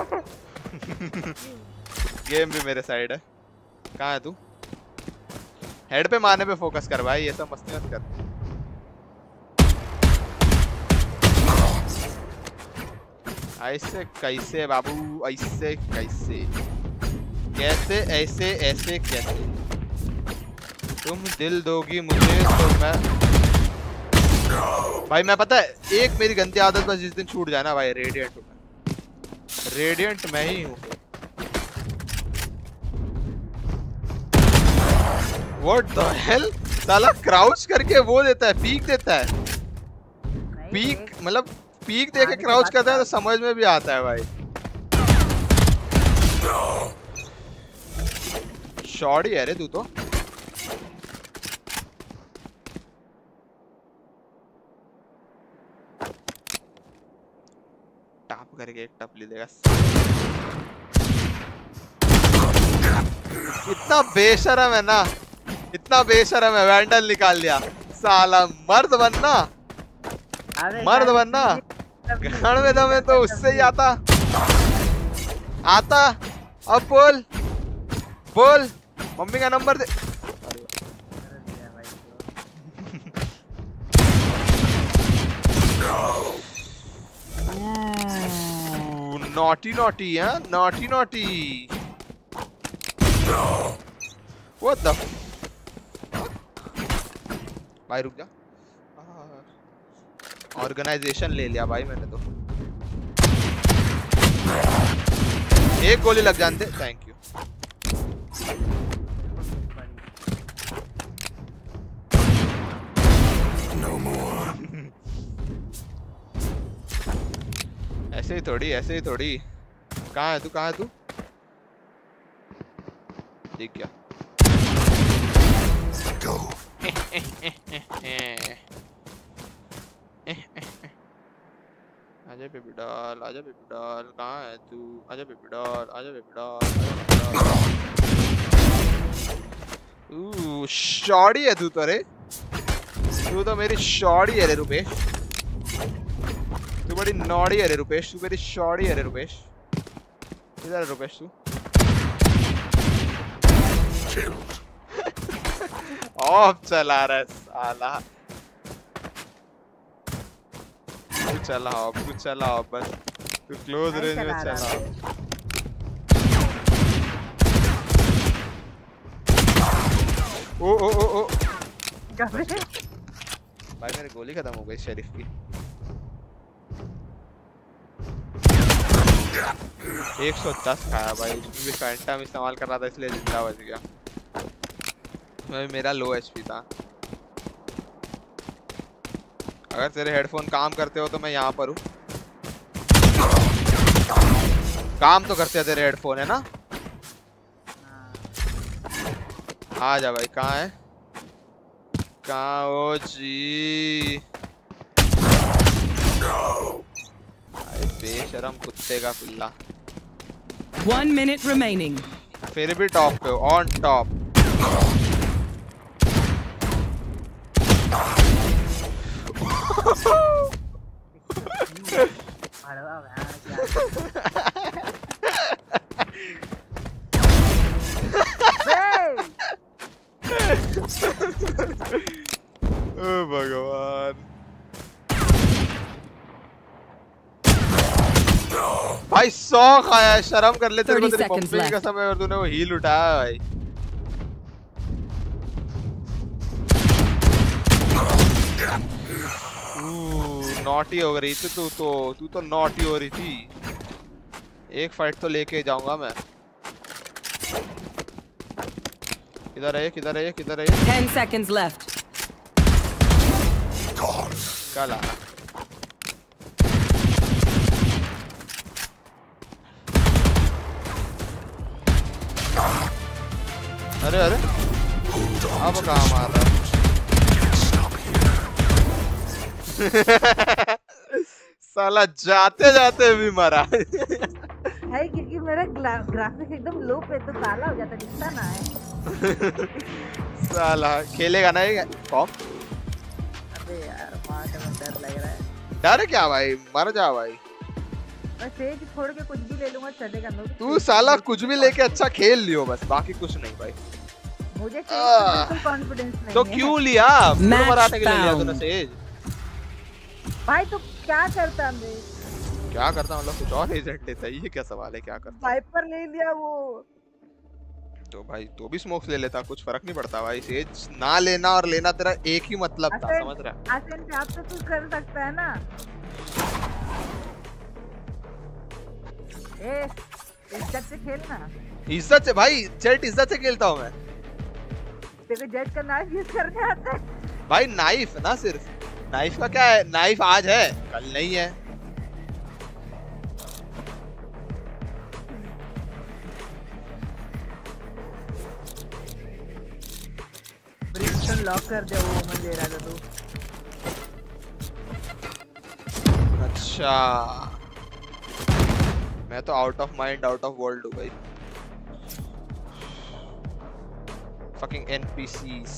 गेम भी मेरे साइड है। कहाँ है तू? हेड पे मारने पे फोकस कर भाई, ये सब मस्ती मत कर। ऐसे कैसे बाबू, ऐसे कैसे, कैसे ऐसे ऐसे कैसे? तुम दिल दोगी मुझे तो मैं। भाई मैं पता है एक मेरी गंदी आदत बस जिस दिन छूट जाए ना भाई, रेडियंट मैं ही हूँ। व्हाट द हेल, साला क्राउच करके वो देता है, पीक देता है। पीक मतलब पीक दे के क्राउच करता है तो समझ में भी आता है भाई। शॉट ही है रे तू तो। टॉप करके एक टपली देगा। इतना बेशरम है ना, वैंडल निकाल लिया साला। मर्द बनना घड़ में दम है तो उससे ही आता। अब बोल मम्मी का नंबर दे। नॉटी व्हाट द भाई। रुक जा, ऑर्गेनाइजेशन ले लिया भाई मैंने तो। एक गोली लग जानते। Thank you. No more. ऐसे ही थोड़ी। कहाँ है तू? देख क्या। Go. आजा बेबी डॉल कहाँ है तू? आजा बेबी डॉल। ओ शॉडी है तू तो रे, तू तो मेरी शॉडी है रे रुपेश। तू बड़ी नॉडी है रे रुपेश, तू मेरी शॉडी है रे रुपेश। इधर रुपेश तू ऑफ चला रहा है साला। तू चला बस तू क्लोज रेंज में चला। ओ भाई मेरी गोली खत्म हो गई शरीफ की। एक 110 खाया भाई, भी फैंटम इस्तेमाल कर रहा था इसलिए जिंदा बच गया। मेरा लो एचपी था। अगर तेरे हेडफोन काम करते हो तो मैं यहाँ पर हूँ। काम तो करते हैं तेरे हेडफोन, है ना? आ जा भाई, कहाँ है? कहाँ हो जी? बेशरम कुत्ते का पिल्ला। 1 minute remaining. फिर भी टॉप पे हो, ऑन टॉप। ओ भगवान भाई 100 खाया, शर्म कर ले। तेरे को तेरी पंपिंग का समय और तूने वो हील उठाया भाई। नॉटी हो रही थी तू तो नॉटी हो रही थी। एक फाइट तो लेके जाऊंगा मैं। किधर है? 10 seconds left. काला अरे अब कहाँ मार रहा साला जाते भी मरा है क्योंकि मेरा ग्राफिक्स एकदम लो पे तो काला हो जाता, दिखता ना है साला खेलेगा ना ये कॉम। अबे यार डर लग रहा है। डर क्या भाई, मर जा भाई। मैं छोड़ के कुछ भी ले लूंगा, चलेगा। तू साला कुछ भी लेके अच्छा खेल लियो बस, बाकी कुछ नहीं भाई। मुझे बिल्कुल कॉन्फिडेंस नहीं। तो क्यों लिया? मराठे के लिए लिया तूने सेज भाई। तो क्या करता मैं? क्या करता मतलब कुछ और एजेंट लेता, ये क्या सवाल है? क्या करता? वाइपर ले लिया वो तो भाई, तो भी स्मोक्स ले लेता, कुछ फर्क नहीं पड़ता भाई। सेज ना लेना और लेना तेरा एक ही मतलब था, समझ रहा है? आप तो कुछ कर सकता है ना। इज्जत से खेलना, इज्जत से भाई। जेट इज्जत से खेलता हूँ मैं। देखो जेट का नाइफ यूज करने आता है भाई। नाइफ ना, सिर्फ नाइफ का क्या है? नाइफ आज है कल नहीं है। ब्रिंस्टन लॉक कर दे, वो मुझे दे रहा था तू। अच्छा मैं तो out of mind out of world हूँ भाई। Fucking NPCs.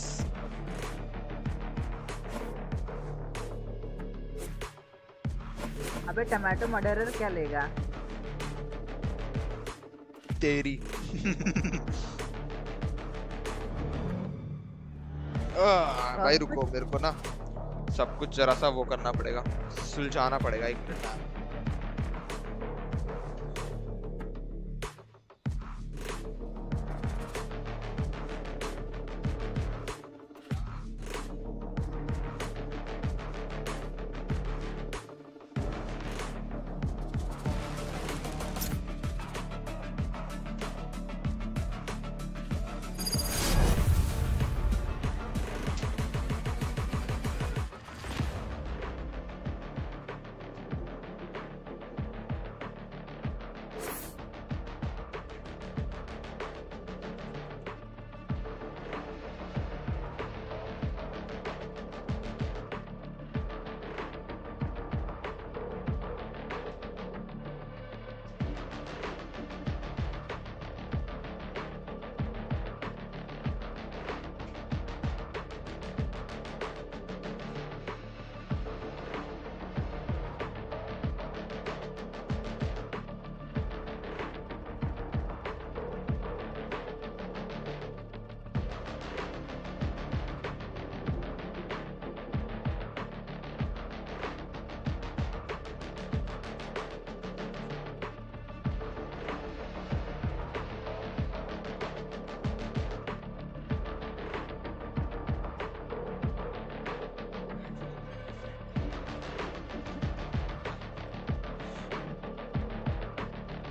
अबे टमाटो मर्डरर क्या लेगा तेरी भाई रुको, मेरे को ना सब कुछ जरा सा वो करना पड़ेगा, सुलझाना पड़ेगा। एक मिनट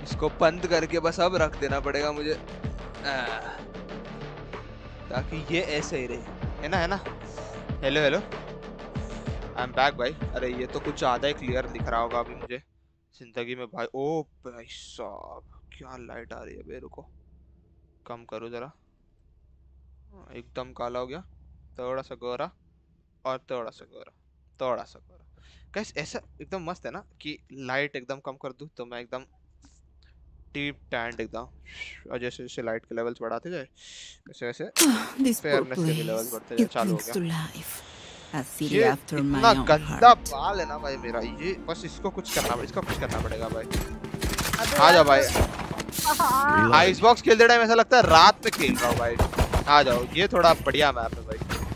इसको पंद करके बस अब रख देना पड़ेगा मुझे ताकि ये ऐसे ही रहे, है ना, है ना। Hello hello, I am back भाई। अरे ये तो कुछ ज़्यादा ही क्लियर दिख रहा होगा अभी मुझे ज़िंदगी में भाई। ओ भाई साहब क्या लाइट आ रही है भाई, रुको कम करो ज़रा। एकदम काला हो गया, थोड़ा सा गोरा और थोड़ा सा गोरा, थोड़ा सा गोरा। गाइस ऐसा एकदम मस्त है ना कि लाइट एकदम कम कर दूँ तो मैं एकदम टीप टैंड एकदम, और जैसे जैसे लाइट के लेवल्स बढ़ाते जाए वैसे वैसे फेयरनेस के लेवल्स बढ़ते जाए। चालू हो गया। ये इतना गंदा बाल है ना भाई मेरा, ये बस इसको कुछ करना पड़ेगा, इसको कुछ करना पड़ेगा भाई। आ जाओ भाई, आइस बॉक्स खेलते टाइम ऐसा लगता है रात में खेल रहा हूँ भाई। आ जाओ, ये थोड़ा बढ़िया मैप है भाई,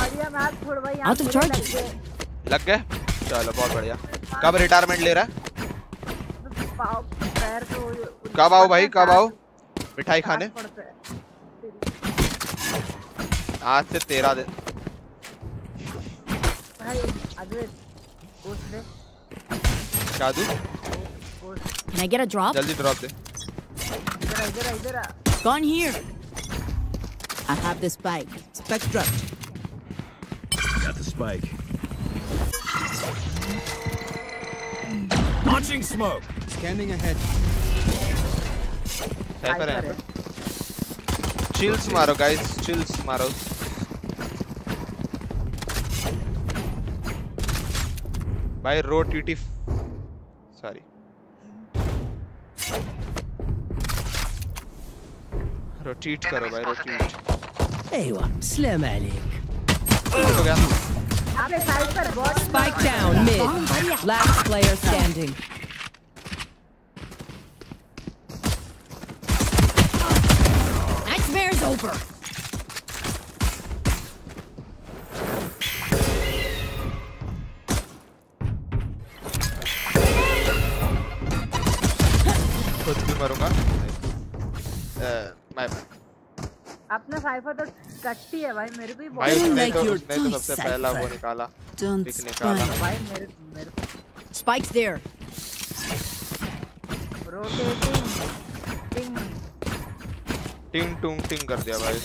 बढ़िया मैप थोड़ा भाई। आउट ऑफ चार्ज लग गए, चलो बहुत बढ़िया। कब रिटायरमेंट ले रहा है, कब आओ भाई, कब आओ मिठाई खाने? आज से 13 दिन भाई। जादू मैं गेट अ ड्रॉप, जल्दी ड्रॉप दे। इधर इधर इधर gone here, I have the spike, spike drop, got the spike, launching smoke, scanning ahead. Cypher है, चिल्स मारो गाइस, चिल्स मारो। भाई रो टीटी, सॉरी रोटेट करो भाई, रोटेट। ए वन स्लैम अलिक हो गया। आपके साइड पर बहुत spike down mid, last player standing. That bear's over. अपना साइफर तो कट्टी है भाई, मेरे को ही भाई उसने तो सबसे पहला वो निकाला, पिक निकाला भाई मेरे। स्पाइक्स देयर, रोटेटिंग टिंग टिंग टूंग टिंग कर दिया भाई।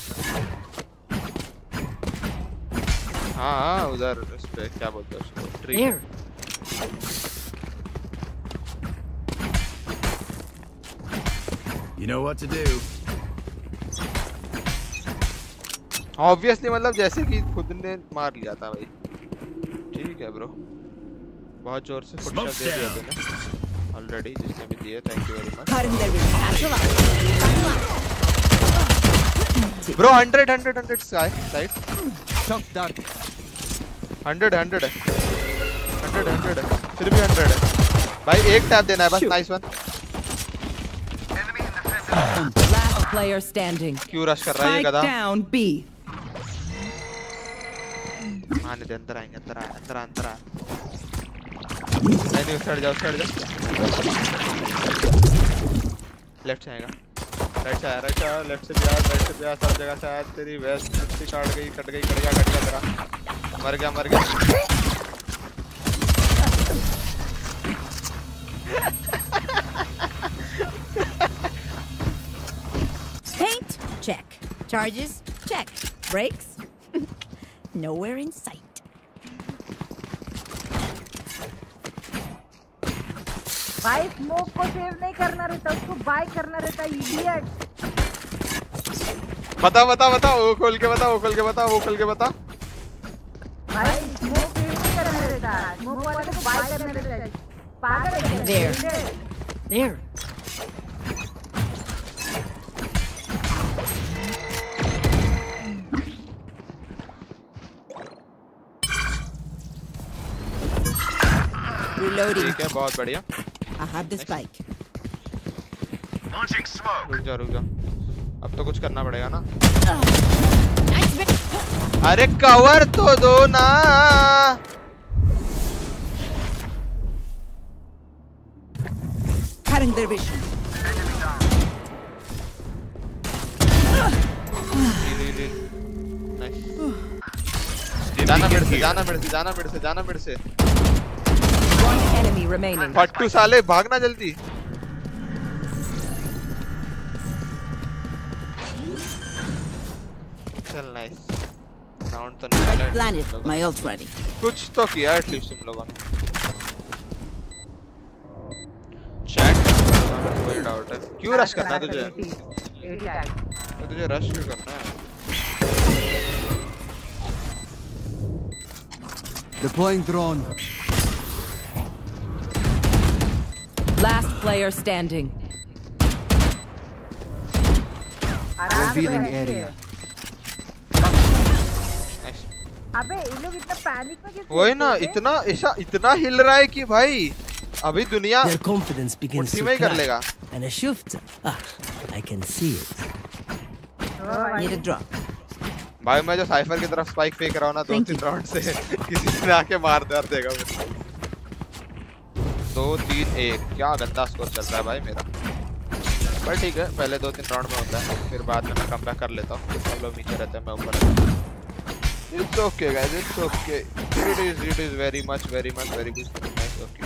हाँ उधर उस पे क्या बोलते हैं उसको, tree. You know what to do. Obviously मतलब जैसे कि खुद ने मार लिया था भाई। ठीक है ब्रो, बहुत जोर से फुटशॉट दे दिया तूने ऑलरेडी, जिसने भी दिए thank you very much bro. 100 sky side चमकदार, 100 है, फिर भी 100 है भाई। एक टैप देना है बस, nice one. Last player standing, क्यों रश कर रहा है ये गधा? डाउन बी, आने दे, अंदर आएंगे, अंदर आए, अंदर आए, अंदर आए। नहीं उतर जाओ, उतर जाओ। लेफ्ट से आएगा, राइट से आया, राइट से आया, लेफ्ट से भी आया, राइट से भी आया, सब जगह से आया। तेरी वेस्ट से काट गई, कट गई, कट गया, कट गया तेरा, मर गया, मर गया। Paint check, charges check, brakes nowhere in sight. भाई स्मोक को सेव नहीं करना रहता, उसको बाय करना रहता, इडियट। बता बता बता, वो खोल के बता, वो खोल के बता, वो खोल के बता। भाई स्मोक नहीं करना रहता, स्मोक वाले को बाय करना रहता, पागल है। देयर ठीक है, बहुत बढ़िया। रुक जा। अब तो कुछ करना पड़ेगा ना। अरे कवर तो दो ना। जाना मेरे से। फट्टू साले भागना जल्दी। चल नाइस राउंड तो निकाला प्लानिट माय ऑल रेडी कुछ तो किया एटलीस्ट तुम लोगों ने चैट कोई डाउट है क्यों रश करना तुझे रश क्यों करना है Deploying drone. Last player standing. Revealing area. अबे इन लोग इतना पैनिक में क्यों? वही ना इतना ऐसा इतना हिल रहा है कि भाई अभी दुनिया उसी में ही कर लेगा. And a shift. Ah, I can see it. Need a drop. भाई मैं जो साइफर की तरफ स्पाइक फेंक रहा हूं ना 2-3 राउंड से किसी ने आके मार देगा मुझे 2-3-1 क्या गंदा स्कोर चल रहा है भाई मेरा पर ठीक है पहले 2-3 राउंड में होता है फिर बाद में मैं कमबैक कर लेता हूं सब लोग नीचे रहते हैं मैं ऊपर रहता हूं it's okay guys it's okay it is very much very good nice okay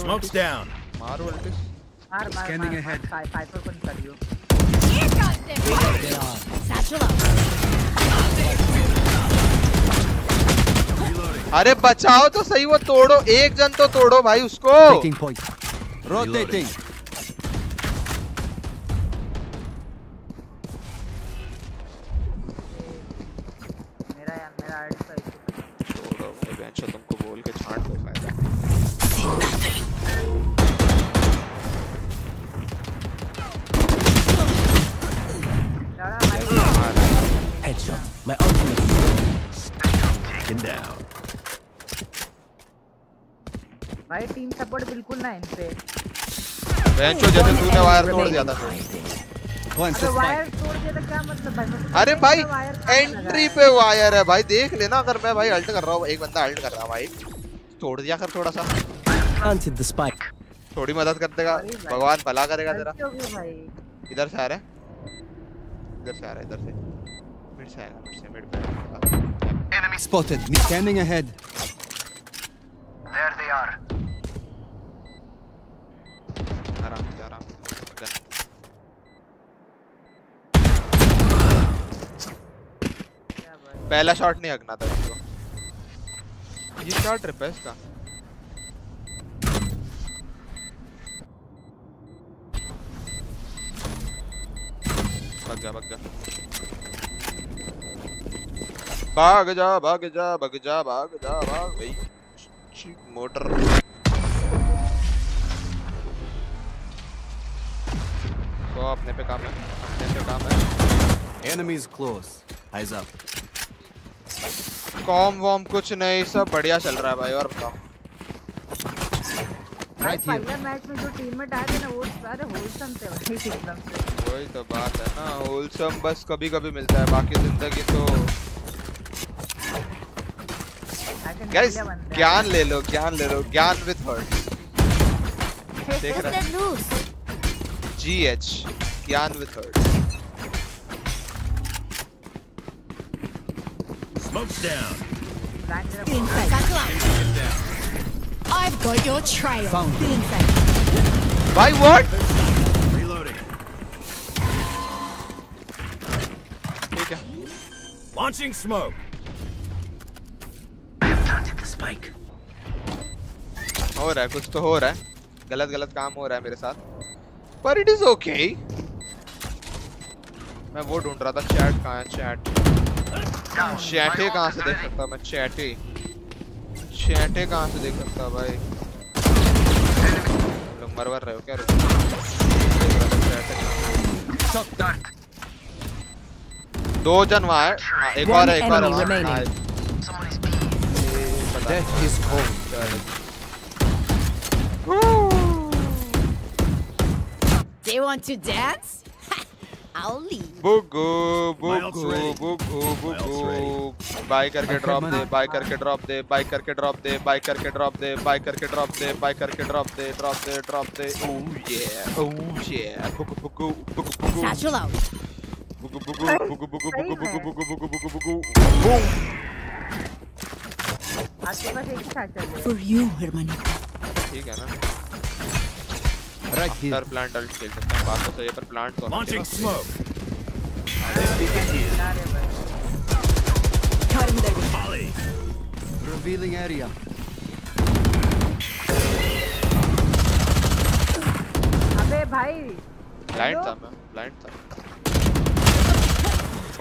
Smokes down. Maru ulti. Scanning ahead. Cipher को निकालियो. ये करते हैं. सैचुला. अरे बचाओ तो सही वो तोड़ो एक जन तो तोड़ो भाई उसको. Rotating. मेरा आर्ट सही. तोड़ो भाई बेंचो तुमको बोल के छांट दो My ultimate taken down. भाई टीम सपोर्ट बिल्कुल ना इन पे. बेंचो जैसे तूने वायर तोड़ दिया था. तो वायर तोड़ दिया था क्या मतलब भाई? अरे भाई एंट्री पे वायर है भाई देख लेना अगर मैं भाई अल्ट कर रहा हूँ एक बंदा अल्ट कर रहा है भाई तोड़ दिया कर थोड़ा सा. Planted the spike. थोड़ी मदद कर देगा भगवान भला करेगा तेरा. इधर से आ रहा है. इधर से आ रहा है इधर से. Enemy spotted. Standing ahead. There they are. Aram. पहला शॉट नहीं लगना था इसको. ये शॉट ट्रिप है इसका. भाग जा. भाग जा भाई मोटर तो अपने पे काम है एनिमीज क्लोज आइज अप कॉम वॉम कुछ नहीं सब बढ़िया चल रहा है भाई और बताओ पहले मैच में जो टीममेट आए थे ना वो सारे होलसम थे भाई एकदम से वही तो बात है ना होलसम बस कभी-कभी मिलता है बाकी जिंदगी तो Guys, ज्ञान ले लो, ज्ञान with hurt. देख रहा हूँ. GH, ज्ञान with hurt. Smokes down. I've got your trail. By what? Reloading. Okay. Launching smoke. Spike. हो रहा है कुछ तो हो रहा है गलत काम हो रहा है मेरे साथ पर इट इज ओके मैं वो ढूंढ रहा था चैट कहाँ है चैटे कहाँ से देख सकता मैं चैटे कहाँ से देख सकता भाई लोग मरवर रहे हो क्या चैटे 2 जन वहाँ है एक और Death is cold. They want to dance? I'll leave. Bogo. Buy करके drop दे. Oh yeah. Bogo. Satchel out. Boom. For you, Hermanita. ठीक है ना। सर प्लांट अल्ट खेल सकता हूं बात तो सही है पर प्लांट कौन लॉन्चिंग स्मोक अरे पीछे ही रिवीलिंग एरिया अबे भाई ब्लाइंड था मैं ब्लाइंड था।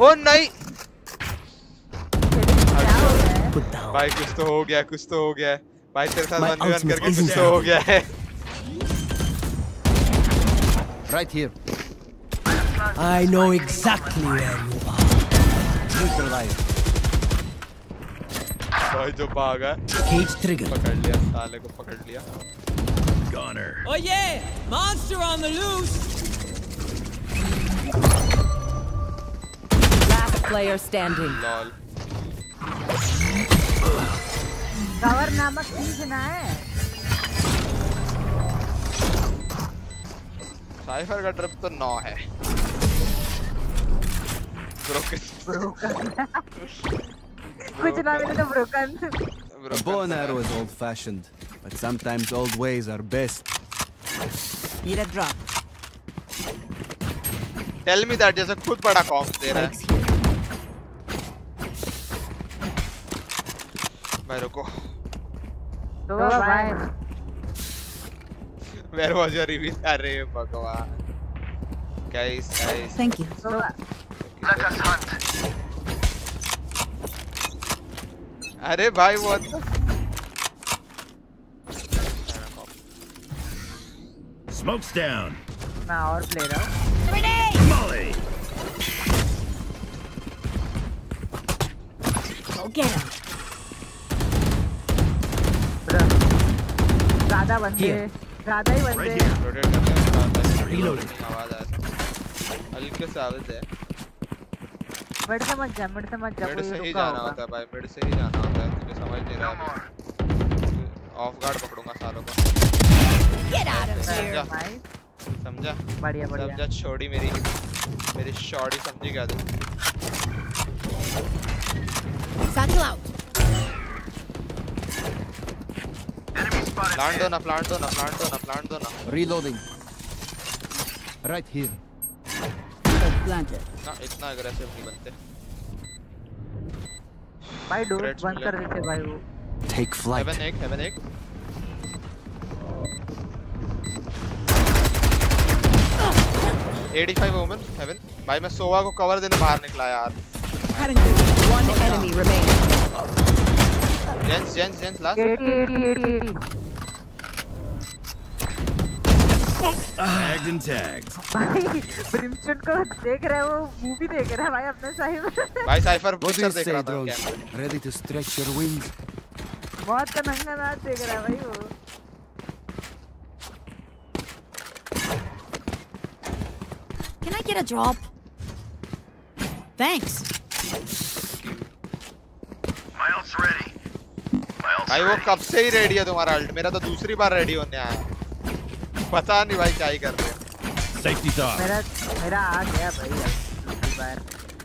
ओ नहीं भाई कुछ तो हो गया है भाई तेरे साथ 1v1 करके कुछ तो हो गया है। Right here. I know exactly where you are. Neutralize. भाई जो भागा cage trigger पकड़ लिया साले को पकड़ लिया। Gunner. Oh yeah, monster on the loose. Last player standing. Lol. Cover नामक चीज ना है। साइफर का ट्रिप तो 9 है। ब्रोकन। कुछ ना मिले तो broken. A bow and arrow is old-fashioned, but sometimes old ways are best. Need a drop. Tell me that जैसे खुद बड़ा कॉम्प दे रहा है। रुको तो भाई वेयर वाज योर रिव्यू अरे भगवान guys guys thank you सोवा let us hunt. अरे भाई वो स्मोक्स डाउन मैं और प्ले रहा हूं ओके ज़्यादा बंदे ज़्यादा ही बंदे रोटेट करते हैं ज़्यादा रीलोड आवाज़ आ रही है हल्के से आवाज़ है। मिड से मत जा मिड से ही जाना होता है भाई मिड से ही जाना होता है तुझे समझ नहीं रहा। ऑफ गार्ड पकड़ूंगा सालों को समझा बढ़िया बढ़िया समझा छोड़ी मेरी मेरी शॉट ही समझी क्या तू। Plant dona, plant dona, plant dona, plant dona. Reloading. Right here. Planted. ना इतना aggressive नहीं बनते। भाई डोर बंद कर देते भाई वो। Take flight. Heaven एक $85 woman heaven. भाई मैं सोवा को cover देने बाहर निकला यार। One enemy remaining. Gents last. 80. Tagged and tagged. भाई ब्रिमस्टोन को देख रहा है वो मूवी देख रहा है भाई अपने साइफर। भाई साइफर पिक्चर देख रहा था camera. Ready to stretch your wings. बहुत का नंगा नाच देख रहा है भाई वो। Can I get a drop? Thanks. My ult's ready. My ult's ready. भाई वो कब से ही रेडी है तुम्हारा अल्ट मेरा तो दूसरी बार रेडी होने आया है। पता नहीं भाई क्या ही कर रहे हैं। सेफ्टी टॉप मेरा आ गया भाई बार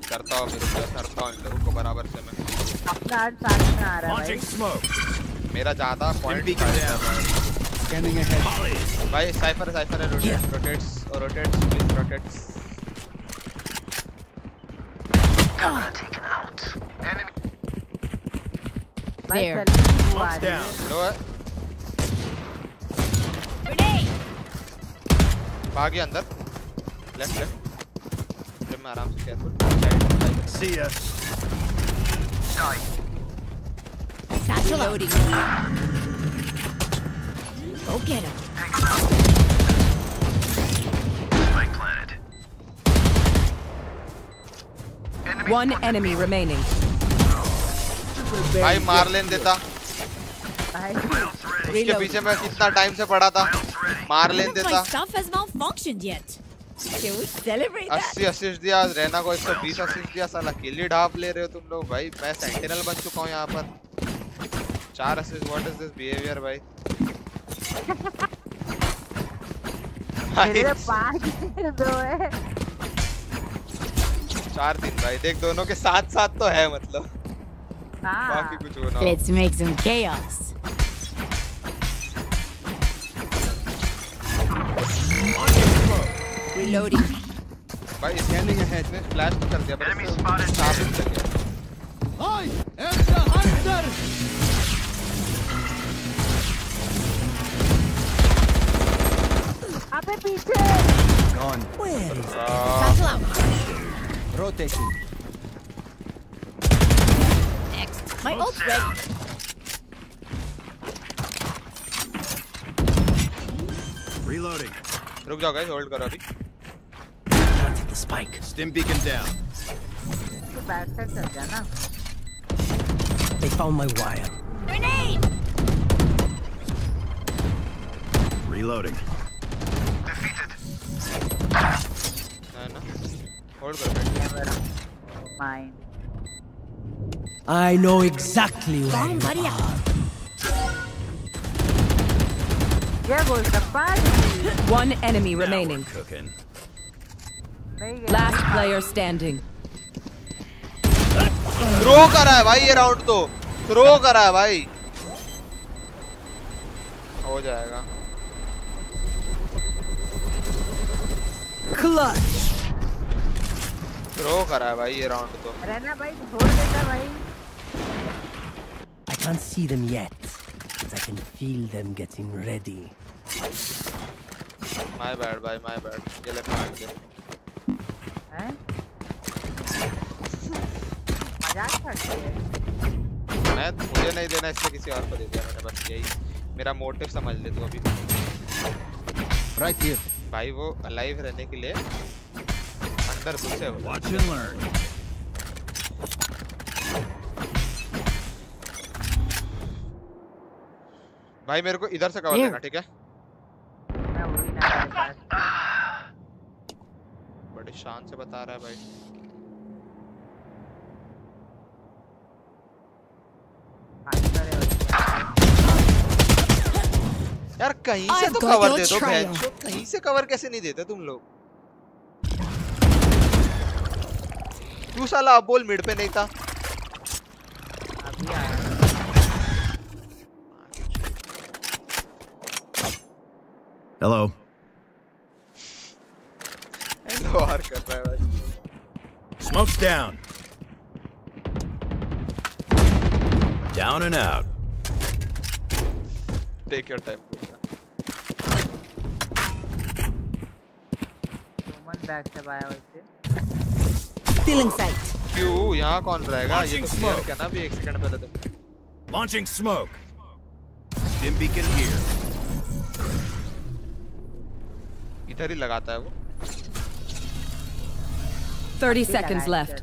करता हूं फिर से करता हूं इन लोगों को बराबर से मैं अपना आज साथ में आ रहा है भाई मेरा ज्यादा पॉइंट कर रहा है स्कैनिंग है भाई साइफर है रोटेट्स और rotates please rotates taken out enemy आ गया अंदर लेफ्ट लेफ्ट मैं आराम से केयरफुल सी यस साइड लोडिंग ओके ना my planet one enemy remaining भाई मार लेने देता इसके पीछे मैं कितना टाइम से पड़ा था मार लेने देता। 80 असिस्ट दिया रहना को 120 असिस्ट दिया साला किल ही ढाप ले रहे हो तुम लोग भाई। मैं सेंटिनल बन चुका हूं यहां पर 4 assist what is this behaviour भाई। मेरे पास 2 है 4-3 भाई देख दोनों के साथ तो है मतलब बाकी कुछ होना। Let's make some chaos. reloading. भाई स्कैनिंग है इसने फ्लैश कर दिया पर साफ नहीं लग गया। हाय एंड द हंटर अबे पीछे gone rotation next my ult ready. Reloading. रुक जाओ गाइस होल्ड करो अभी। The spike. Stim beacon down. तो बैठ कर चल जाना। They found my wire. Grenade. Reloading. Defeated. है ना? होल्ड करो। Mine. I know exactly where you are. There goes the party. One enemy remaining. Last player standing. Throw कर रहा है भाई ये राउंड तो throw कर रहा है भाई हो जाएगा. Clutch. Throw कर रहा है भाई ये राउंड तो. रहना भाई छोड़ देता भाई. I can't see them yet. I can feel them getting ready. My bad, bhai, my bad. Ye le maar de. Hain? Mazaak karte hai. Main mujhe nahi dena isse kisi aur ko de diya maine bas yahi. Mera motive samajh le tu abhi. Right here. Bhai wo alive rehne ke liye andar kuch hai. Watch and learn. भाई मेरे को इधर से cover करना ठीक है बड़ी शान से बता रहा है भाई यार कहीं से तो कवर दे दो भाई कहीं से कवर कैसे नहीं देते तुम लोग तू साला बोल मिड पे नहीं था Hello. Smoke's down. Down and out. Take your time. Someone back से आया वैसे. Stealing sight. क्यों यहाँ कौन रहेगा? ये तो smoke क्या ना भी एक सेकंड पहले तो. Launching smoke. Stim beacon here. इधर ही लगाता है वो 30 seconds left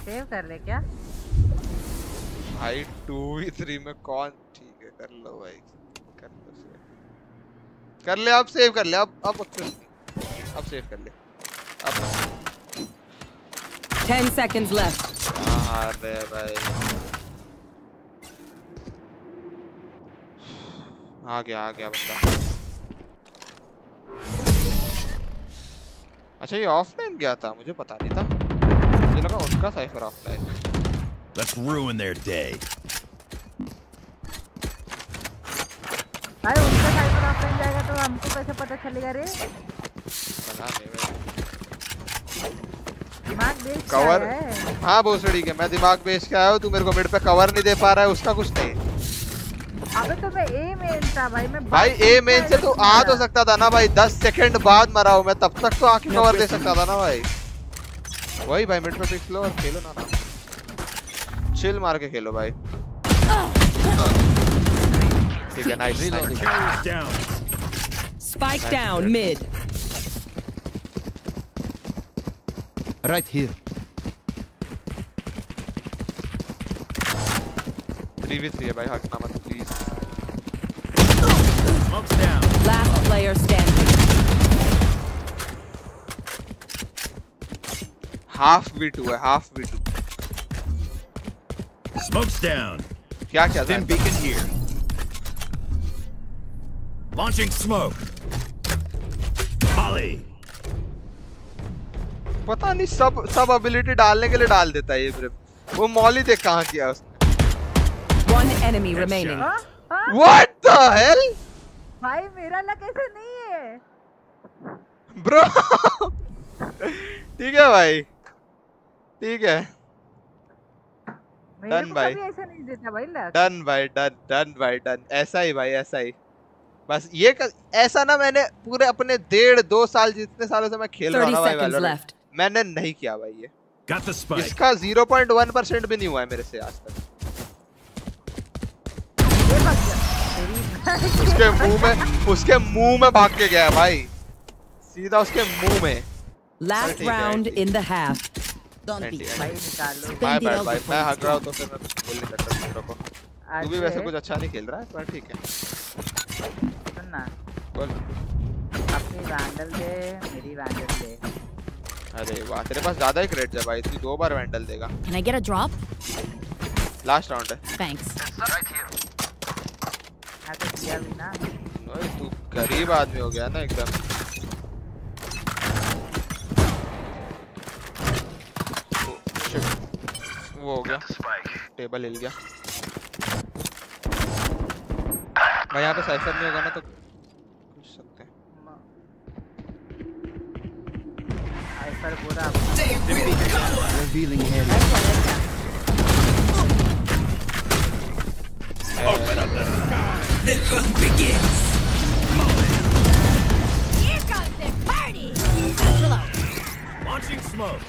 सेव कर ले क्या भाई 2v3 में कौन ठीक है कर लो भाई कर ले अब सेव कर ले अब सेव कर ले अब 10 seconds left अरे भाई आ गया बंदा अच्छा ये ऑफलाइन गया था मुझे पता नहीं था मुझे लगा उसका Cypher offline Let's ruin their day भाई उनका साइफर ऑफलाइन जाएगा तो हमको कैसे पता चलेगा रे पता नहीं दिमाग बेच कवर हाँ भोसड़ी के मैं दिमाग बेच के आया हूँ तू मेरे को मिड पे कवर नहीं दे पा रहा है उसका कुछ नहीं अबे तो मैं ए मेन था भाई ए मेन से तो आ तो सकता था ना भाई 10 सेकंड बाद मरा हूं मैं तब तक तो आंखें कवर दे सकता था ना भाई वही भाई मिड पे पिक लो और खेलो ना चिल मार के खेलो भाई ठीक है nice spike down mid right here 3v3 है भाई हकना मत please last player standing half v2 है हाफ v2 स्मोक्स डाउन क्या क्या then beacon here launching smoke molly पता नहीं सब एबिलिटी डालने के लिए डाल देता है ये ब्रेव वो मॉली देख कहां किया उसने One enemy remaining. What the hell? भाई मेरा लक ऐसा नहीं है ब्रो। ठीक है भाई, ठीक है डन भाई, ऐसा नहीं देता भाई लक। डन भाई, डन डन भाई डन, ऐसा ही भाई, ऐसा ही बस। ये ऐसा ना मैंने पूरे अपने 1.5-2 साल जितने सालों से मैं खेल रहा हूं भाई, मैंने नहीं किया भाई ये। इसका 0.1% भी नहीं हुआ है मेरे से आज तक। उसके मुंह में भाग के गया भाई, सीधा उसके मुंह में। Last round in the half. Bye bye bye, मैं हट रहा हूं तो फिर मैं कुछ बोल नहीं सकता तेरे को। तू भी वैसे कुछ अच्छा नहीं खेल रहा है पर ठीक है। सुन ना, बोल अपनी वैंडल दे, मेरी वैंडल दे। अरे वाह, तेरे पास ज्यादा ही क्रेडिट है भाई, तू 2 बार वैंडल देगा। Can I get a drop? Last round है। थैंक्स। ना तू गरीब आदमी हो गया ना एकदम। वो हो गया, टेबल हिल गया भाई। यहाँ पे साइफर नहीं होगा ना तो पूछ सकते हैं। साइफर पूरा The hunt begins. Here comes the party. Hello. Launching smoke.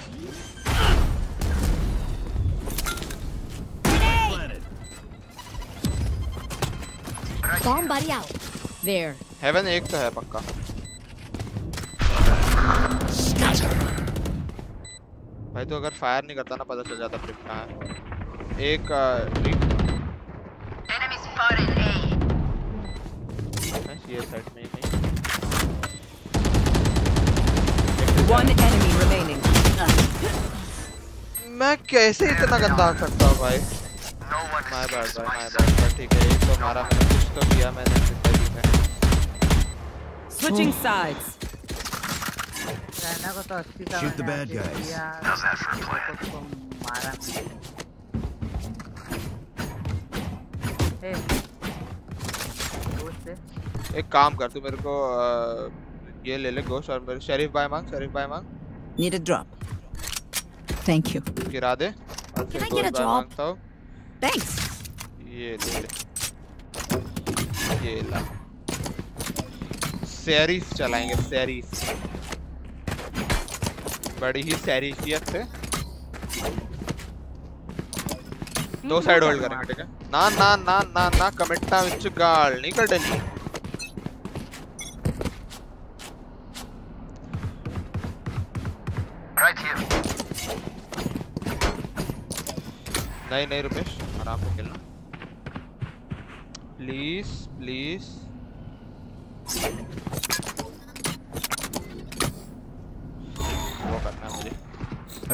Grenade. Bomb buddy out. There. Heaven एक तो है पक्का. Scatter. भाई तो अगर फायर नहीं करता ना पता चल जाता फ्लिप कहाँ है। एक Enemy spotted A. ये साइड में ही नहीं। 1 enemy remaining. मैं कैसे इतना गंदा आ सकता हूँ भाई? माय बैड भाई, माय बैड। ठीक है, एक तो हमारा, मैंने कुछ तो किया मैंने जिंदगी में। Switching sides. रहना को तो अच्छी तरह shoot the bad guys. How's that for a plan? एक काम कर, तू मेरे को ये ले ले गोश्त और मेरे शरीफ भाई मांग, शरीफ भाई मांग। Need a drop, thank you. गिरा दे। Can I get a drop? Thanks. ये ले ले, ये ला। शरीफ चलाएंगे, शरीफ बड़ी ही शरीफियत से। 2 साइड होल्ड करेंगे, ठीक है ना? ना ना ना ना कमेंटा विच गाल नहीं कटनी। नहीं नहीं रुपेश, आराम से खेलना प्लीज प्लीज। वो करना मुझे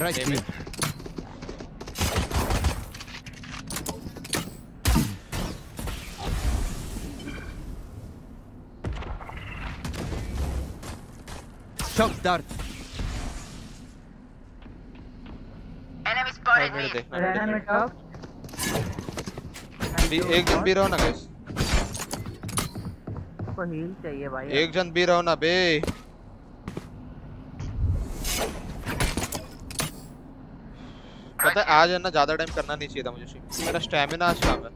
राइट में। शॉटदार एक जन भी रहो ना गाइस, को हील चाहिए भाई। एक जन भी रहो ना बे। पता है आज है ना ज्यादा टाइम करना नहीं चाहिए था मुझे। मेरा स्टैमिना आज कम है,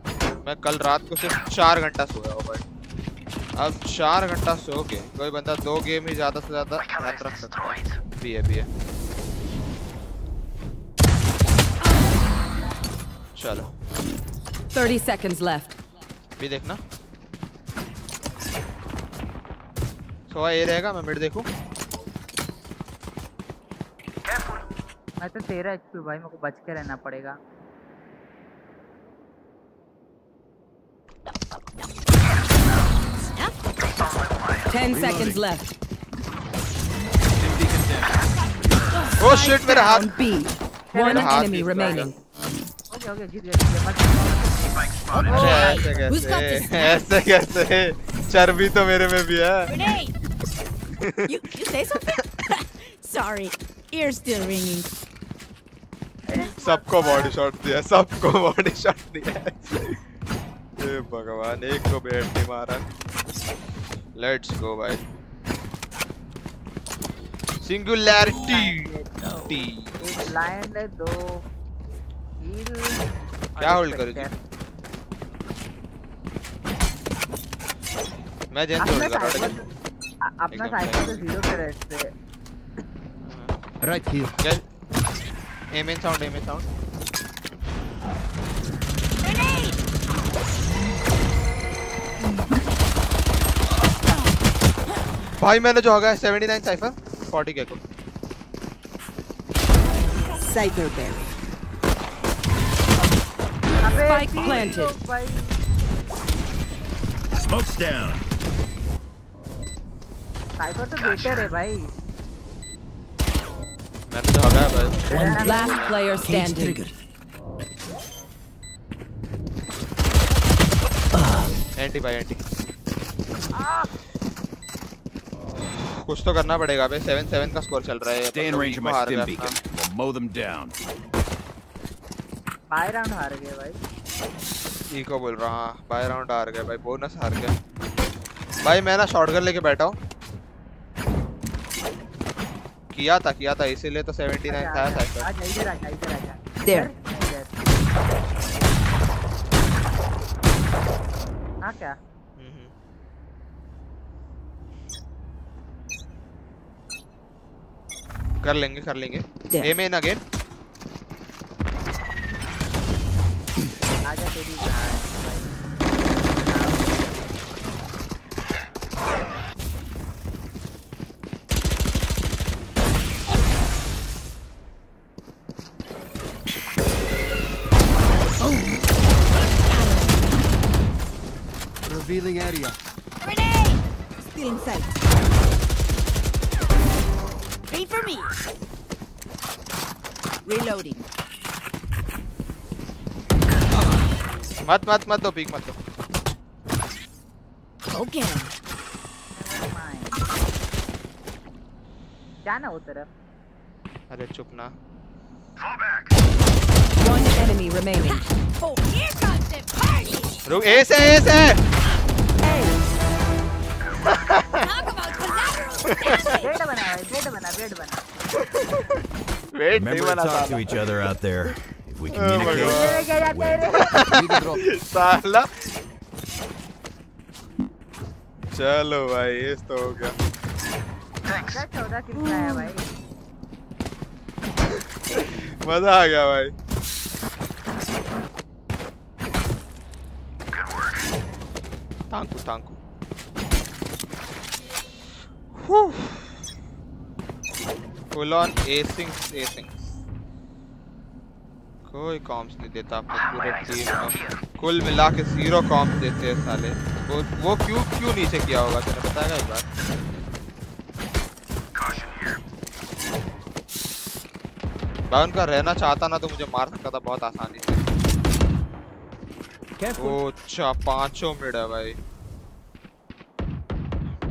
मैं कल रात को सिर्फ 4 घंटा सोया हूँ भाई। अब 4 घंटा सो के कोई बंदा 2 गेम ही ज्यादा से ज्यादा रात रख सकता है। भी है चलो। 30 seconds left. भी देखना। सोवा ये रहेगा, मैं मिड देखूं। मैं तो 13 HP भाई, मेरे को बच के रहना पड़ेगा। Yeah. 10 seconds left. Oh shit मेरा हाथ। 1 enemy remaining. ओके ऐसे कैसे? चर्बी तो मेरे में भी है। You say something? Sorry, ears still ringing. सबको बॉडी शॉट दिया, सबको बॉडी शॉट दिया। हे भगवान, एक को बैट नहीं मारा। लेट्स गो भाई। सिंगुलैरिटी ब्लाइंड दो हील क्या होल्ड करो जी। मैं जेन छोड़ रहा हूं अपना साइकिल से जीरो पे रहते राइट हियर चल। एमएन साउंड एमएन साउंड भाई मैंने जो होगा 79 साइफर 40 के को साइफर पे। अबे spike planted smokes down. Cypher तो बेटर है भाई। मैंने तो होगा भाई। लास्ट प्लेयर स्टैंडिंग एंटी भाई एंटी। कुछ तो करना पड़ेगा भाई। 7-7 का स्कोर चल रहा है। Stay in range of my stim beacon mow them down. Buy round हार गए भाई। इको बोल रहा हां बाय राउंड हार गए भाई। बोनस हार गए भाई। मैं ना शॉटगन लेके बैठा हूं। किया था इसीलिए तो 79 था साइड। आ जा इधर आ जा देयर हां क्या कर लेंगे गेम इन अगेन। आजा तेरी revealing area grenade still inside for me reloading mat do peek mat do okay jana utar are chup na fall back one enemy remaining oh here comes the party ruk aise hey Remember to talk to each other out there. If we communicate, win. साला। चलो भाई ये तो हो गया। 14 कितना है भाई? मजा आ गया भाई। टांकू फुल ऑन एसिंग्स कोई कॉम्स नहीं देता पूरे टीम को। कुल मिला के 0 कॉम्स देते हैं साले। वो क्यों नीचे किया होगा तेरे पता है एक बार। बाउन का रहना चाहता ना तो मुझे मार सकता था बहुत आसानी से। अच्छा 5 मिनट है भाई।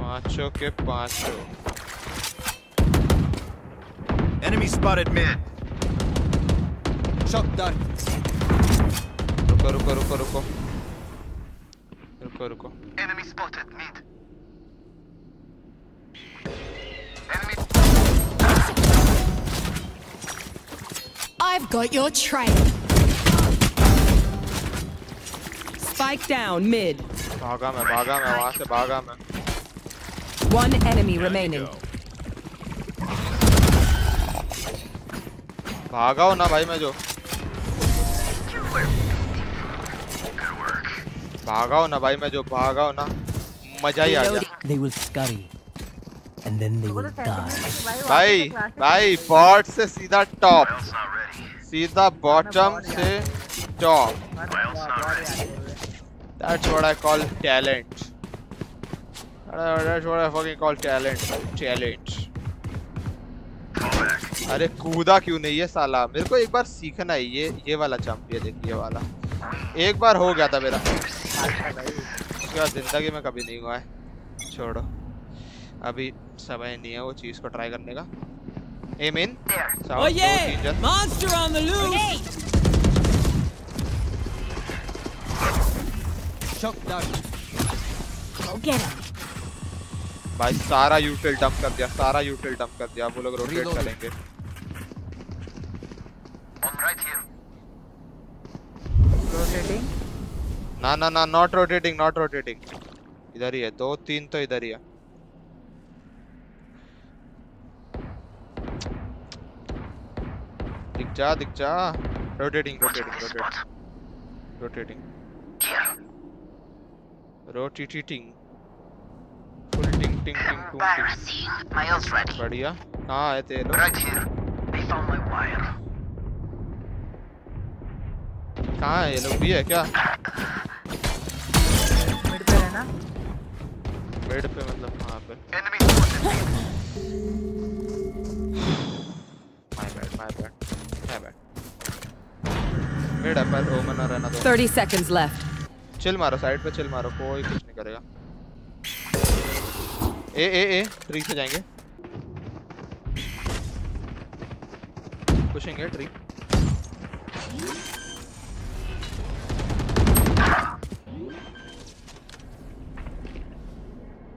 5 के 5 enemy spotted mid shot dart रुको enemy spotted mid enemy I've got your trail spike down mid भागा मैं वहां से भागा मैं One enemy remaining. भागा ना भाई मैं जो। भागा ना। मजा ही आ गया। They will scurry and then they will die. भाई बॉट से सीधा टॉप। सीधा बॉटम से top. That's what I call talent. That's what I fucking call talent. अरे कूदा क्यों नहीं है साला। मेरे को एक बार सीखना है ये वाला चैंपियन। देखिए ये वाला एक बार हो गया था मेरा। उसके बाद जिंदगी में कभी नहीं हुआ है। छोड़ो अभी समय नहीं है वो चीज को ट्राई करने का। एमिन भाई सारा यूटिल डंप कर दिया, सारा यूटिल डंप कर दिया। वो लोग रोटेट करेंगे। रोटेटिंग? ना ना ना, नॉट रोटेटिंग, नॉट रोटेटिंग। इधर ही है, 2-3 तो इधर ही है। दिख जा, दिख जा। Rotating rotating rotating rotating rotating full टिंग टिंग टिंग टू टिंग। बढ़िया। कहाँ है तेरे लोग? कहाँ है ये लोग? भी है क्या मिड पे? है ना मिड पे, मतलब कहाँ पे? मिड पर ओमन और रहना दो। 30 seconds left। चिल मारो, साइड पे चिल मारो, कोई कुछ नहीं करेगा। ए 3 से जाएंगे, पुशेंगे tree.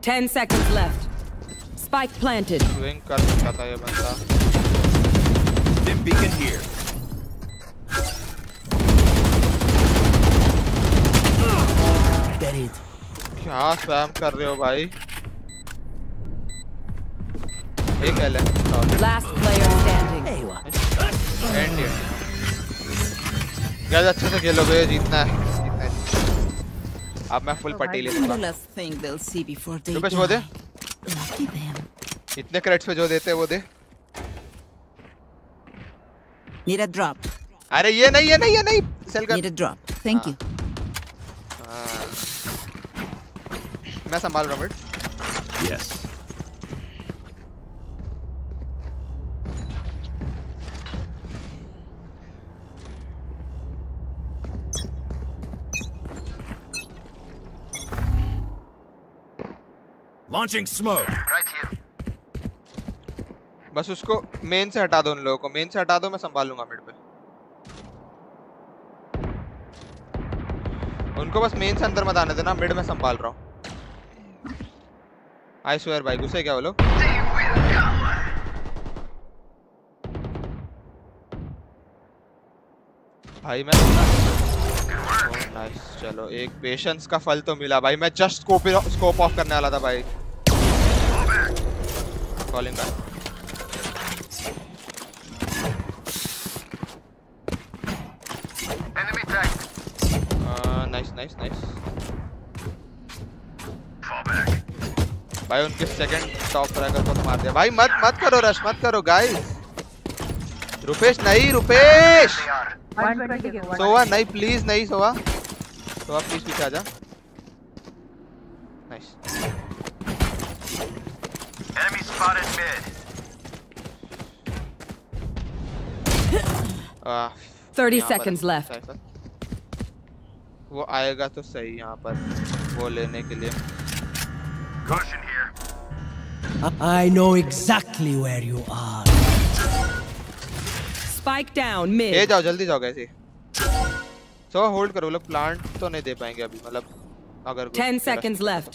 Ten seconds left. Spike planted. Swing कर सकता था ये बंदा। Dim beacon here. Buried. क्या स्पैम कर रहे हो भाई? एक एल है। Last player standing. End it. Gas अच्छे से खेलोगे, जीतना है। अब मैं फुल पट्टी ले लूंगा। रुपेश वो दे, इतने क्रेडिट्स पे जो देते हैं वो दे। Need a drop. अरे ये नहीं, ये नहीं, ये नहीं, सेल कर। Need a drop, thank you. मैं संभाल रहा हूँ but. Yes. Launching smoke. Right here. बस उसको मेन से हटा दो, उन लोगों को मेन से हटा दो, मैं संभाल लूंगा मिड पे। उनको बस मेन से अंदर मत आने देना, मिड में संभाल रहा हूँ। I swear भाई घुसे क्या वो लोग? भाई मैं नाइस, चलो एक पेशेंस का फल तो मिला भाई। मैं जस्ट स्कोप ऑफ करने वाला था भाई। Calling back. Enemy tag. Nice nice nice भाई। उनके सेकंड टॉप ट्रैकर को तो मार दिया भाई। मत मत करो रश, मत करो गाइस। रुपेश नहीं, रुपेश सोवा नहीं, प्लीज नहीं सोवा, सोवा प्लीज पीछे आजा। Nice. Enemy spotted mid. 30 seconds left. वो आएगा तो सही यहाँ पर वो लेने के लिए। Caution here. I know exactly where you are. Spike down mid. ए जाओ, जल्दी जाओ। कैसे सो होल्ड करो लोग, प्लांट तो नहीं दे पाएंगे अभी, मतलब अगर 10 seconds left.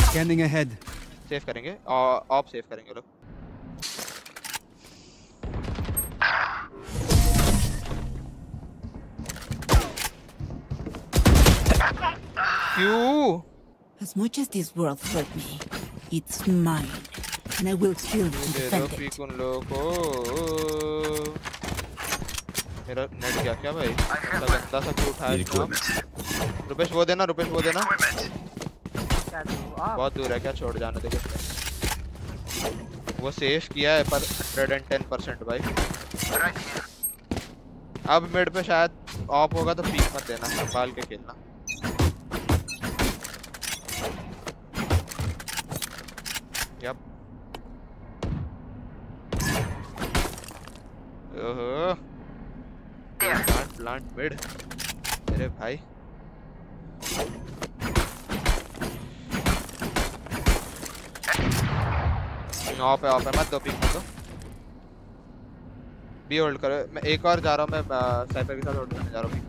Scanning ahead. Save करेंगे और ऑफ सेव करेंगे लोग। क्यों? As much as this world hurt me, it's mine. And I will kill you. Defend it. उन लोगों को मेरा नेट क्या क्या भाई, गंदा सा क्यों उठाया इसको? रुपेश वो देना, रुपेश वो देना। बहुत दूर है क्या? छोड़ जाने देखो। वो सेफ किया है पर 110% भाई। अब मिड पे शायद ऑफ होगा तो पीक मत देना, संभाल के खेलना। यप। ओहो प्लांट प्लांट मिड। अरे भाई ऑफ है, मत दो पिक मत दो। बी होल्ड करो, मैं एक और जा रहा हूँ। मैं साइपर के साथ होल्ड करने जा रहा हूँ।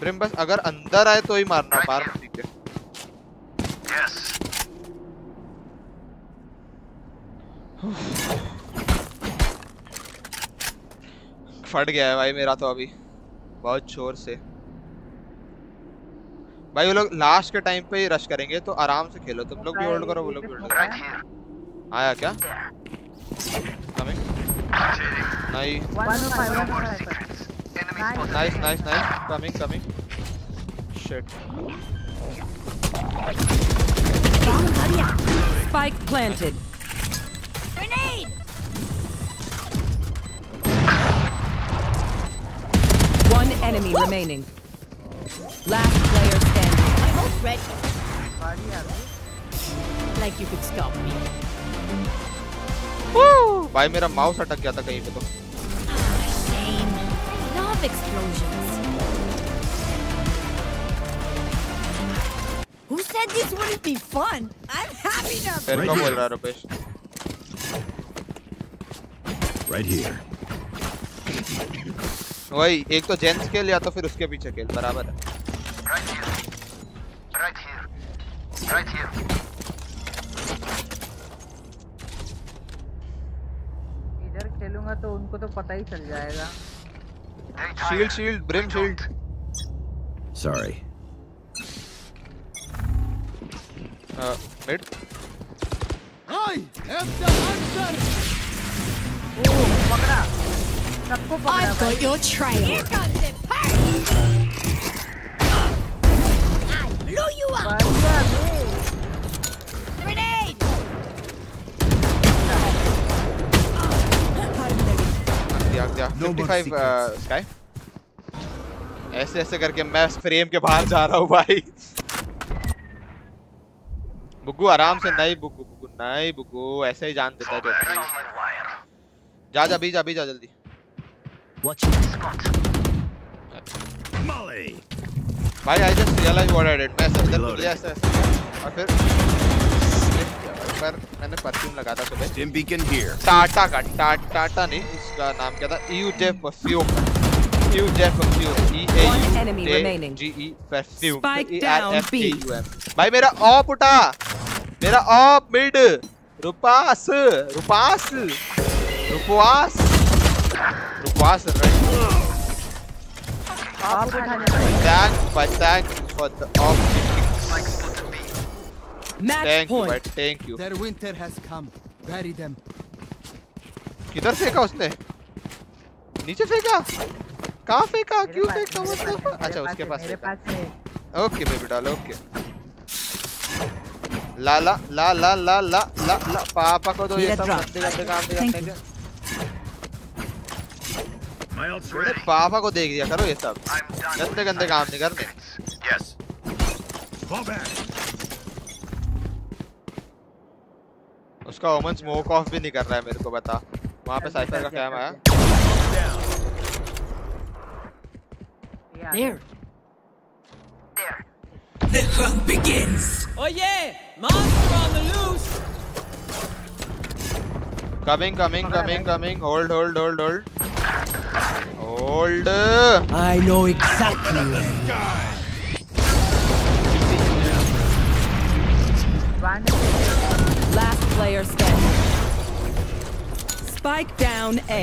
ब्रिम बस अगर अंदर आए तो ही मारना बाहर ठीक है। फट गया है भाई मेरा तो अभी बहुत शोर से। भाई वो लोग लास्ट के टाइम पे ही रश करेंगे तो आराम से खेलो, तुम लोग भी होल्ड करो वो लोग भी होल्ड करो। आया क्या कमिंग? नहीं nice nice nice coming coming shit. Spike planted. Grenade. One enemy remaining. Last player standing. I hope red. Like you could stop me. Woo! भाई मेरा माउस अटक गया था कहीं पे तो। Explosions. Who said this wouldn't be fun? I'm happy now. Right here. बोल रहा रुपेश। Right here. वही एक तो जेंट्स खेल या तो फिर उसके पीछे खेल बराबर है। Right here. Right here. Right here. इधर खेलूंगा तो उनको तो पता ही चल जाएगा। Shield, shield, brim shield. Sorry. Mid. I am the hunter. Oh, pakda. Sabko pakda. I've got your trail. Here comes the party. I blow you up. Grenade. Yeah, 55 sky. ऐसे ऐसे करके मैं फ्रेम के बाहर जा रहा हूँ भाई। बुग्गू आराम से नहीं बुग्गू बुग्गू नहीं बुग्गू ऐसे ही जान देता है। जा जा भी जा भी जा जल्दी। भाई I just realized what I did। मैं सब इधर घुस गया ऐसे और फिर मैंने परफ्यूम लगा था सुबह। टाटा का टाटा नहीं उसका नाम क्या था? यूजे perfume. You Jeff of you EAU perfume ERFUM भाई मेरा ऑफ उठा मेरा ऑफ मिड रुपास रुपास रुपवास रुपवास आप thank for the off thank you but thank you their winter has come bury them किधर फेंका उसने? नीचे फेंका कहाँ फेंका क्यों फेंका मतलब? अच्छा उसके पास फेंका ओके बेबी डाल ओके ला ला ला ला ला ला ला पापा को दो ये सब गंदे पापा को देख दिया करो ये सब गंदे गंदे काम नहीं करने। उसका ओमन स्मोक ऑफ भी नहीं कर रहा है मेरे को बता। वहाँ पे साइफर का कैम आया There. There. The hunt begins. Oh yeah, monster on the loose. Coming, coming, coming, coming. Hold, hold, hold, hold. Hold. I know exactly. Last player standing. Spike down A.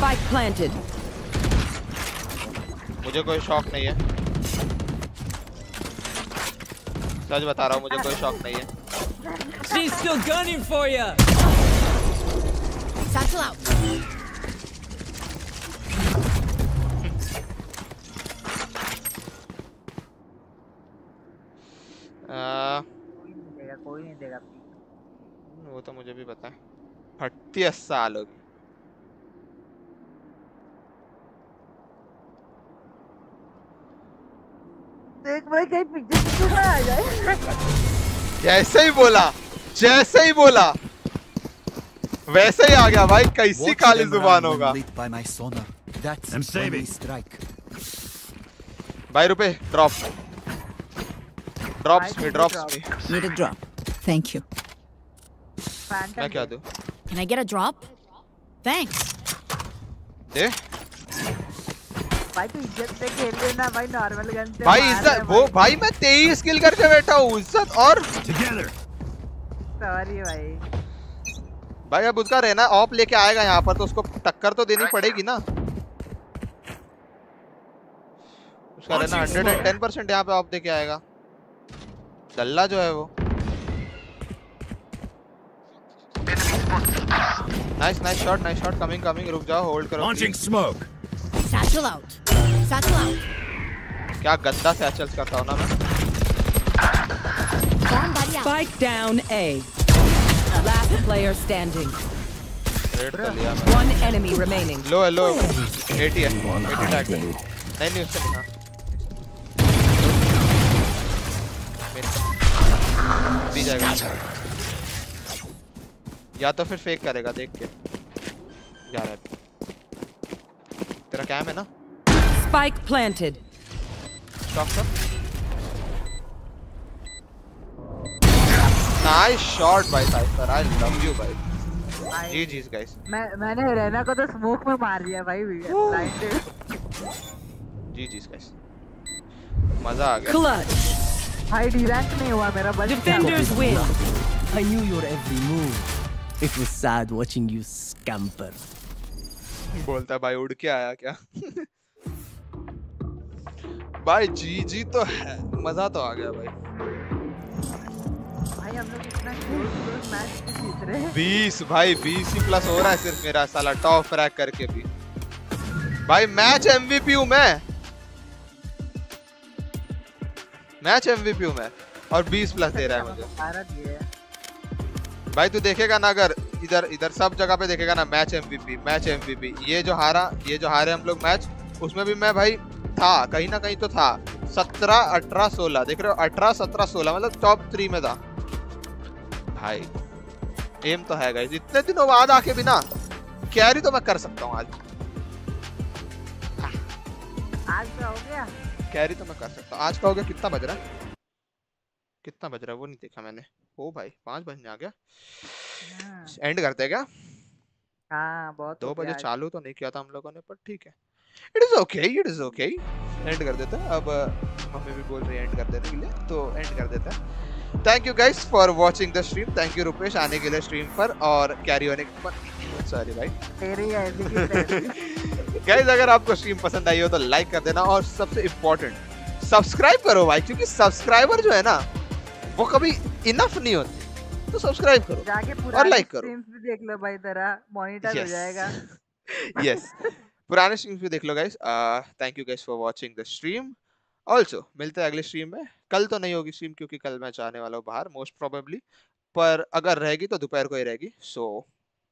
Spike planted. मुझे कोई शौक नहीं है सच बता रहा हूँ मुझे कोई शौक नहीं है। She's still gunning for you. Satchel out. कोई नहीं देगा वो तो मुझे भी पता है फटती है सालों की। देख भाई कहीं पिक्चर ना आ जाए। जैसे ही बोला वैसे ही आ गया भाई। कैसी काली जुबान होगा भाई। रुपए drops drops me drops me need a drop thank you. मैं क्या दूं Can I get a drop? Thanks. There. भाई तो इज्जत से खेल रहे ना भाई, नॉर्मल गन से भाई इज्जत वो भाई मैं 23 किल करके बैठा हूं इज्जत और टुगेदर। सॉरी भाई भाई अब उसका रहना ऑफ लेके आएगा यहां पर तो उसको टक्कर तो देनी पड़ेगी ना। उसका रहना 110% यहां पे ऑफ देके आएगा गल्ला जो है वो। नाइस शॉट कमिंग रुक जाओ होल्ड करो। लॉन्चिंग स्मोक सैचल आउट क्या गंदा सैचल्स करता हूं ना मैं। Spike down a last player standing रेड कर लिया मैंने। वन एनिमी रिमेनिंग लो 80 है 80 टैग नहीं उससे ना भी जाएगा या तो फिर फेक करेगा देख के जा रहा है तेरा कैम है ना। स्पाइक प्लांटेड नाइस शॉट भाई साइफर आई लव यू भाई। जी जी गाइस मैंने रेना को तो स्मोक में मार दिया भाई जी जी गाइस मजा आ गया क्लच भाई डिरेक्ट नहीं हुआ मेरा बस। Defenders win. I knew your every move. It was sad watching you scamper. बोलता भाई उड़ के आया क्या भाई जी तो है मजा तो आ गया भाई हम लोग इतना मैच जीत रहे हैं 20 ही प्लस हो रहा है सिर्फ मेरा साला टॉप रैक करके भी भाई। मैच एमवीपी हूं मैं और 20 प्लस दे रहा है मुझे भाई। तू देखेगा ना अगर इधर इधर सब जगह पे देखेगा ना मैच एमवीपी। ये जो हारे हम लोग मैच उसमें भी मैं भाई था कहीं ना कहीं तो था 17 18 16 देख रहे हो 18 17 16 मतलब टॉप 3 में था भाई। एम तो है गाइस इतने दिनों बाद आके भी ना कैरी तो मैं कर सकता हूँ आज क्या हो गया कैरी तो मैं कर सकता हूँ आज का हो गया। कितना बज रहा है वो नहीं देखा मैंने। ओ भाई 5 बजने आ गया एंड करते क्या? हाँ बहुत 2 बजे चालू तो नहीं किया था हम लोगों ने पर ठीक है इट इज ओके एंड कर देते हैं। अब मम्मी भी बोल रही है एंड कर देने के लिए तो एंड कर देते हैं। Thank you guys for watching the stream. Thank you रुपेश आने के लिए स्ट्रीम पर और कैरी होने पर सॉरी भाई गाइस अगर आपको स्ट्रीम पसंद आई हो तो लाइक कर देना और सबसे इम्पोर्टेंट सब्सक्राइब करो भाई क्योंकि सब्सक्राइबर जो है ना वो कभी इनफ नहीं होती तो सब्सक्राइब करो जाके और लाइक करो। स्ट्रीम्स भी देख लो भाई तेरा मॉनिटर हो जाएगा यस पुराने स्ट्रीम्स भी देख लो guys. Thank you guys for watching the stream also मिलते हैं अगले स्ट्रीम में। कल तो नहीं होगी स्ट्रीम क्योंकि कल मैं जाने वाला हूँ बाहर मोस्ट प्रोबेबली पर अगर रहेगी तो दोपहर को ही रहेगी सो